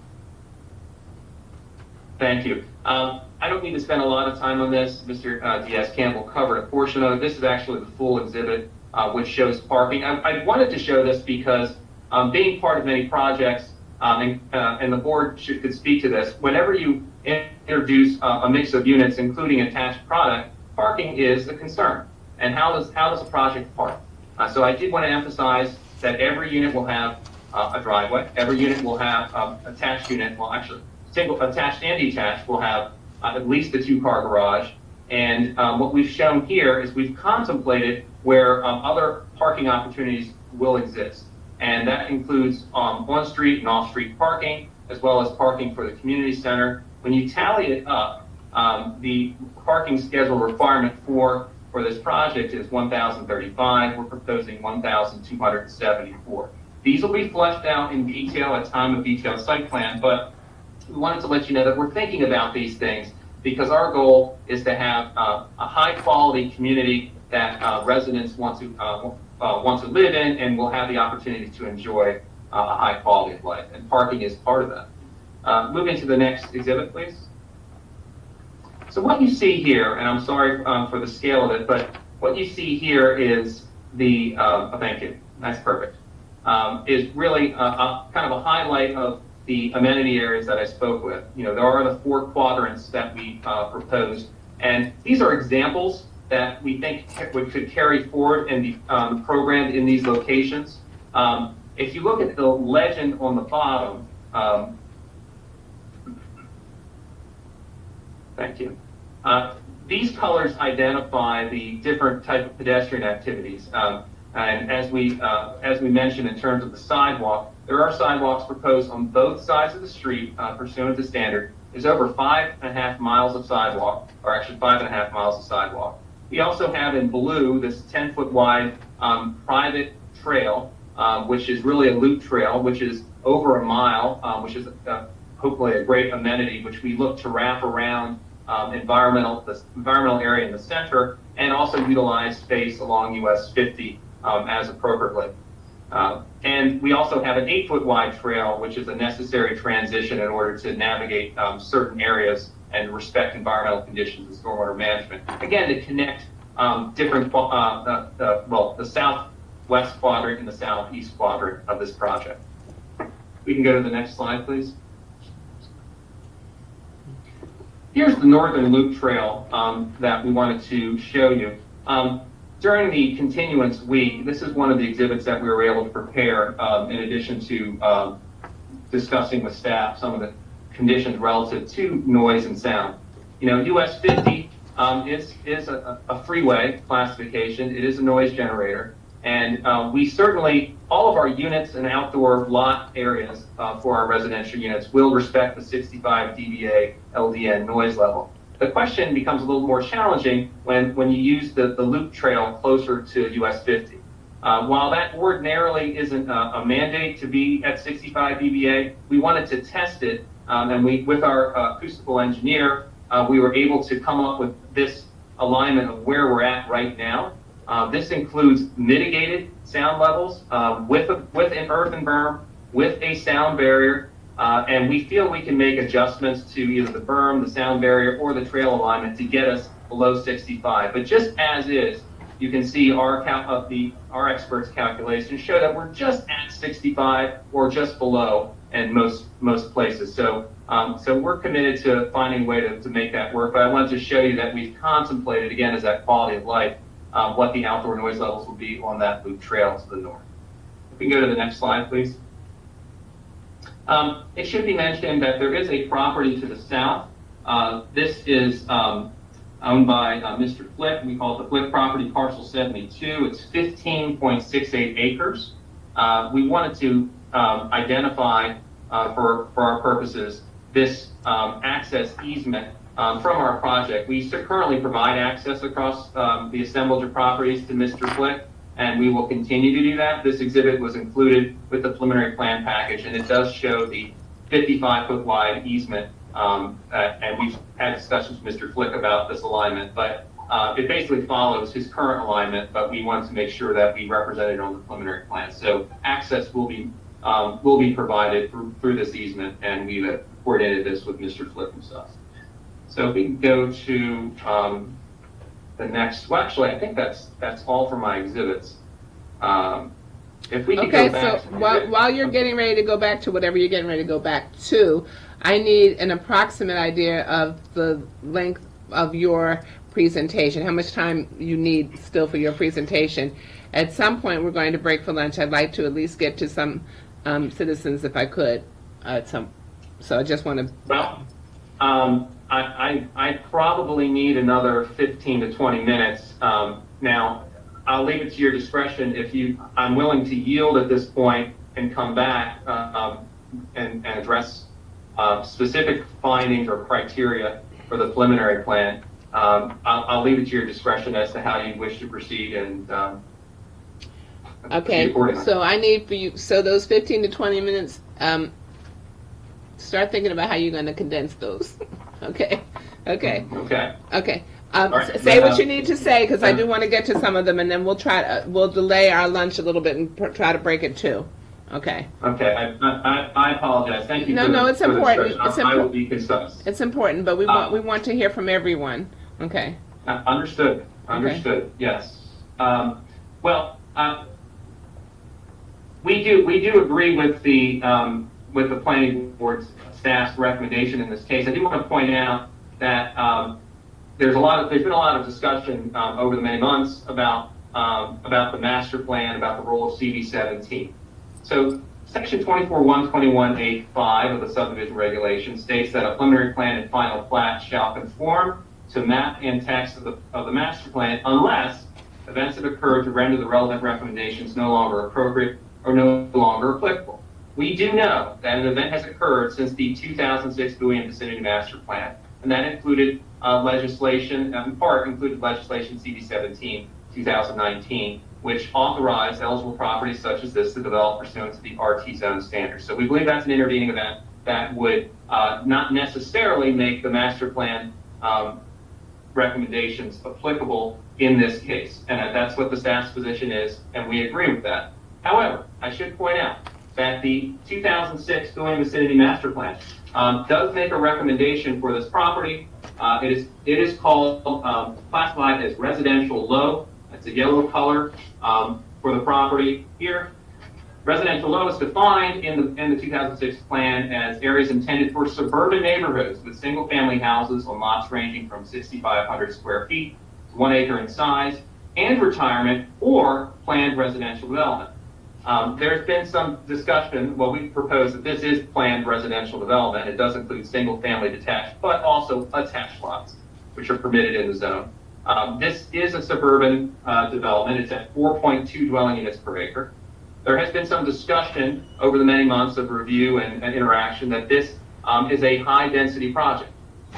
Thank you. Um, I don't need to spend a lot of time on this. Mister Uh, Diaz-Campbell covered a portion of it. This is actually the full exhibit, uh, which shows parking. I, I wanted to show this because um, being part of many projects, um, and, uh, and the board should, could speak to this, whenever you introduce uh, a mix of units, including attached product, parking is a concern. And how does, how does a project park? Uh, so I did want to emphasize that every unit will have uh, a driveway. Every unit will have um, attached unit, well, actually, single attached and detached will have Uh, at least the two-car garage, and um, what we've shown here is we've contemplated where um, other parking opportunities will exist, and that includes um, on-street and off-street parking, as well as parking for the community center. When you tally it up, um, the parking schedule requirement for for this project is one thousand thirty-five. We're proposing one thousand two hundred seventy-four. These will be fleshed out in detail at time of detailed site plan, but we wanted to let you know that we're thinking about these things because our goal is to have uh, a high-quality community that uh, residents want to uh, uh, want to live in and will have the opportunity to enjoy uh, a high quality of life, and parking is part of that. Uh, moving to the next exhibit, please. So what you see here, and I'm sorry um, for the scale of it, but what you see here is the, uh, oh, thank you, that's perfect, um, is really a, a, kind of a highlight of the amenity areas that I spoke with. You know, there are the four quadrants that we uh, proposed, and these are examples that we think would could carry forward and be um, programmed in these locations. Um, if you look at the legend on the bottom, um, thank you. Uh, these colors identify the different type of pedestrian activities. Um, And as we uh, as we mentioned in terms of the sidewalk, there are sidewalks proposed on both sides of the street uh, pursuant to standard. There's over five and a half miles of sidewalk, or actually five and a half miles of sidewalk. We also have in blue this ten foot wide um, private trail, uh, which is really a loop trail, which is over a mile, uh, which is uh, hopefully a great amenity, which we look to wrap around um, environmental the environmental area in the center, and also utilize space along U S fifty. Um, as appropriately. Uh, and we also have an eight foot wide trail, which is a necessary transition in order to navigate um, certain areas and respect environmental conditions and stormwater management. Again, to connect um, different, uh, uh, uh, well, the southwest quadrant and the southeast quadrant of this project. We can go to the next slide, please. Here's the northern loop trail um, that we wanted to show you. Um, During the continuance week, this is one of the exhibits that we were able to prepare um, in addition to um, discussing with staff some of the conditions relative to noise and sound. You know, U S fifty um, is, is a, a freeway classification. It is a noise generator. And uh, we certainly, all of our units and outdoor lot areas uh, for our residential units will respect the sixty-five D B A L D N noise level. The question becomes a little more challenging when, when you use the, the loop trail closer to U S fifty. Uh, while that ordinarily isn't a, a mandate to be at sixty-five D B A, we wanted to test it, um, and we, with our uh, acoustical engineer, uh, we were able to come up with this alignment of where we're at right now. Uh, this includes mitigated sound levels uh, with, a, with an earthen berm, with a sound barrier, Uh, and we feel we can make adjustments to either the berm, the sound barrier, or the trail alignment to get us below sixty-five. But just as is, you can see our of the our experts' calculations show that we're just at sixty-five or just below in most most places. So um, so we're committed to finding a way to, to make that work. But I wanted to show you that we've contemplated, again, as that quality of life, um, what the outdoor noise levels will be on that loop trail to the north. If we can go to the next slide, please. Um, it should be mentioned that there is a property to the south. Uh, this is um, owned by uh, Mister Flick. We call it the Flick property, parcel seventy-two. It's fifteen point six eight acres. Uh, we wanted to um, identify uh, for, for our purposes this um, access easement um, from our project. We currently provide access across um, the assemblage of properties to Mister Flick, and we will continue to do that. This exhibit was included with the preliminary plan package, and it does show the fifty-five foot wide easement. Um, uh, and we've had discussions with Mister Flick about this alignment, but uh, it basically follows his current alignment, but we want to make sure that we represent it on the preliminary plan. So access will be um, will be provided through, through this easement, and we have coordinated this with Mister Flick himself. So if we can go to um, the next, well, actually, I think that's that's all for my exhibits. Um, if we okay, go back so to while, while you're getting ready to go back to whatever you're getting ready to go back to, I need an approximate idea of the length of your presentation, how much time you need still for your presentation. At some point, we're going to break for lunch. I'd like to at least get to some um, citizens if I could. Uh, some, so I just want to. Well, um, I, I, I probably need another fifteen to twenty minutes. Um, now, I'll leave it to your discretion. If you, I'm willing to yield at this point and come back uh, um, and, and address Uh, specific findings or criteria for the preliminary plan. Um, I'll, I'll leave it to your discretion as to how you wish to proceed. And um, okay, so I need for you. So those fifteen to twenty minutes. Um, start thinking about how you're going to condense those. Okay, okay, okay, okay. Um, right. Say what you need to say, because I do want to get to some of them, and then we'll try to, we'll delay our lunch a little bit and pr try to break it too. Okay. Okay. I, I, I apologize. Thank you. No, for no, the, it's for important. It's I, impor I will be concise. It's important, but we want uh, we want to hear from everyone. Okay. Understood. Understood. Okay. Yes. Um, well, uh, we do we do agree with the um, with the planning board's staff's recommendation in this case. I do want to point out that um, there's a lot of there's been a lot of discussion um, over the many months about um, about the master plan, about the role of C B seventeen. So section twenty-four one twenty-one A five of the subdivision regulation states that a preliminary plan and final plat shall conform to map and text of the, of the master plan unless events have occurred to render the relevant recommendations no longer appropriate or no longer applicable. We do know that an event has occurred since the two thousand six Buoy and Vicinity Master Plan, and that included uh, legislation, in part included legislation C D seventeen two thousand nineteen, which authorized eligible properties such as this to develop pursuant to the R T zone standards. So we believe that's an intervening event that would uh, not necessarily make the master plan um, recommendations applicable in this case. And that's what the staff's position is, and we agree with that. However, I should point out that the two thousand six Buoy Vicinity Master Plan um, does make a recommendation for this property. Uh, it is, it is called, um, classified as residential low. It's a yellow color um, for the property here. Residential low is defined in the, in the two thousand six plan as areas intended for suburban neighborhoods with single-family houses on lots ranging from sixty-five hundred square feet to one acre in size, and retirement or planned residential development. Um, there's been some discussion. Well, we propose that this is planned residential development. It does include single-family detached, but also attached lots, which are permitted in the zone. Um, this is a suburban uh, development. It's at four point two dwelling units per acre. There has been some discussion over the many months of review and, and interaction that this um, is a high-density project.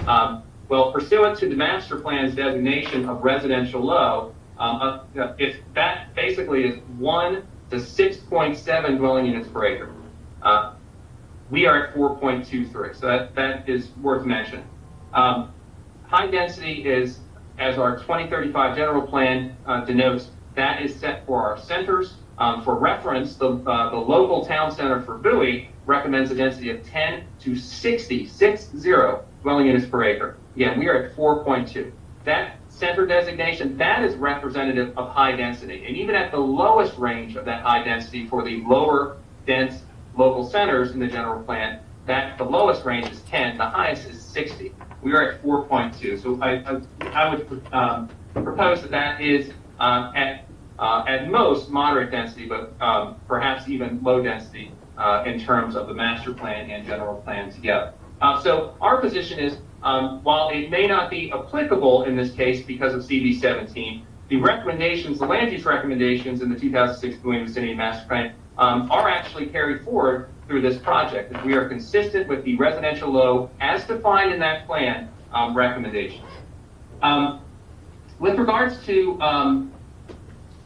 Um, well, pursuant to the master plan's designation of residential low, um, uh, if that basically is one to six point seven dwelling units per acre. Uh, we are at four point two three, so that, that is worth mentioning. Um, high density is, as our twenty thirty-five general plan uh, denotes, that is set for our centers. Um, for reference, the, uh, the local town center for Bowie recommends a density of ten to sixty, six zero dwelling units per acre. Again, we are at four point two. That center designation, that is representative of high density. And even at the lowest range of that high density for the lower dense local centers in the general plan, that the lowest range is ten, the highest is sixty. We are at four point two, so I, I, I would um, propose that that is um, at, uh, at most moderate density, but um, perhaps even low density uh, in terms of the master plan and general plan together. Uh, so our position is, um, while it may not be applicable in this case because of C B seventeen, the recommendations, the land use recommendations in the two thousand six Community Vicinity Master Plan um, are actually carried forward through this project. And we are consistent with the residential low as defined in that plan um, recommendations. Um, with regards to um,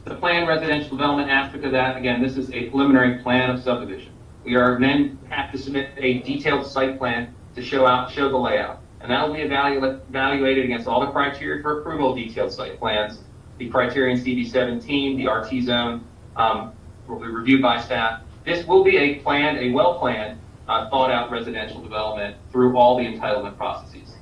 the plan residential development aspect of that, again, this is a preliminary plan of subdivision. We are then have to submit a detailed site plan to show out, show the layout. And that will be evaluate, evaluated against all the criteria for approval of detailed site plans. The criteria in C B seventeen, the R T zone, um, will be reviewed by staff. This will be a planned, a well-planned, uh, thought-out residential development through all the entitlement processes.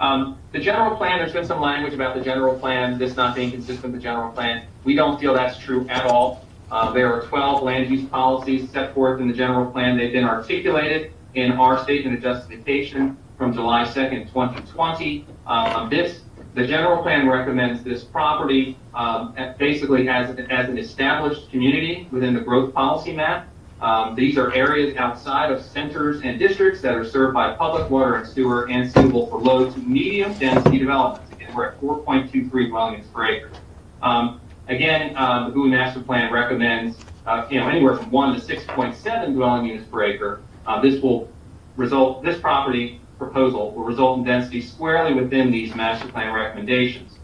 Um, the general plan, there's been some language about the general plan, this not being consistent with the general plan. We don't feel that's true at all. Uh, there are twelve land use policies set forth in the general plan. They've been articulated in our statement of justification from July second, twenty twenty. Um, this, the general plan recommends this property um, basically as, as an established community within the growth policy map. Um, these are areas outside of centers and districts that are served by public water and sewer and suitable for low to medium density developments. Again, we're at four point two three dwellings per acre. Um, again, uh, the B U I Master Plan recommends uh, you know, anywhere from one to six point seven dwelling units per acre. Uh, this will result, this property proposal will result in density squarely within these master plan recommendations.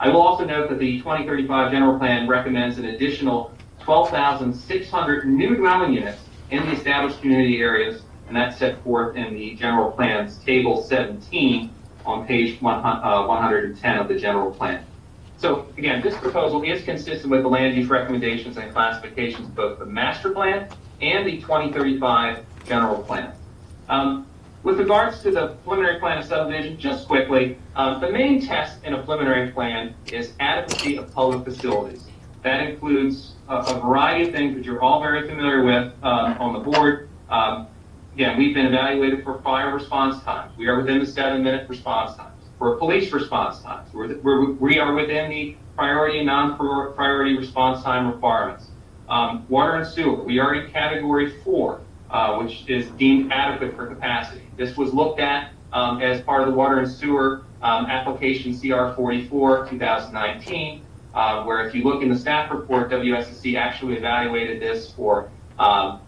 I will also note that the twenty thirty-five general plan recommends an additional twelve thousand six hundred new dwelling units in the established community areas, and that's set forth in the general plan's table seventeen on page one hundred ten of the general plan. So again, this proposal is consistent with the land use recommendations and classifications of both the master plan and the twenty thirty-five general plan. Um, with regards to the preliminary plan of subdivision, just quickly, um, the main test in a preliminary plan is adequacy of public facilities. That includes a, a variety of things that you're all very familiar with um, on the board. Um, again, we've been evaluated for fire response times. We are within the seven-minute response times. For police response times, we're, we're, we are within the priority and non-priority response time requirements. Um, water and sewer, we are in category four, uh, which is deemed adequate for capacity. This was looked at um, as part of the water and sewer um, application C R forty-four two thousand nineteen. Uh, where if you look in the staff report, W S S C actually evaluated this for um,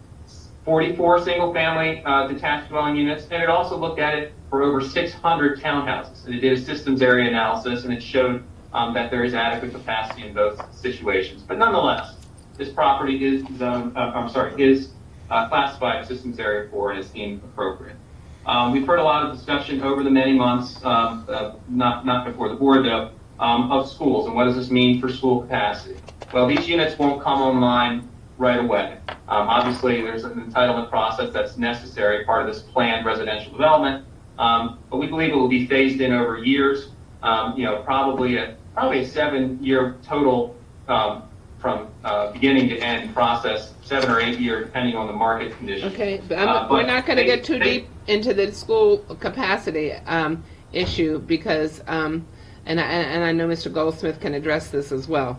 forty-four single-family uh, detached dwelling units, and it also looked at it for over six hundred townhouses. And it did a systems area analysis, and it showed um, that there is adequate capacity in both situations. But nonetheless, this property is zoned, uh, I'm sorry, is uh, classified systems area four and is deemed appropriate. Um, we've heard a lot of discussion over the many months, um, uh, not not before the board though. Um, of schools, and what does this mean for school capacity? Well, these units won't come online right away. Um, obviously, there's an entitlement process that's necessary, part of this planned residential development, um, but we believe it will be phased in over years. Um, you know, probably a probably a seven-year total um, from uh, beginning to end process, seven or eight year, depending on the market conditions. Okay, but, I'm, uh, but we're not going to get too they, deep into the school capacity um, issue because. Um, And I, and I know Mister Goldsmith can address this as well,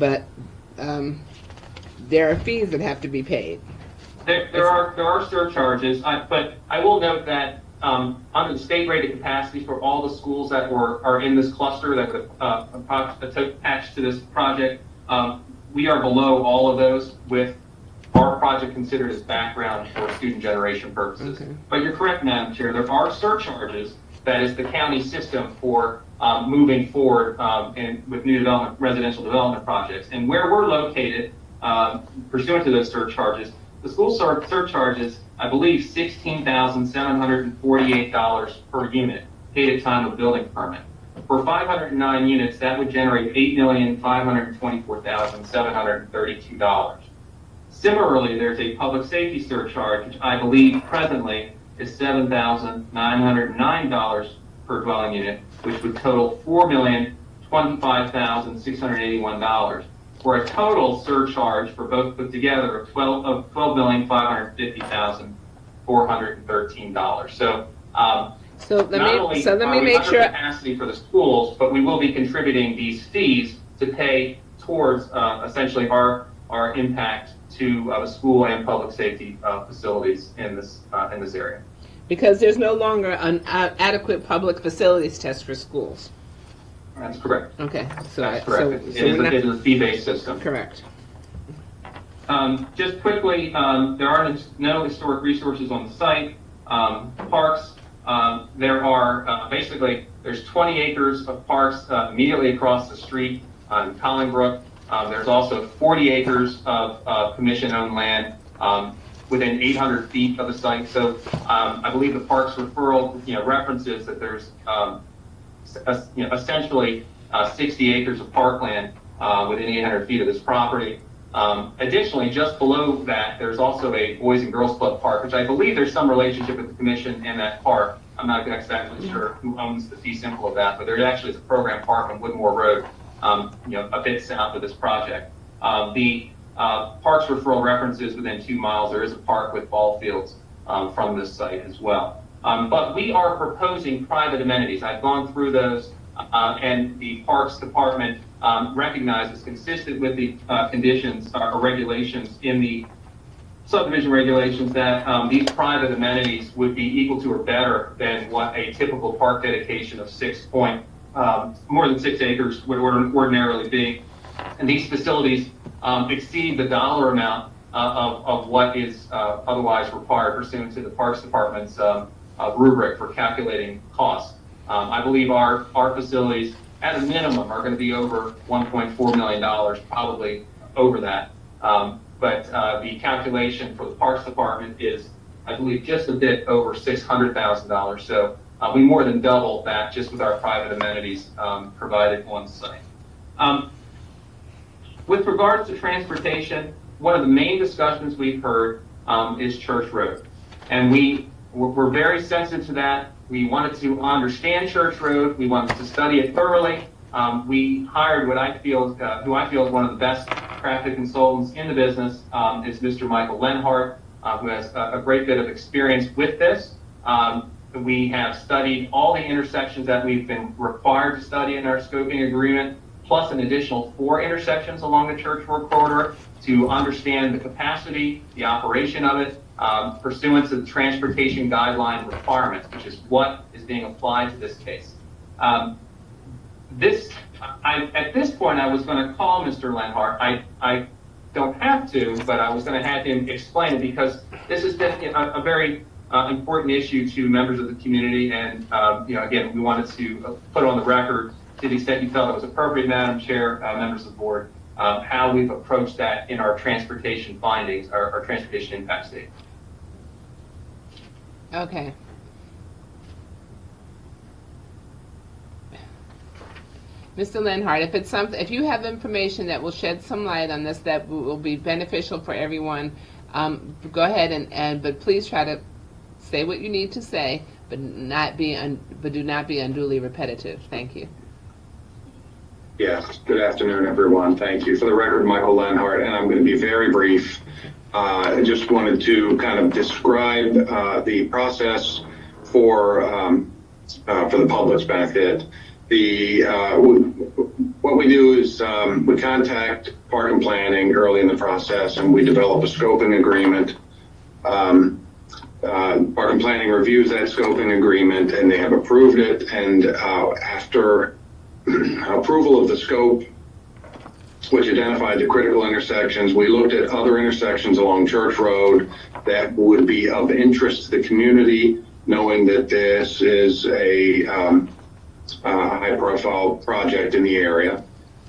but um, there are fees that have to be paid. There, there are there are surcharges, I, but I will note that um, under the state rated capacity for all the schools that were are in this cluster that were uh, attached to this project, um, we are below all of those with our project considered as background for student generation purposes. Okay. But you're correct, Madam Chair. There are surcharges. That is the county system for um, moving forward um, and with new development, residential development projects. And where we're located, um, pursuant to those surcharges, the school sur surcharges, I believe, sixteen thousand seven hundred forty-eight dollars per unit paid at time of building permit. For five hundred nine units, that would generate eight million five hundred twenty-four thousand seven hundred thirty-two dollars. Similarly, there's a public safety surcharge, which I believe presently is seven thousand nine hundred nine dollars per dwelling unit, which would total four million twenty-five thousand six hundred eighty-one dollars, for a total surcharge for both put together of twelve million five hundred fifty thousand four hundred thirteen dollars. So, um, so let not me, only so let me are we make under sure capacity for the schools, but we will be contributing these fees to pay towards uh, essentially our our impact to uh, the school and public safety uh, facilities in this uh, in this area. Because there's no longer an uh, adequate public facilities test for schools. That's correct. Okay, so that's correct. So, it, so it, is not, a, it is a fee-based system. Correct. Um, just quickly, um, there are no historic resources on the site. Um, parks. Um, there are uh, basically there's twenty acres of parks uh, immediately across the street on um, Collingbroke. Um, there's also forty acres of uh, commission-owned land um, within eight hundred feet of the site. So um, I believe the parks referral, you know, references that there's um, a, you know, essentially uh, sixty acres of parkland uh, within eight hundred feet of this property. Um, additionally, just below that, there's also a Boys and Girls Club Park, which I believe there's some relationship with the commission and that park. I'm not exactly sure who owns the fee simple of that, but there actually is a program park on Woodmore Road, um, you know, a bit south of this project. Um, the uh, parks referral references within two miles. There is a park with ball fields um, from this site as well. Um, but we are proposing private amenities. I've gone through those, uh, and the Parks Department Um, recognized as consistent with the uh, conditions uh, or regulations in the subdivision regulations that um, these private amenities would be equal to or better than what a typical park dedication of six point um, more than six acres would ordinarily be. And these facilities um, exceed the dollar amount uh, of, of what is uh, otherwise required pursuant to the Parks Department's um, uh, rubric for calculating costs. Um, I believe our, our facilities at a minimum are going to be over one point four million dollars, probably over that. Um, but uh, the calculation for the Parks Department is, I believe, just a bit over six hundred thousand dollars. So uh, we more than double that just with our private amenities um, provided on site. Um, with regards to transportation, one of the main discussions we've heard um, is Church Road. And we we're very sensitive to that. We wanted to understand Church Road. We wanted to study it thoroughly. Um, we hired what I feel, uh, who I feel is one of the best traffic consultants in the business, um, is Mister Michael Lenhart, uh, who has a, a great bit of experience with this. Um, we have studied all the intersections that we've been required to study in our scoping agreement, plus an additional four intersections along the Church Road corridor to understand the capacity, the operation of it, Um, pursuant to the transportation guideline requirements, which is what is being applied to this case. Um, this, I, at this point, I was going to call Mister Lenhart. I, I don't have to, but I was going to have him explain it because this is definitely a, a very uh, important issue to members of the community. And uh, you know, again, we wanted to put on the record, to the extent you felt it was appropriate, Madam Chair, uh, members of the board, uh, how we've approached that in our transportation findings, our, our transportation impact statement. Okay. Mister Lenhart, if it's something, if you have information that will shed some light on this that will be beneficial for everyone, um, go ahead and, and but please try to say what you need to say, but not be un, but do not be unduly repetitive. Thank you. Yes. Good afternoon, everyone. Thank you. For the record, Michael Lenhart, and I'm going to be very brief. Uh, I just wanted to kind of describe uh, the process for um, uh, for the public's benefit. The uh, we, what we do is um, we contact Park and Planning early in the process, and we develop a scoping agreement. Um, uh, Park and Planning reviews that scoping agreement, and they have approved it. And uh, after approval of the scope, which identified the critical intersections, we looked at other intersections along Church Road that would be of interest to the community, knowing that this is a um, uh, high-profile project in the area.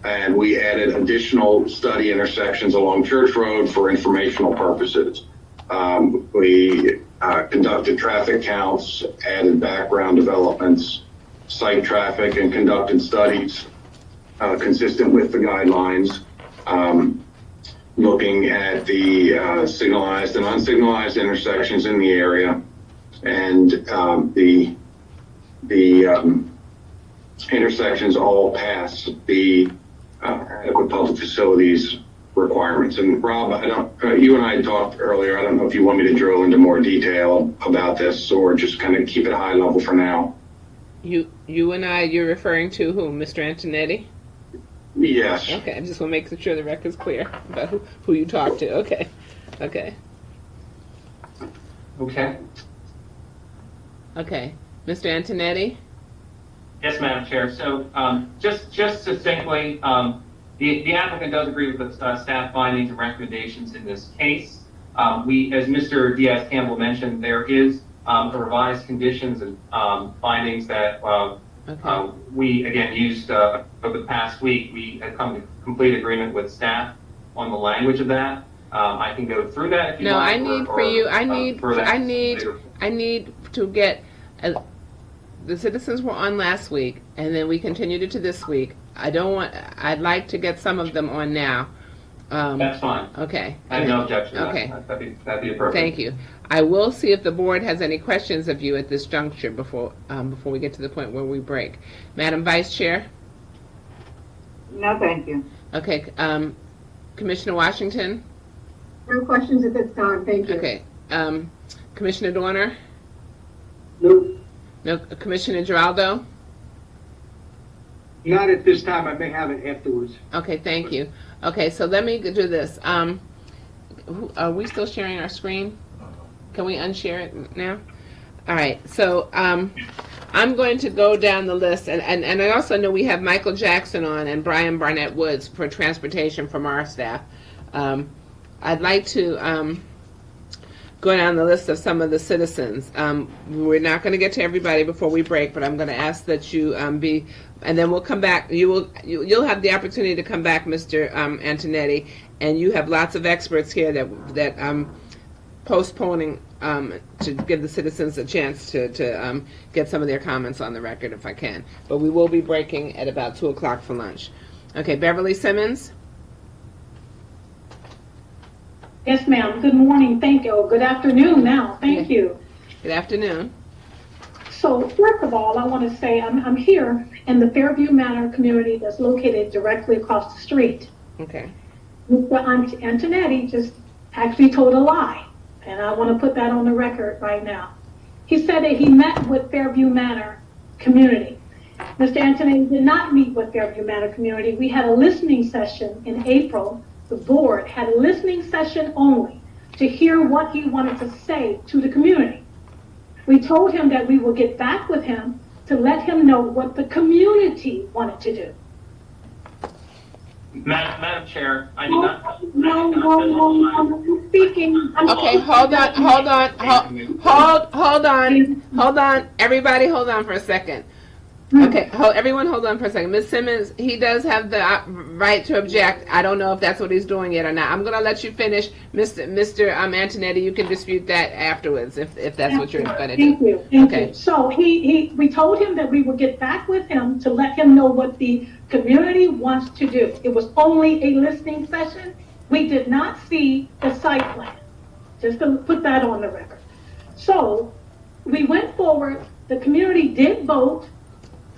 And we added additional study intersections along Church Road for informational purposes. Um, we uh, conducted traffic counts, added background developments, site traffic, and conducted studies Uh, consistent with the guidelines, um, looking at the uh, signalized and unsignalized intersections in the area, and um, the the um, intersections all pass the uh, adequate public facilities requirements. And Rob, I don't, uh, you and I talked earlier. I don't know if you want me to drill into more detail about this, or just kind of keep it high level for now. You, you and I, you're referring to who, Mister Antonetti? Yes. Okay, I just want to make sure the record's clear about who, who you talked to. Okay. Okay. Okay. Okay. Mister Antonetti? Yes, Madam Chair. So um, just just succinctly, um, the, the applicant does agree with the uh, staff findings and recommendations in this case. Um, we, as Mister Diaz-Campbell mentioned, there is um, the revised conditions and um, findings that uh, okay. uh, we, again, used uh, over the past week. We had come to complete agreement with staff on the language of that. Um, I can go through that if you no, want. No, I need or, for you, I need, uh, I need, later. I need to get, a, the citizens were on last week, and then we continued it to this week. I don't want, I'd like to get some of them on now. Um, That's fine. Okay. I have no objection. Okay. That. That'd be, that'd be appropriate. Thank you. I will see if the board has any questions of you at this juncture before um, before we get to the point where we break. Madam Vice Chair? No, thank you. Okay. Um, Commissioner Washington? No questions at this time. Thank you. Okay. Um, Commissioner Dorner? No. No. Commissioner Giraldo? Not at this time. I may have it afterwards. Okay. Thank you. Okay, so let me do this. Um, are we still sharing our screen? Can we unshare it now? All right, so um, I'm going to go down the list, and, and, and I also know we have Michael Jackson on and Brian Barnett Woods for transportation from our staff. Um, I'd like to um, go down the list of some of the citizens. Um, we're not going to get to everybody before we break, but I'm going to ask that you um, be... And then we'll come back. You will. You, you'll have the opportunity to come back, Mister Um, Antonetti, and you have lots of experts here that that um, postponing um, to give the citizens a chance to to um, get some of their comments on the record, if I can. But we will be breaking at about two o'clock for lunch. Okay, Beverly Simmons. Yes, ma'am. Good morning. Thank you. Good afternoon. Now, thank yeah. you. Good afternoon. So first of all, I want to say I'm, I'm here in the Fairview Manor community that's located directly across the street. Okay. Mister Antonetti just actually told a lie, and I want to put that on the record right now. He said that he met with Fairview Manor community. Mister Antonetti did not meet with Fairview Manor community. We had a listening session in April. The board had a listening session only to hear what he wanted to say to the community. We told him that we will get back with him to let him know what the community wanted to do. Madam, Madam Chair, I do not. No, no, no, no, I'm speaking. I'm okay, hold on, hold on, hold, hold, hold on, hold on. Everybody, hold on for a second. Okay, hold, everyone, hold on for a second. Miz Simmons, he does have the right to object. I don't know if that's what he's doing yet or not. I'm going to let you finish, Mister Mister Um, Antonetti. You can dispute that afterwards if if that's what you're going to do. Thank you. Thank okay. You. So he he we told him that we would get back with him to let him know what the community wants to do. It was only a listening session. We did not see the site plan. Just to put that on the record. So we went forward. The community did vote.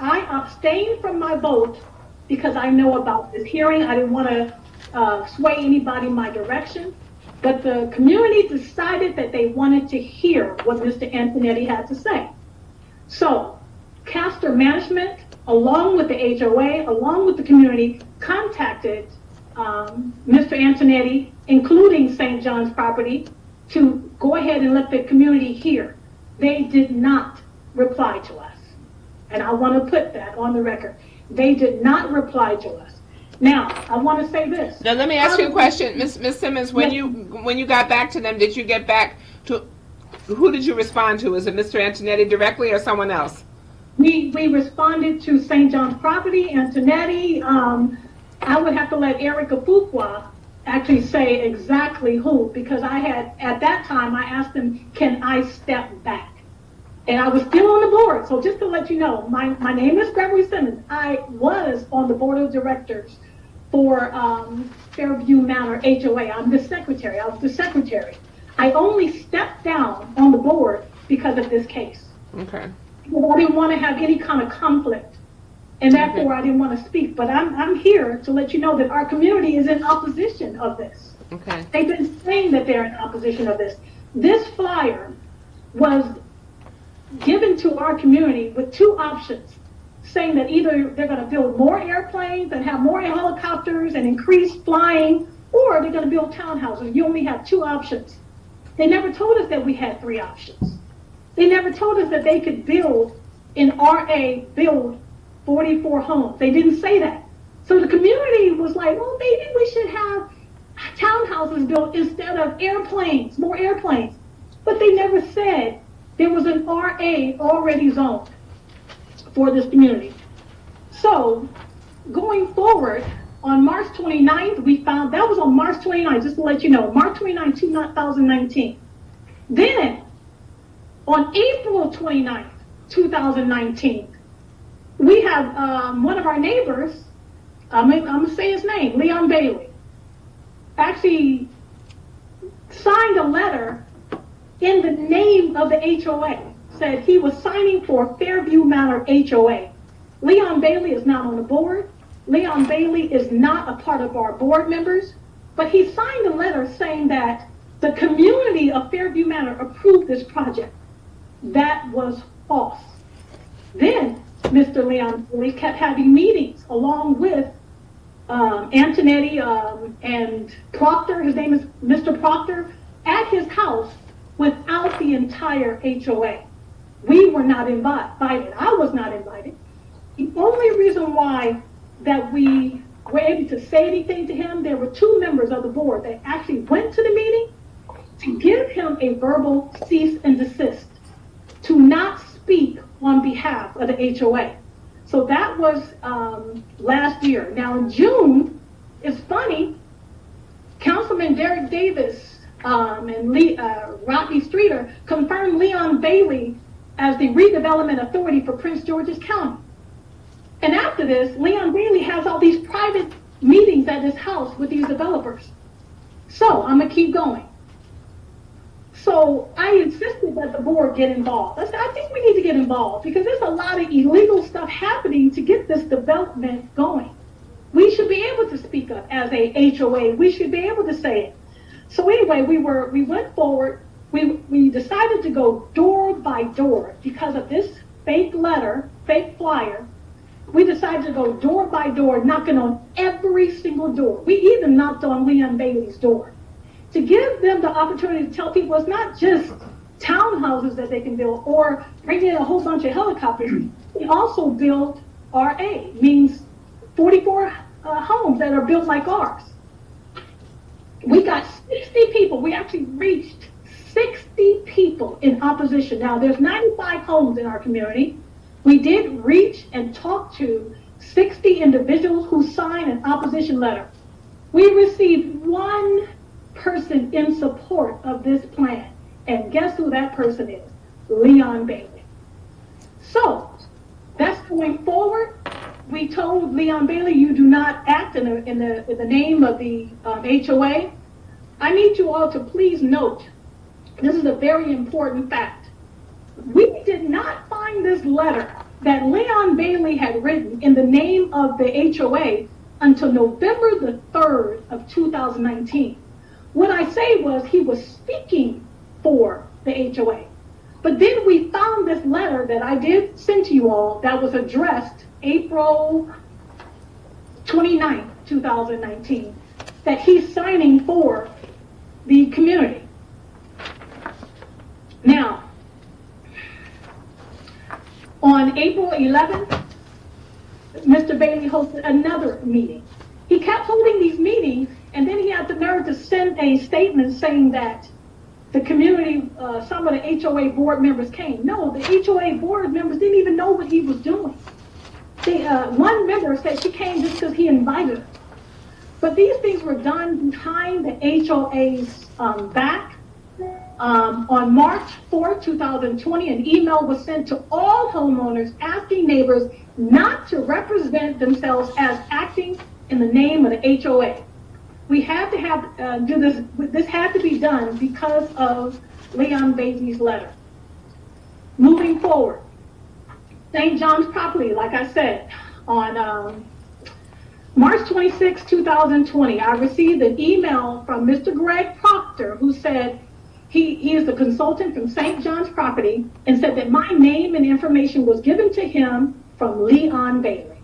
I abstained from my vote because I know about this hearing. I didn't want to uh, sway anybody in my direction. But the community decided that they wanted to hear what Mister Antonetti had to say. So, Castor Management, along with the H O A, along with the community, contacted um, Mister Antonetti, including Saint John's Property, to go ahead and let the community hear. They did not reply to us. And I want to put that on the record. They did not reply to us. Now, I want to say this. Now, let me ask you a question, Miss Miss Simmons. When you when you got back to them, did you get back to who did you respond to? Is it Mister Antonetti directly or someone else? We we responded to Saint John's Property, Antonetti. Um, I would have to let Erica Fuqua actually say exactly who, because I had at that time I asked them, can I step back? And I was still on the board, so just to let you know, my, my name is Gregory Simmons. I was on the board of directors for um, Fairview Manor H O A. I'm the secretary. I was the secretary. I only stepped down on the board because of this case. Okay. Well, I didn't want to have any kind of conflict, and therefore okay. I didn't want to speak. But I'm, I'm here to let you know that our community is in opposition of this. Okay. They've been saying that they're in opposition of this. This flyer was given to our community with two options. saying that either they're going to build more airplanes and have more helicopters and increase flying, or they're going to build townhouses. You only have two options. They never told us that we had three options. They never told us that they could build, in R A, build forty-four homes. They didn't say that. So the community was like, well, maybe we should have townhouses built instead of airplanes, more airplanes. But they never said there was an R A already zoned for this community. So going forward, on March twenty-ninth, we found, that was on March twenty-ninth, just to let you know, March twenty-ninth, two thousand nineteen. Then on April twenty-ninth, two thousand nineteen, we have um, one of our neighbors, I'm, I'm going to say his name, Leon Bailey, actually signed a letter in the name of the H O A, said he was signing for Fairview Manor H O A. Leon Bailey is not on the board. Leon Bailey is not a part of our board members, but he signed a letter saying that the community of Fairview Manor approved this project. That was false. Then Mister Leon Bailey kept having meetings along with um, Antonetti um, and Proctor, his name is Mister Proctor, at his house without the entire H O A. We were not invited. I was not invited. The only reason why that we were able to say anything to him, there were two members of the board that actually went to the meeting to give him a verbal cease and desist, to not speak on behalf of the H O A. So that was um, last year. Now in June, it's funny, Councilman Derek Davis Um, and Lee, uh, Rodney Streeter confirmed Leon Bailey as the redevelopment authority for Prince George's County. And after this, Leon Bailey has all these private meetings at his house with these developers. So I'm going to keep going. So I insisted that the board get involved. I said, I think we need to get involved because there's a lot of illegal stuff happening to get this development going. We should be able to speak up as a H O A. We should be able to say it. So anyway, we were we went forward. We we decided to go door by door because of this fake letter, fake flyer. We decided to go door by door, knocking on every single door. We even knocked on Leon Bailey's door to give them the opportunity to tell people it's not just townhouses that they can build or bring in a whole bunch of helicopters. We also build R A, means forty-four uh, homes that are built like ours. We got sixty people. We actually reached sixty people in opposition. Now, there's ninety-five homes in our community. We did reach and talk to sixty individuals who signed an opposition letter. We received one person in support of this plan. And guess who that person is? Leon Bailey. So that's going forward. We told Leon Bailey, you do not act in, a, in, the, in the name of the um, H O A. I need you all to please note, this is a very important fact. We did not find this letter that Leon Bailey had written in the name of the H O A until November the third of two thousand nineteen. What I say was he was speaking for the H O A. But then we found this letter that I did send to you all that was addressed April twenty-ninth, two thousand nineteen, that he's signing for the community. Now, on April eleventh, Mister Bailey hosted another meeting. He kept holding these meetings, and then he had the nerve to send a statement saying that the community, uh, some of the H O A board members came. No, the H O A board members didn't even know what he was doing. They, uh, one member said she came just because he invited her. But these things were done behind the H O A's um, back. Um, on March fourth, two thousand twenty, an email was sent to all homeowners asking neighbors not to represent themselves as acting in the name of the H O A. We had to have uh, do this. This had to be done because of Leon Bailey's letter. Moving forward, Saint John's Property, like I said, on um, March twenty-sixth, two thousand twenty, I received an email from Mister Greg Proctor, who said he he is the consultant from Saint John's Property, and said that my name and information was given to him from Leon Bailey.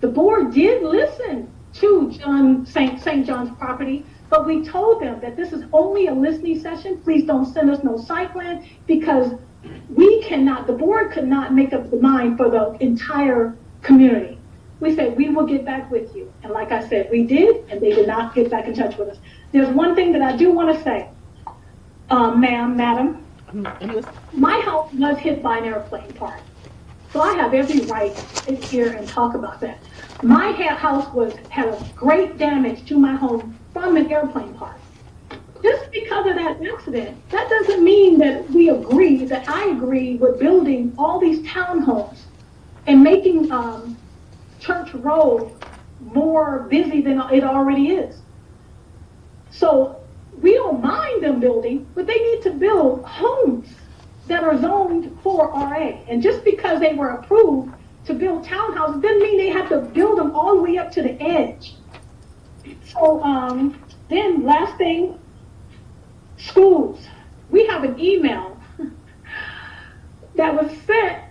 The board did listen to John, Saint John's Property, but we told them that this is only a listening session. Please don't send us no site plan, because we cannot, the board could not make up the mind for the entire community. We said, we will get back with you. And like I said, we did, and they did not get back in touch with us. There's one thing that I do want to say, uh, ma'am, madam. My house was hit by an airplane part. So I have every right to sit here and talk about that. My house was had a great damage to my home from an airplane part. Just because of that accident, that doesn't mean that we agree, that I agree with building all these townhomes and making um, Church Road more busy than it already is. So we don't mind them building, but they need to build homes that are zoned for R A. And just because they were approved to build townhouses doesn't mean they have to build them all the way up to the edge. So um, then last thing, schools. We have an email that was sent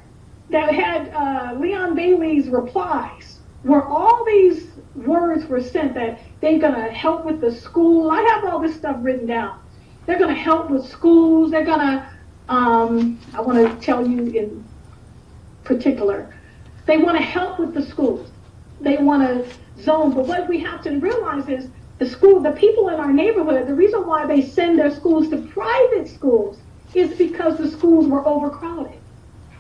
that had uh, Leon Bailey's replies, where all these words were sent that they're going to help with the school. I have all this stuff written down. They're going to help with schools. They're going to, um, I want to tell you in particular, they want to help with the schools. They want to zone. But what we have to realize is the school, the people in our neighborhood, the reason why they send their schools to private schools is because the schools were overcrowded,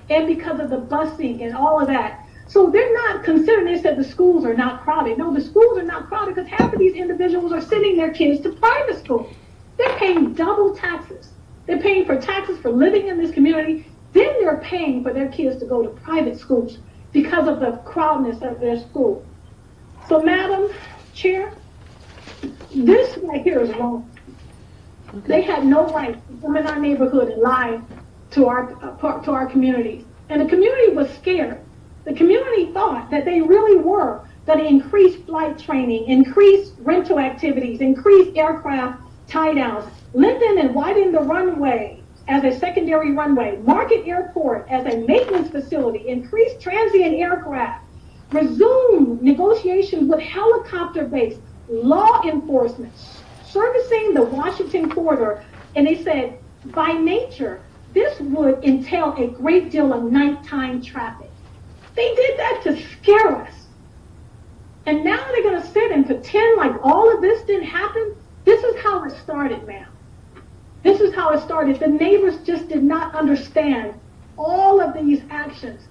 and because of the busing and all of that. So they're not considering this that the schools are not crowded. No, the schools are not crowded because half of these individuals are sending their kids to private school. They're paying double taxes. They're paying for taxes for living in this community, then they're paying for their kids to go to private schools because of the crowdedness of their school. So, Madam Chair, this right here is wrong. Okay. They had no right to come in our neighborhood and lie to our uh, to our community. And the community was scared. The community thought that they really were going to increase flight training, increase rental activities, increase aircraft tie-downs, lengthen and widen the runway as a secondary runway, market airport as a maintenance facility, increase transient aircraft, resume negotiations with helicopter base, law enforcement, servicing the Washington corridor. And they said, by nature, this would entail a great deal of nighttime traffic. They did that to scare us. And now they're going to sit and pretend like all of this didn't happen. This is how it started, ma'am. This is how it started. The neighbors just did not understand all of these actions.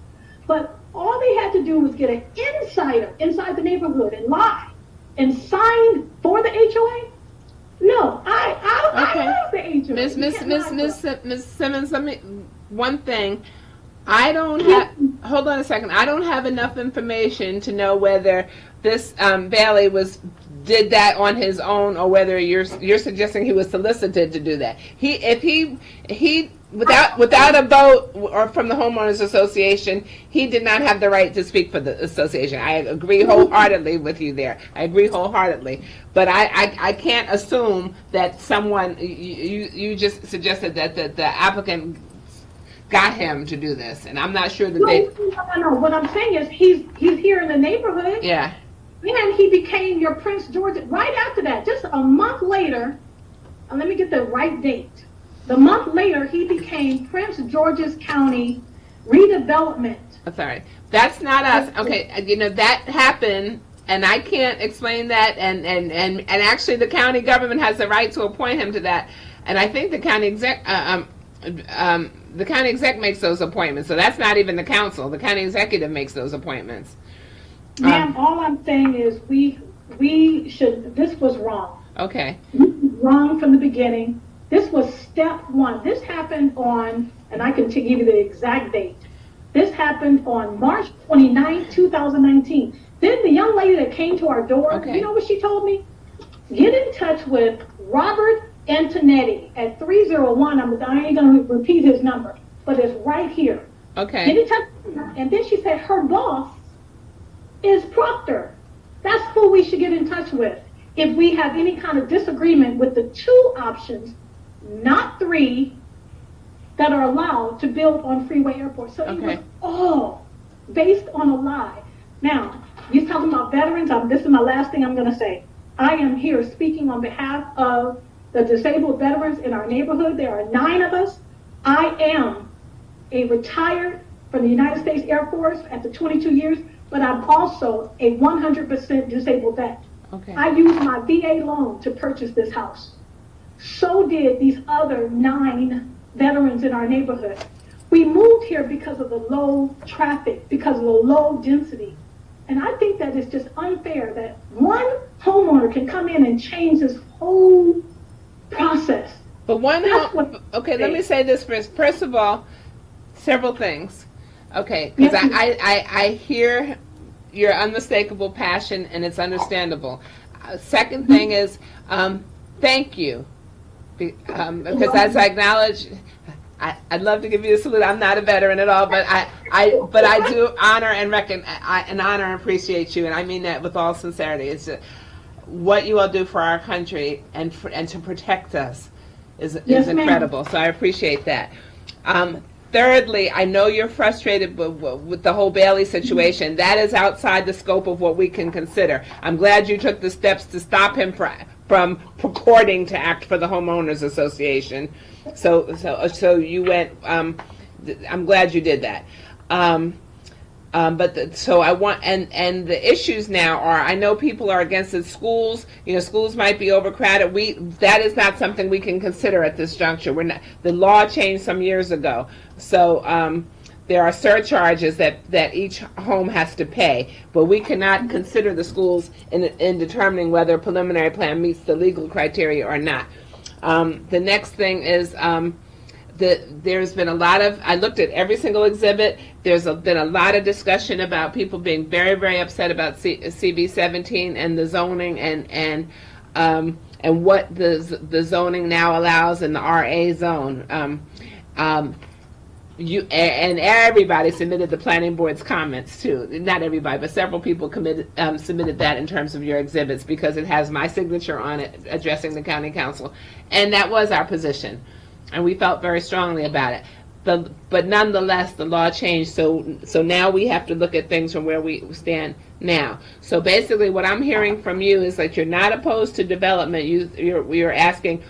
But all they had to do was get an insider inside the neighborhood and lie and sign for the H O A. No, I I, okay. I love the H O A. Miss Miss Miss Miss Miss Simmons, let me one thing. I don't have. Hold on a second. I don't have enough information to know whether this um, Bailey was did that on his own or whether you're you're suggesting he was solicited to do that. He if he he without without a vote or from the homeowners association, he did not have the right to speak for the association. I agree wholeheartedly with you there. I agree wholeheartedly. But I I, I can't assume that someone you you, you just suggested that the, the applicant got him to do this, and I'm not sure that no, they... No, no, no. What I'm saying is he's he's here in the neighborhood. Yeah. And he became your Prince George's... Right after that, just a month later, let me get the right date. The month later, he became Prince George's County Redevelopment. Oh, sorry. That's not us. Okay, you know, that happened... And I can't explain that, and, and, and, and actually the county government has the right to appoint him to that. And I think the county exec, uh, um, um, the county exec makes those appointments, so that's not even the council. The county executive makes those appointments. Ma'am, um, all I'm saying is we, we should, this was wrong. Okay. Wrong from the beginning. This was step one. This happened on, and I can give you the exact date. This happened on March twenty-ninth, two thousand nineteen. Then the young lady that came to our door, okay. You know what she told me? Get in touch with Robert Antonetti at three oh one. I'm I ain't going to repeat his number, but it's right here. Okay. Get in touch with her. And then she said her boss is Proctor. That's who we should get in touch with if we have any kind of disagreement with the two options, not three, that are allowed to build on Freeway Airport. So okay. It was all based on a lie. Now, you're talking about veterans. I'm, this is my last thing I'm going to say. I am here speaking on behalf of the disabled veterans in our neighborhood. There are nine of us. I am a retired from the United States Air Force after twenty-two years, but I'm also a one hundred percent disabled vet. Okay. I used my V A loan to purchase this house. So did these other nine veterans in our neighborhood. We moved here because of the low traffic, because of the low density. And I think that it's just unfair that one homeowner can come in and change this whole process. But one, home, okay, let me say this first. First of all, several things. Okay, because yes, I, I, I hear your unmistakable passion, and it's understandable. Uh, second thing is, um, thank you. Be, um, because as I acknowledge, I, I'd love to give you a salute. I'm not a veteran at all, but I, I but I do honor and reckon, I, and honor and appreciate you, and I mean that with all sincerity. It's just, what you all do for our country and for, and to protect us is yes, is incredible. So I appreciate that. Um, thirdly, I know you're frustrated with the whole Bailey situation. That is outside the scope of what we can consider. I'm glad you took the steps to stop him from. from purporting to act for the Homeowners Association. So so, so you went, um, I'm glad you did that. Um, um, but the, so I want, and, and the issues now are, I know people are against it, schools, you know, schools might be overcrowded. We, that is not something we can consider at this juncture. We're not, the law changed some years ago. So um, there are surcharges that, that each home has to pay, but we cannot consider the schools in, in determining whether a preliminary plan meets the legal criteria or not. Um, the next thing is um, the, there's been a lot of, I looked at every single exhibit, there's a, been a lot of discussion about people being very, very upset about C B seventeen and the zoning and, and, um, and what the, the zoning now allows in the R A zone. Um, um, You and everybody submitted the planning board's comments too. Not everybody, but several people committed, um, submitted that in terms of your exhibits because it has my signature on it, addressing the county council, and that was our position, and we felt very strongly about it. But but nonetheless, the law changed, so so now we have to look at things from where we stand now. So basically, what I'm hearing from you is that you're not opposed to development. You you're, you're asking.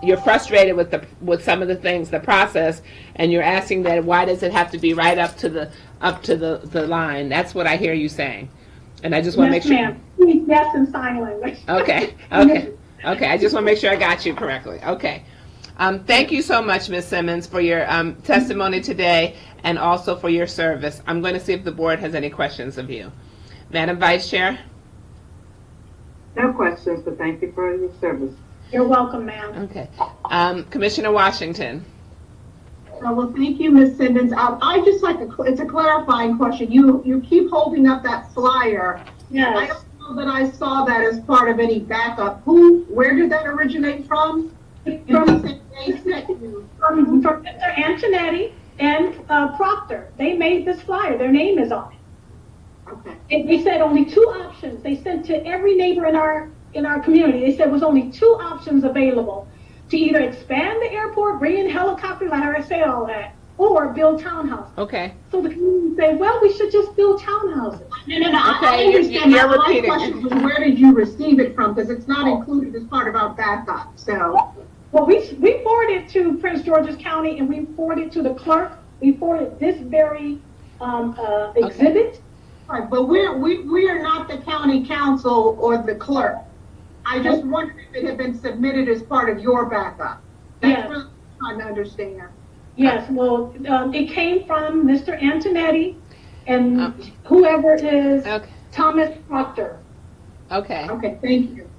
You're frustrated with the with some of the things, the process, and you're asking that why does it have to be right up to the up to the, the line? That's what I hear you saying, and I just want to yes, make sure. Ma'am. Yes, in sign language. Okay, okay, okay. I just want to make sure I got you correctly. Okay, um, thank you so much, Miz Simmons, for your um, testimony today, and also for your service. I'm going to see if the board has any questions of you, Madam Vice Chair. No questions, but thank you for your service. You're welcome, ma'am. Okay. Um, Commissioner Washington. Uh, well, thank you, Miz Simmons. Um, I just like, to, it's a clarifying question. You you keep holding up that flyer. Yes. I don't know that I saw that as part of any backup. Who, where did that originate from? From, from, from Mister Antonetti and uh, Proctor. They made this flyer. Their name is on it. Okay. And they said only two options. They sent to every neighbor in our in our community. They said there was only two options available: to either expand the airport, bring in helicopters, I already said all that, or build townhouses. Okay. So the community said, well, we should just build townhouses. No, no, no. Okay, I understand. You're, you're repeating. My question was, where did you receive it from? Because it's not included as part of our backup. So, well, we we forwarded it to Prince George's County, and we forwarded it to the clerk. We forwarded this very um, uh, exhibit. Okay. All right, but we're we we are not the county council or the clerk. I just wondered if it had been submitted as part of your backup. That's yes. Really trying to understand. Yes, well, um, it came from Mister Antonetti and um, whoever is okay. Thomas Proctor. Okay. Okay, thank you.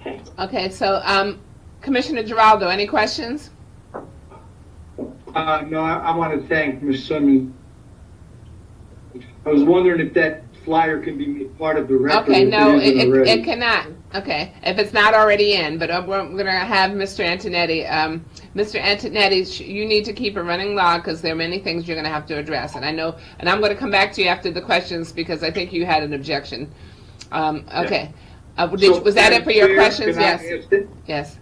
Okay, okay so um, Commissioner Giraldo, any questions? Uh, no, I, I want to thank Miz Simmons. I was wondering if that flyer can be part of the record. Okay, no, it, it, it, it cannot. Okay, if it's not already in, but I'm going to have Mister Antonetti. Um, Mister Antonetti, you need to keep a running log because there are many things you're going to have to address. And I know, and I'm going to come back to you after the questions because I think you had an objection. Um, okay, yeah. uh, did, so, was that it for your questions? Yes. Yes.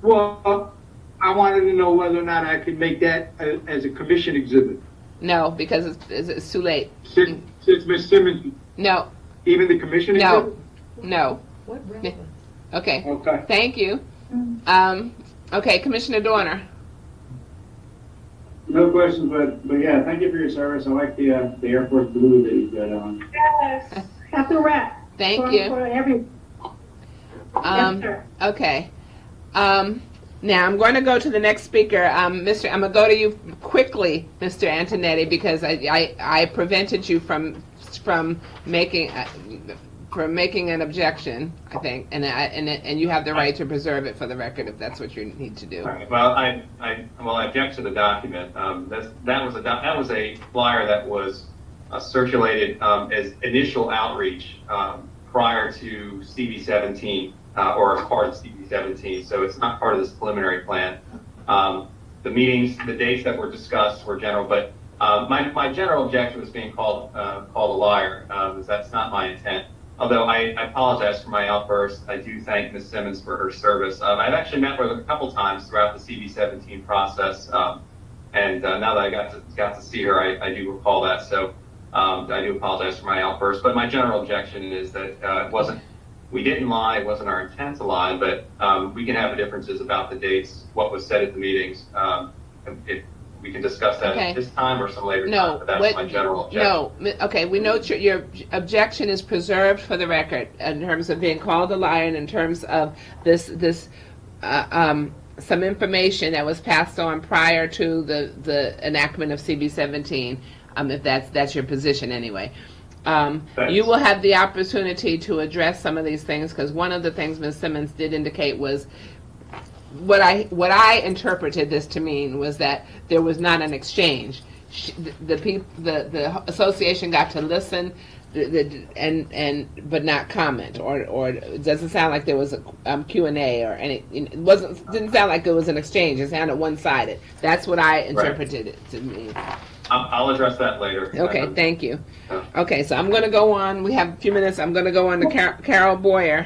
Well, I wanted to know whether or not I could make that a, as a commission exhibit. No, because it's, it's, it's too late. Since, since Miz Simmons. No. Even the commission. No. No. What reference? Okay. Okay. Thank you. Um, okay, Commissioner Dorner. No questions, but but yeah, thank you for your service. I like the uh, the Air Force blue that you got on. Yes, that's a wrap. Thank for, you. For every... Um, yes, sir. Okay. Um, now I'm going to go to the next speaker, um, Mister I'm going to go to you quickly, Mister Antonetti, because I, I I prevented you from from making uh, from making an objection, I think, and I, and and you have the right to preserve it for the record if that's what you need to do. All right. Well, I I well I object to the document. Um, that's that was a that was a flyer that was uh, circulated um, as initial outreach um, prior to C B seventeen. Uh, or a part of C B seventeen, so it's not part of this preliminary plan. Um, the meetings, the dates that were discussed were general, but uh, my, my general objection was being called uh, called a liar, uh, because that's not my intent. Although I, I apologize for my outburst, I do thank Miz Simmons for her service. Um, I've actually met with her a couple times throughout the C B seventeen process, um, and uh, now that I got to, got to see her, I, I do recall that, so um, I do apologize for my outburst, but my general objection is that uh, it wasn't We didn't lie, it wasn't our intent to lie, but um, we can have differences about the dates, what was said at the meetings. Um, if we can discuss that okay. at this time or some later no, time, but that's what, my general objection. No, okay, we note your, your objection is preserved for the record in terms of being called a liar and in terms of this, this uh, um, some information that was passed on prior to the, the enactment of C B seventeen, um, if that's, that's your position anyway. Um, you will have the opportunity to address some of these things because one of the things Miz Simmons did indicate was what I what I interpreted this to mean was that there was not an exchange. She, the, the the the association got to listen, the, the, and and but not comment, or or it doesn't sound like there was a um, Q and A or any. It wasn't didn't sound like it was an exchange. It sounded one sided. That's what I interpreted right. it to mean. I'll address that later. Okay, thank you. Okay, so I'm going to go on. We have a few minutes. I'm going to go on to Car Carol Boyer.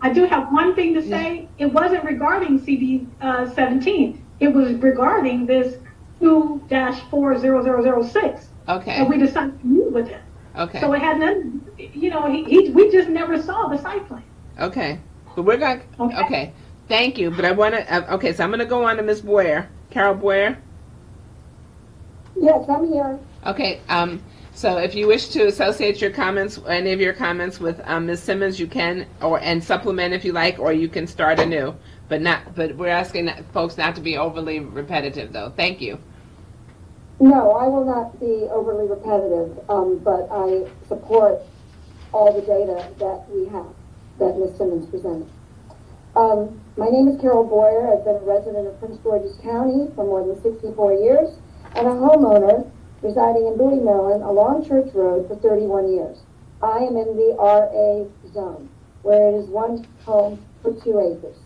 I do have one thing to say. It wasn't regarding C B seventeen. It was regarding this two dash four zero zero zero six. Okay. And we decided to move with it. Okay. So it had nothing, you know, he, he, we just never saw the site plan. Okay. But we're going to, okay. okay. Thank you. But I want to, okay, so I'm going to go on to Miz Boyer. Carol Boyer. Yes, I'm here. Okay, um, so if you wish to associate your comments, any of your comments with um, Miz Simmons, you can, or and supplement if you like, or you can start anew. But not, but we're asking folks not to be overly repetitive, though. Thank you. No, I will not be overly repetitive, um, but I support all the data that we have that Miz Simmons presented. Um, my name is Carol Boyer. I've been a resident of Prince George's County for more than sixty-four years. And a homeowner residing in Bowie, Maryland, along Church Road for thirty-one years. I am in the R A zone, where it is one home for two acres.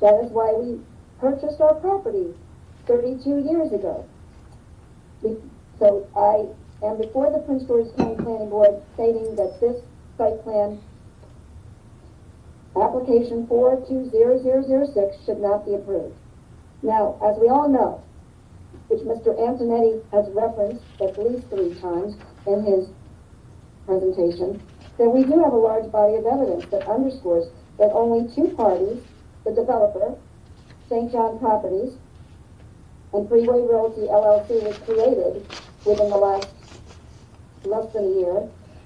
That is why we purchased our property thirty-two years ago. So I am before the Prince George's County Planning Board stating that this site plan application four two zero zero zero six should not be approved. Now, as we all know, which Mister Antonetti has referenced at least three times in his presentation, that we do have a large body of evidence that underscores that only two parties, the developer, Saint John's Properties, and Freeway Realty L L C was created within the last less than a year,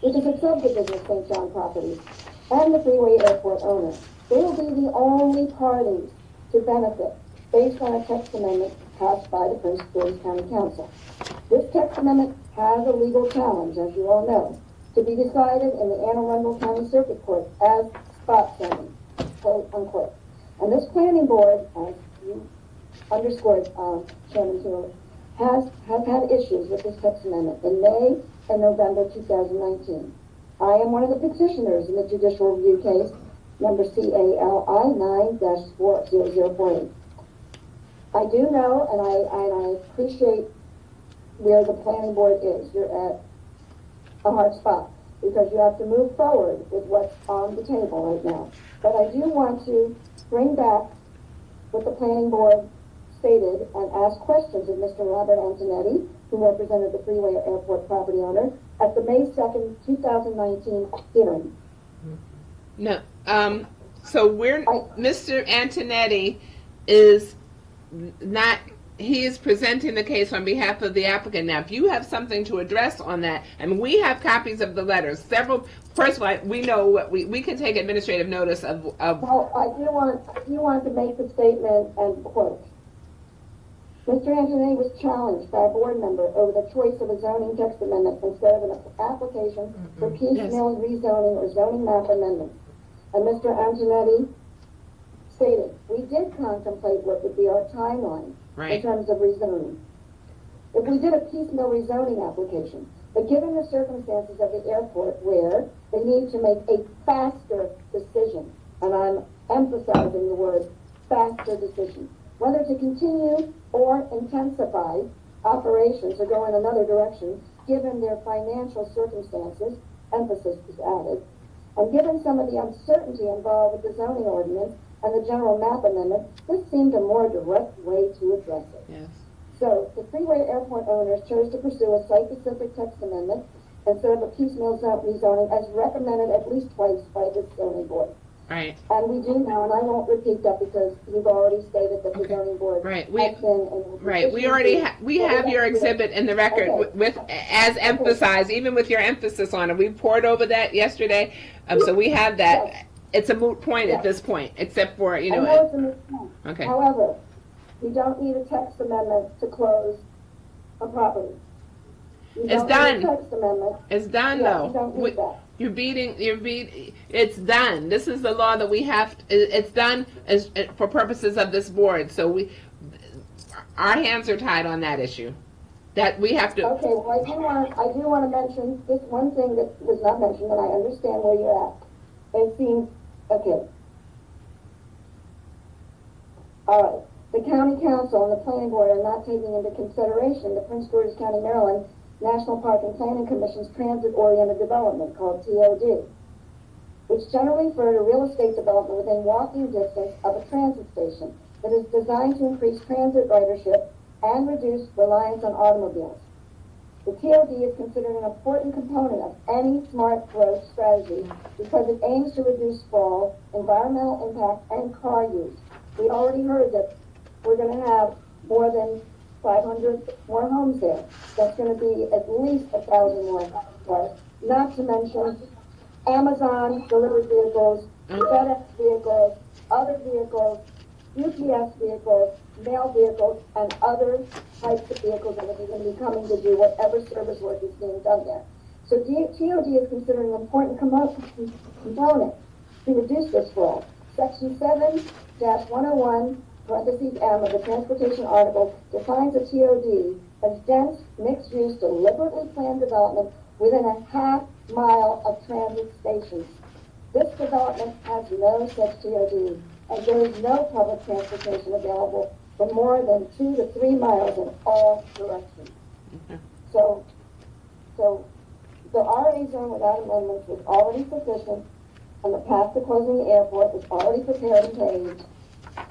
which is a subdivision of Saint John's Properties, and the Freeway Airport owner. They will be the only parties to benefit based on a text amendment passed by the Prince George's County Council. This text amendment has a legal challenge, as you all know, to be decided in the Anne Arundel County Circuit Court as spot zoning, quote unquote. And this planning board, as you underscored, um, Chairman Taylor, has, has had issues with this text amendment in May and November two thousand nineteen. I am one of the petitioners in the judicial review case number C A L I nine dash four zero zero four eight. I do know, and I, and I appreciate where the planning board is. You're at a hard spot because you have to move forward with what's on the table right now. But I do want to bring back what the planning board stated and ask questions of Mister Robert Antonetti who represented the Freeway Airport property owner at the May second, two thousand nineteen hearing. No, um, so we're, I, Mister Antonetti is not, he is presenting the case on behalf of the applicant. Now, if you have something to address on that, and we have copies of the letters, several, first of all, we know what we, we can take administrative notice of. of well, I do want, I do want to make the statement and quote. Mister Antonetti was challenged by a board member over the choice of a zoning text amendment instead of an application mm-hmm. for piecemeal yes. rezoning or zoning map amendment. And Mister Antonetti stated, we did contemplate what would be our timeline right. in terms of rezoning. If we did a piecemeal rezoning application, but given the circumstances of the airport where they need to make a faster decision, and I'm emphasizing the word faster decision, whether to continue or intensify operations or go in another direction, given their financial circumstances, emphasis is added, and given some of the uncertainty involved with the zoning ordinance and the general map amendment, this seemed a more direct way to address it. Yes. So the Freeway Airport owners chose to pursue a site-specific text amendment instead of a piecemeal rezoning as recommended at least twice by this zoning board. Right. And we do now, and I won't repeat that because you've already stated that the okay. zoning board. Right. We. In right. We already ha we have your exhibit in the record okay. with as okay. emphasized, even with your emphasis on it. We poured over that yesterday, um, so we have that. Yes. It's a moot point yes. at this point, except for you know. I know it's a moot point. Okay. However, you don't need a text amendment to close a property. You it's don't done. Need a text amendment. It's done yeah, though. You don't need we, that. You're beating, you're beating, it's done. This is the law that we have, to, it's done as, for purposes of this board. So we, our hands are tied on that issue. That we have to. Okay, well I do want, I do want to mention this one thing that was not mentioned, and I understand where you're at. It seems, okay. All right, the county council and the planning board are not taking into consideration the Prince George's County, Maryland National Park and Planning Commission's transit-oriented development, called T O D, which generally refer to real estate development within walking distance of a transit station that is designed to increase transit ridership and reduce reliance on automobiles. The T O D is considered an important component of any smart growth strategy because it aims to reduce sprawl, environmental impact, and car use. We already heard that we're going to have more than five hundred more homes there. That's going to be at least a thousand more cars. Not to mention Amazon delivered vehicles, FedEx vehicles, other vehicles, U P S vehicles, mail vehicles, and other types of vehicles that are going to be coming to do whatever service work is being done there. So T O D is considered an important component to reduce this world. Section seven dash one oh one parentheses M of the transportation article defines a T O D as dense, mixed-use, deliberately planned development within a half mile of transit stations. This development has no such T O D, and there is no public transportation available for more than two to three miles in all directions. Mm-hmm. So, so the R A zone without amendments was already sufficient, and the path to closing the airport was already prepared and paved.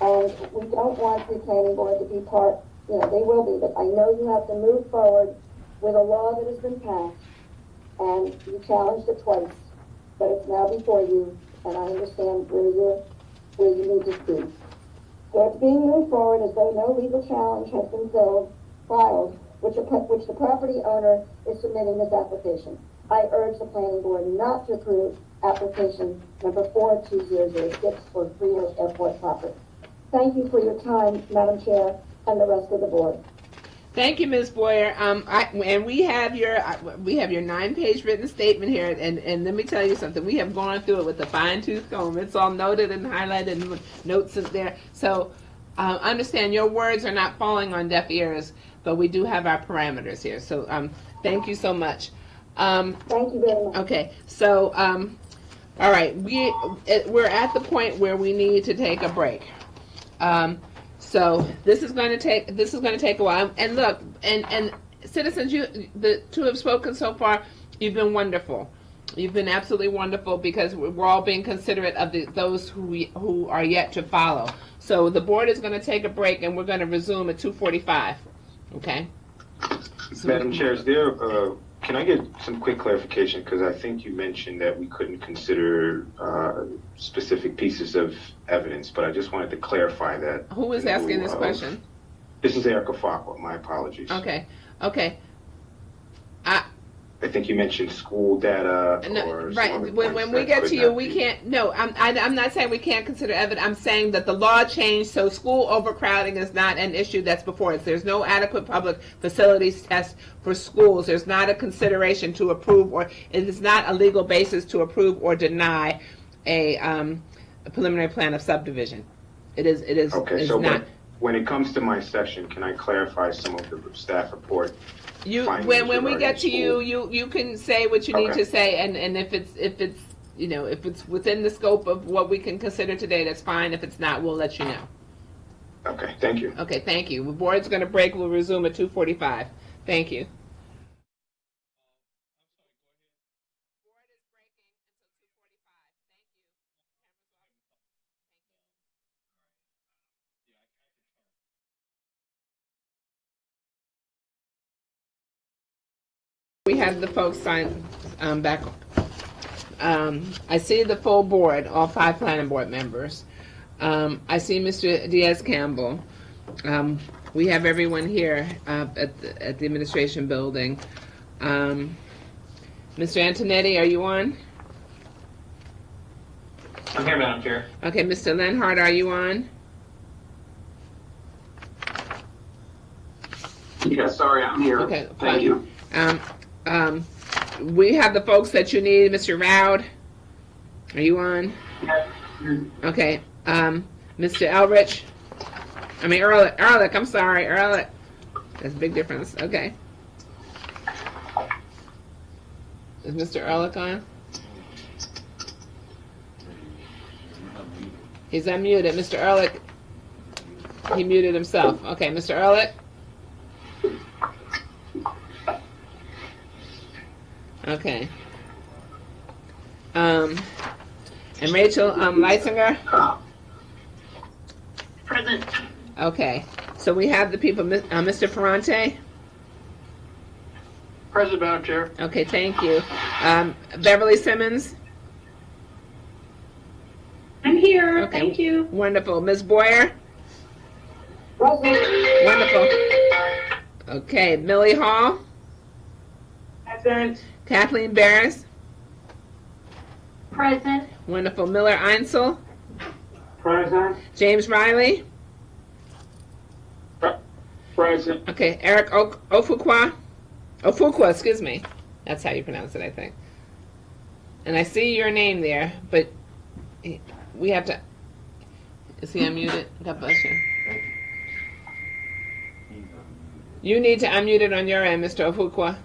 And we don't want the planning board to be part, you know, they will be, but I know you have to move forward with a law that has been passed, and you challenged it twice, but it's now before you, and I understand where you're, where you need to be. So it's being moved forward as though no legal challenge has been filled, filed, which, a, which the property owner is submitting this application. I urge the planning board not to approve application number four two zero zero six for Freeway Airport property. Thank you for your time, Madam Chair, and the rest of the board. Thank you, Miz Boyer. Um, I, and we have your we have your nine-page written statement here, and, and let me tell you something. We have gone through it with a fine-tooth comb. It's all noted and highlighted, and notes is there. So uh, understand your words are not falling on deaf ears, but we do have our parameters here. So um, thank you so much. Um, thank you very much. Okay, so um, all right, we it, we're at the point where we need to take a break. Um, so this is going to take, this is going to take a while. And look, and, and citizens, you, the two have spoken so far, you've been wonderful. You've been absolutely wonderful because we're all being considerate of the, those who, we, who are yet to follow. So the board is going to take a break, and we're going to resume at two forty-five. Okay. So Madam Chair, is there, uh, can I get some quick clarification? Because I think you mentioned that we couldn't consider uh, specific pieces of evidence, but I just wanted to clarify that. Who was asking this uh, question? This is Erica Fakwa. My apologies. Okay. Okay. I I think you mentioned school data. No, or right. When, when we get to you, we be. can't. No, I'm, I, I'm not saying we can't consider evidence. I'm saying that the law changed, so school overcrowding is not an issue that's before us. There's no adequate public facilities test for schools. There's not a consideration to approve, or it is not a legal basis to approve or deny a, um, a preliminary plan of subdivision. It is. It is. Okay. Is so not, when, when it comes to my session, can I clarify some of the staff report? You, when when we get to you, you you can say what you need to say, and and if it's if it's you know if it's within the scope of what we can consider today, that's fine. If it's not, we'll let you know. Okay, thank you. Okay, thank you. The board's going to break. We'll resume at two forty-five. Thank you. We have the folks sign um, back. Um, I see the full board, all five planning board members. Um, I see Mister Diaz-Campbell. Um, we have everyone here uh, at, the, at the administration building. Um, Mister Antonetti, are you on? I'm here, Madam Chair. Okay, Mister Lenhart, are you on? Yeah, sorry, I'm here. Okay, thank fine. you. Um, Um, we have the folks that you need. Mister Raud, are you on? Okay. Um, Mister Elrich, I mean Ehrlich, Ehrlich, I'm sorry, Ehrlich. That's a big difference. Okay. Is Mister Ehrlich on? He's unmuted. Mister Ehrlich, he muted himself. Okay, Mister Ehrlich. Okay. Um, and Rachel um, Leisinger? Present. Okay. So we have the people, uh, Mister Ferrante? Present, Madam Chair. Okay, thank you. Um, Beverly Simmons? I'm here. Okay. Thank you. Wonderful. Miz Boyer? Present. Wonderful. Okay. Millie Hall? Present. Kathleen Barris? Present. Wonderful. Miller Einsel? Present. James Riley? Present. Okay. Eric o Ofukwa? Ofukwa, excuse me. That's how you pronounce it, I think. And I see your name there, but we have to... Is he unmuted? God bless you. You need to unmute it on your end, Mister Ofukwa.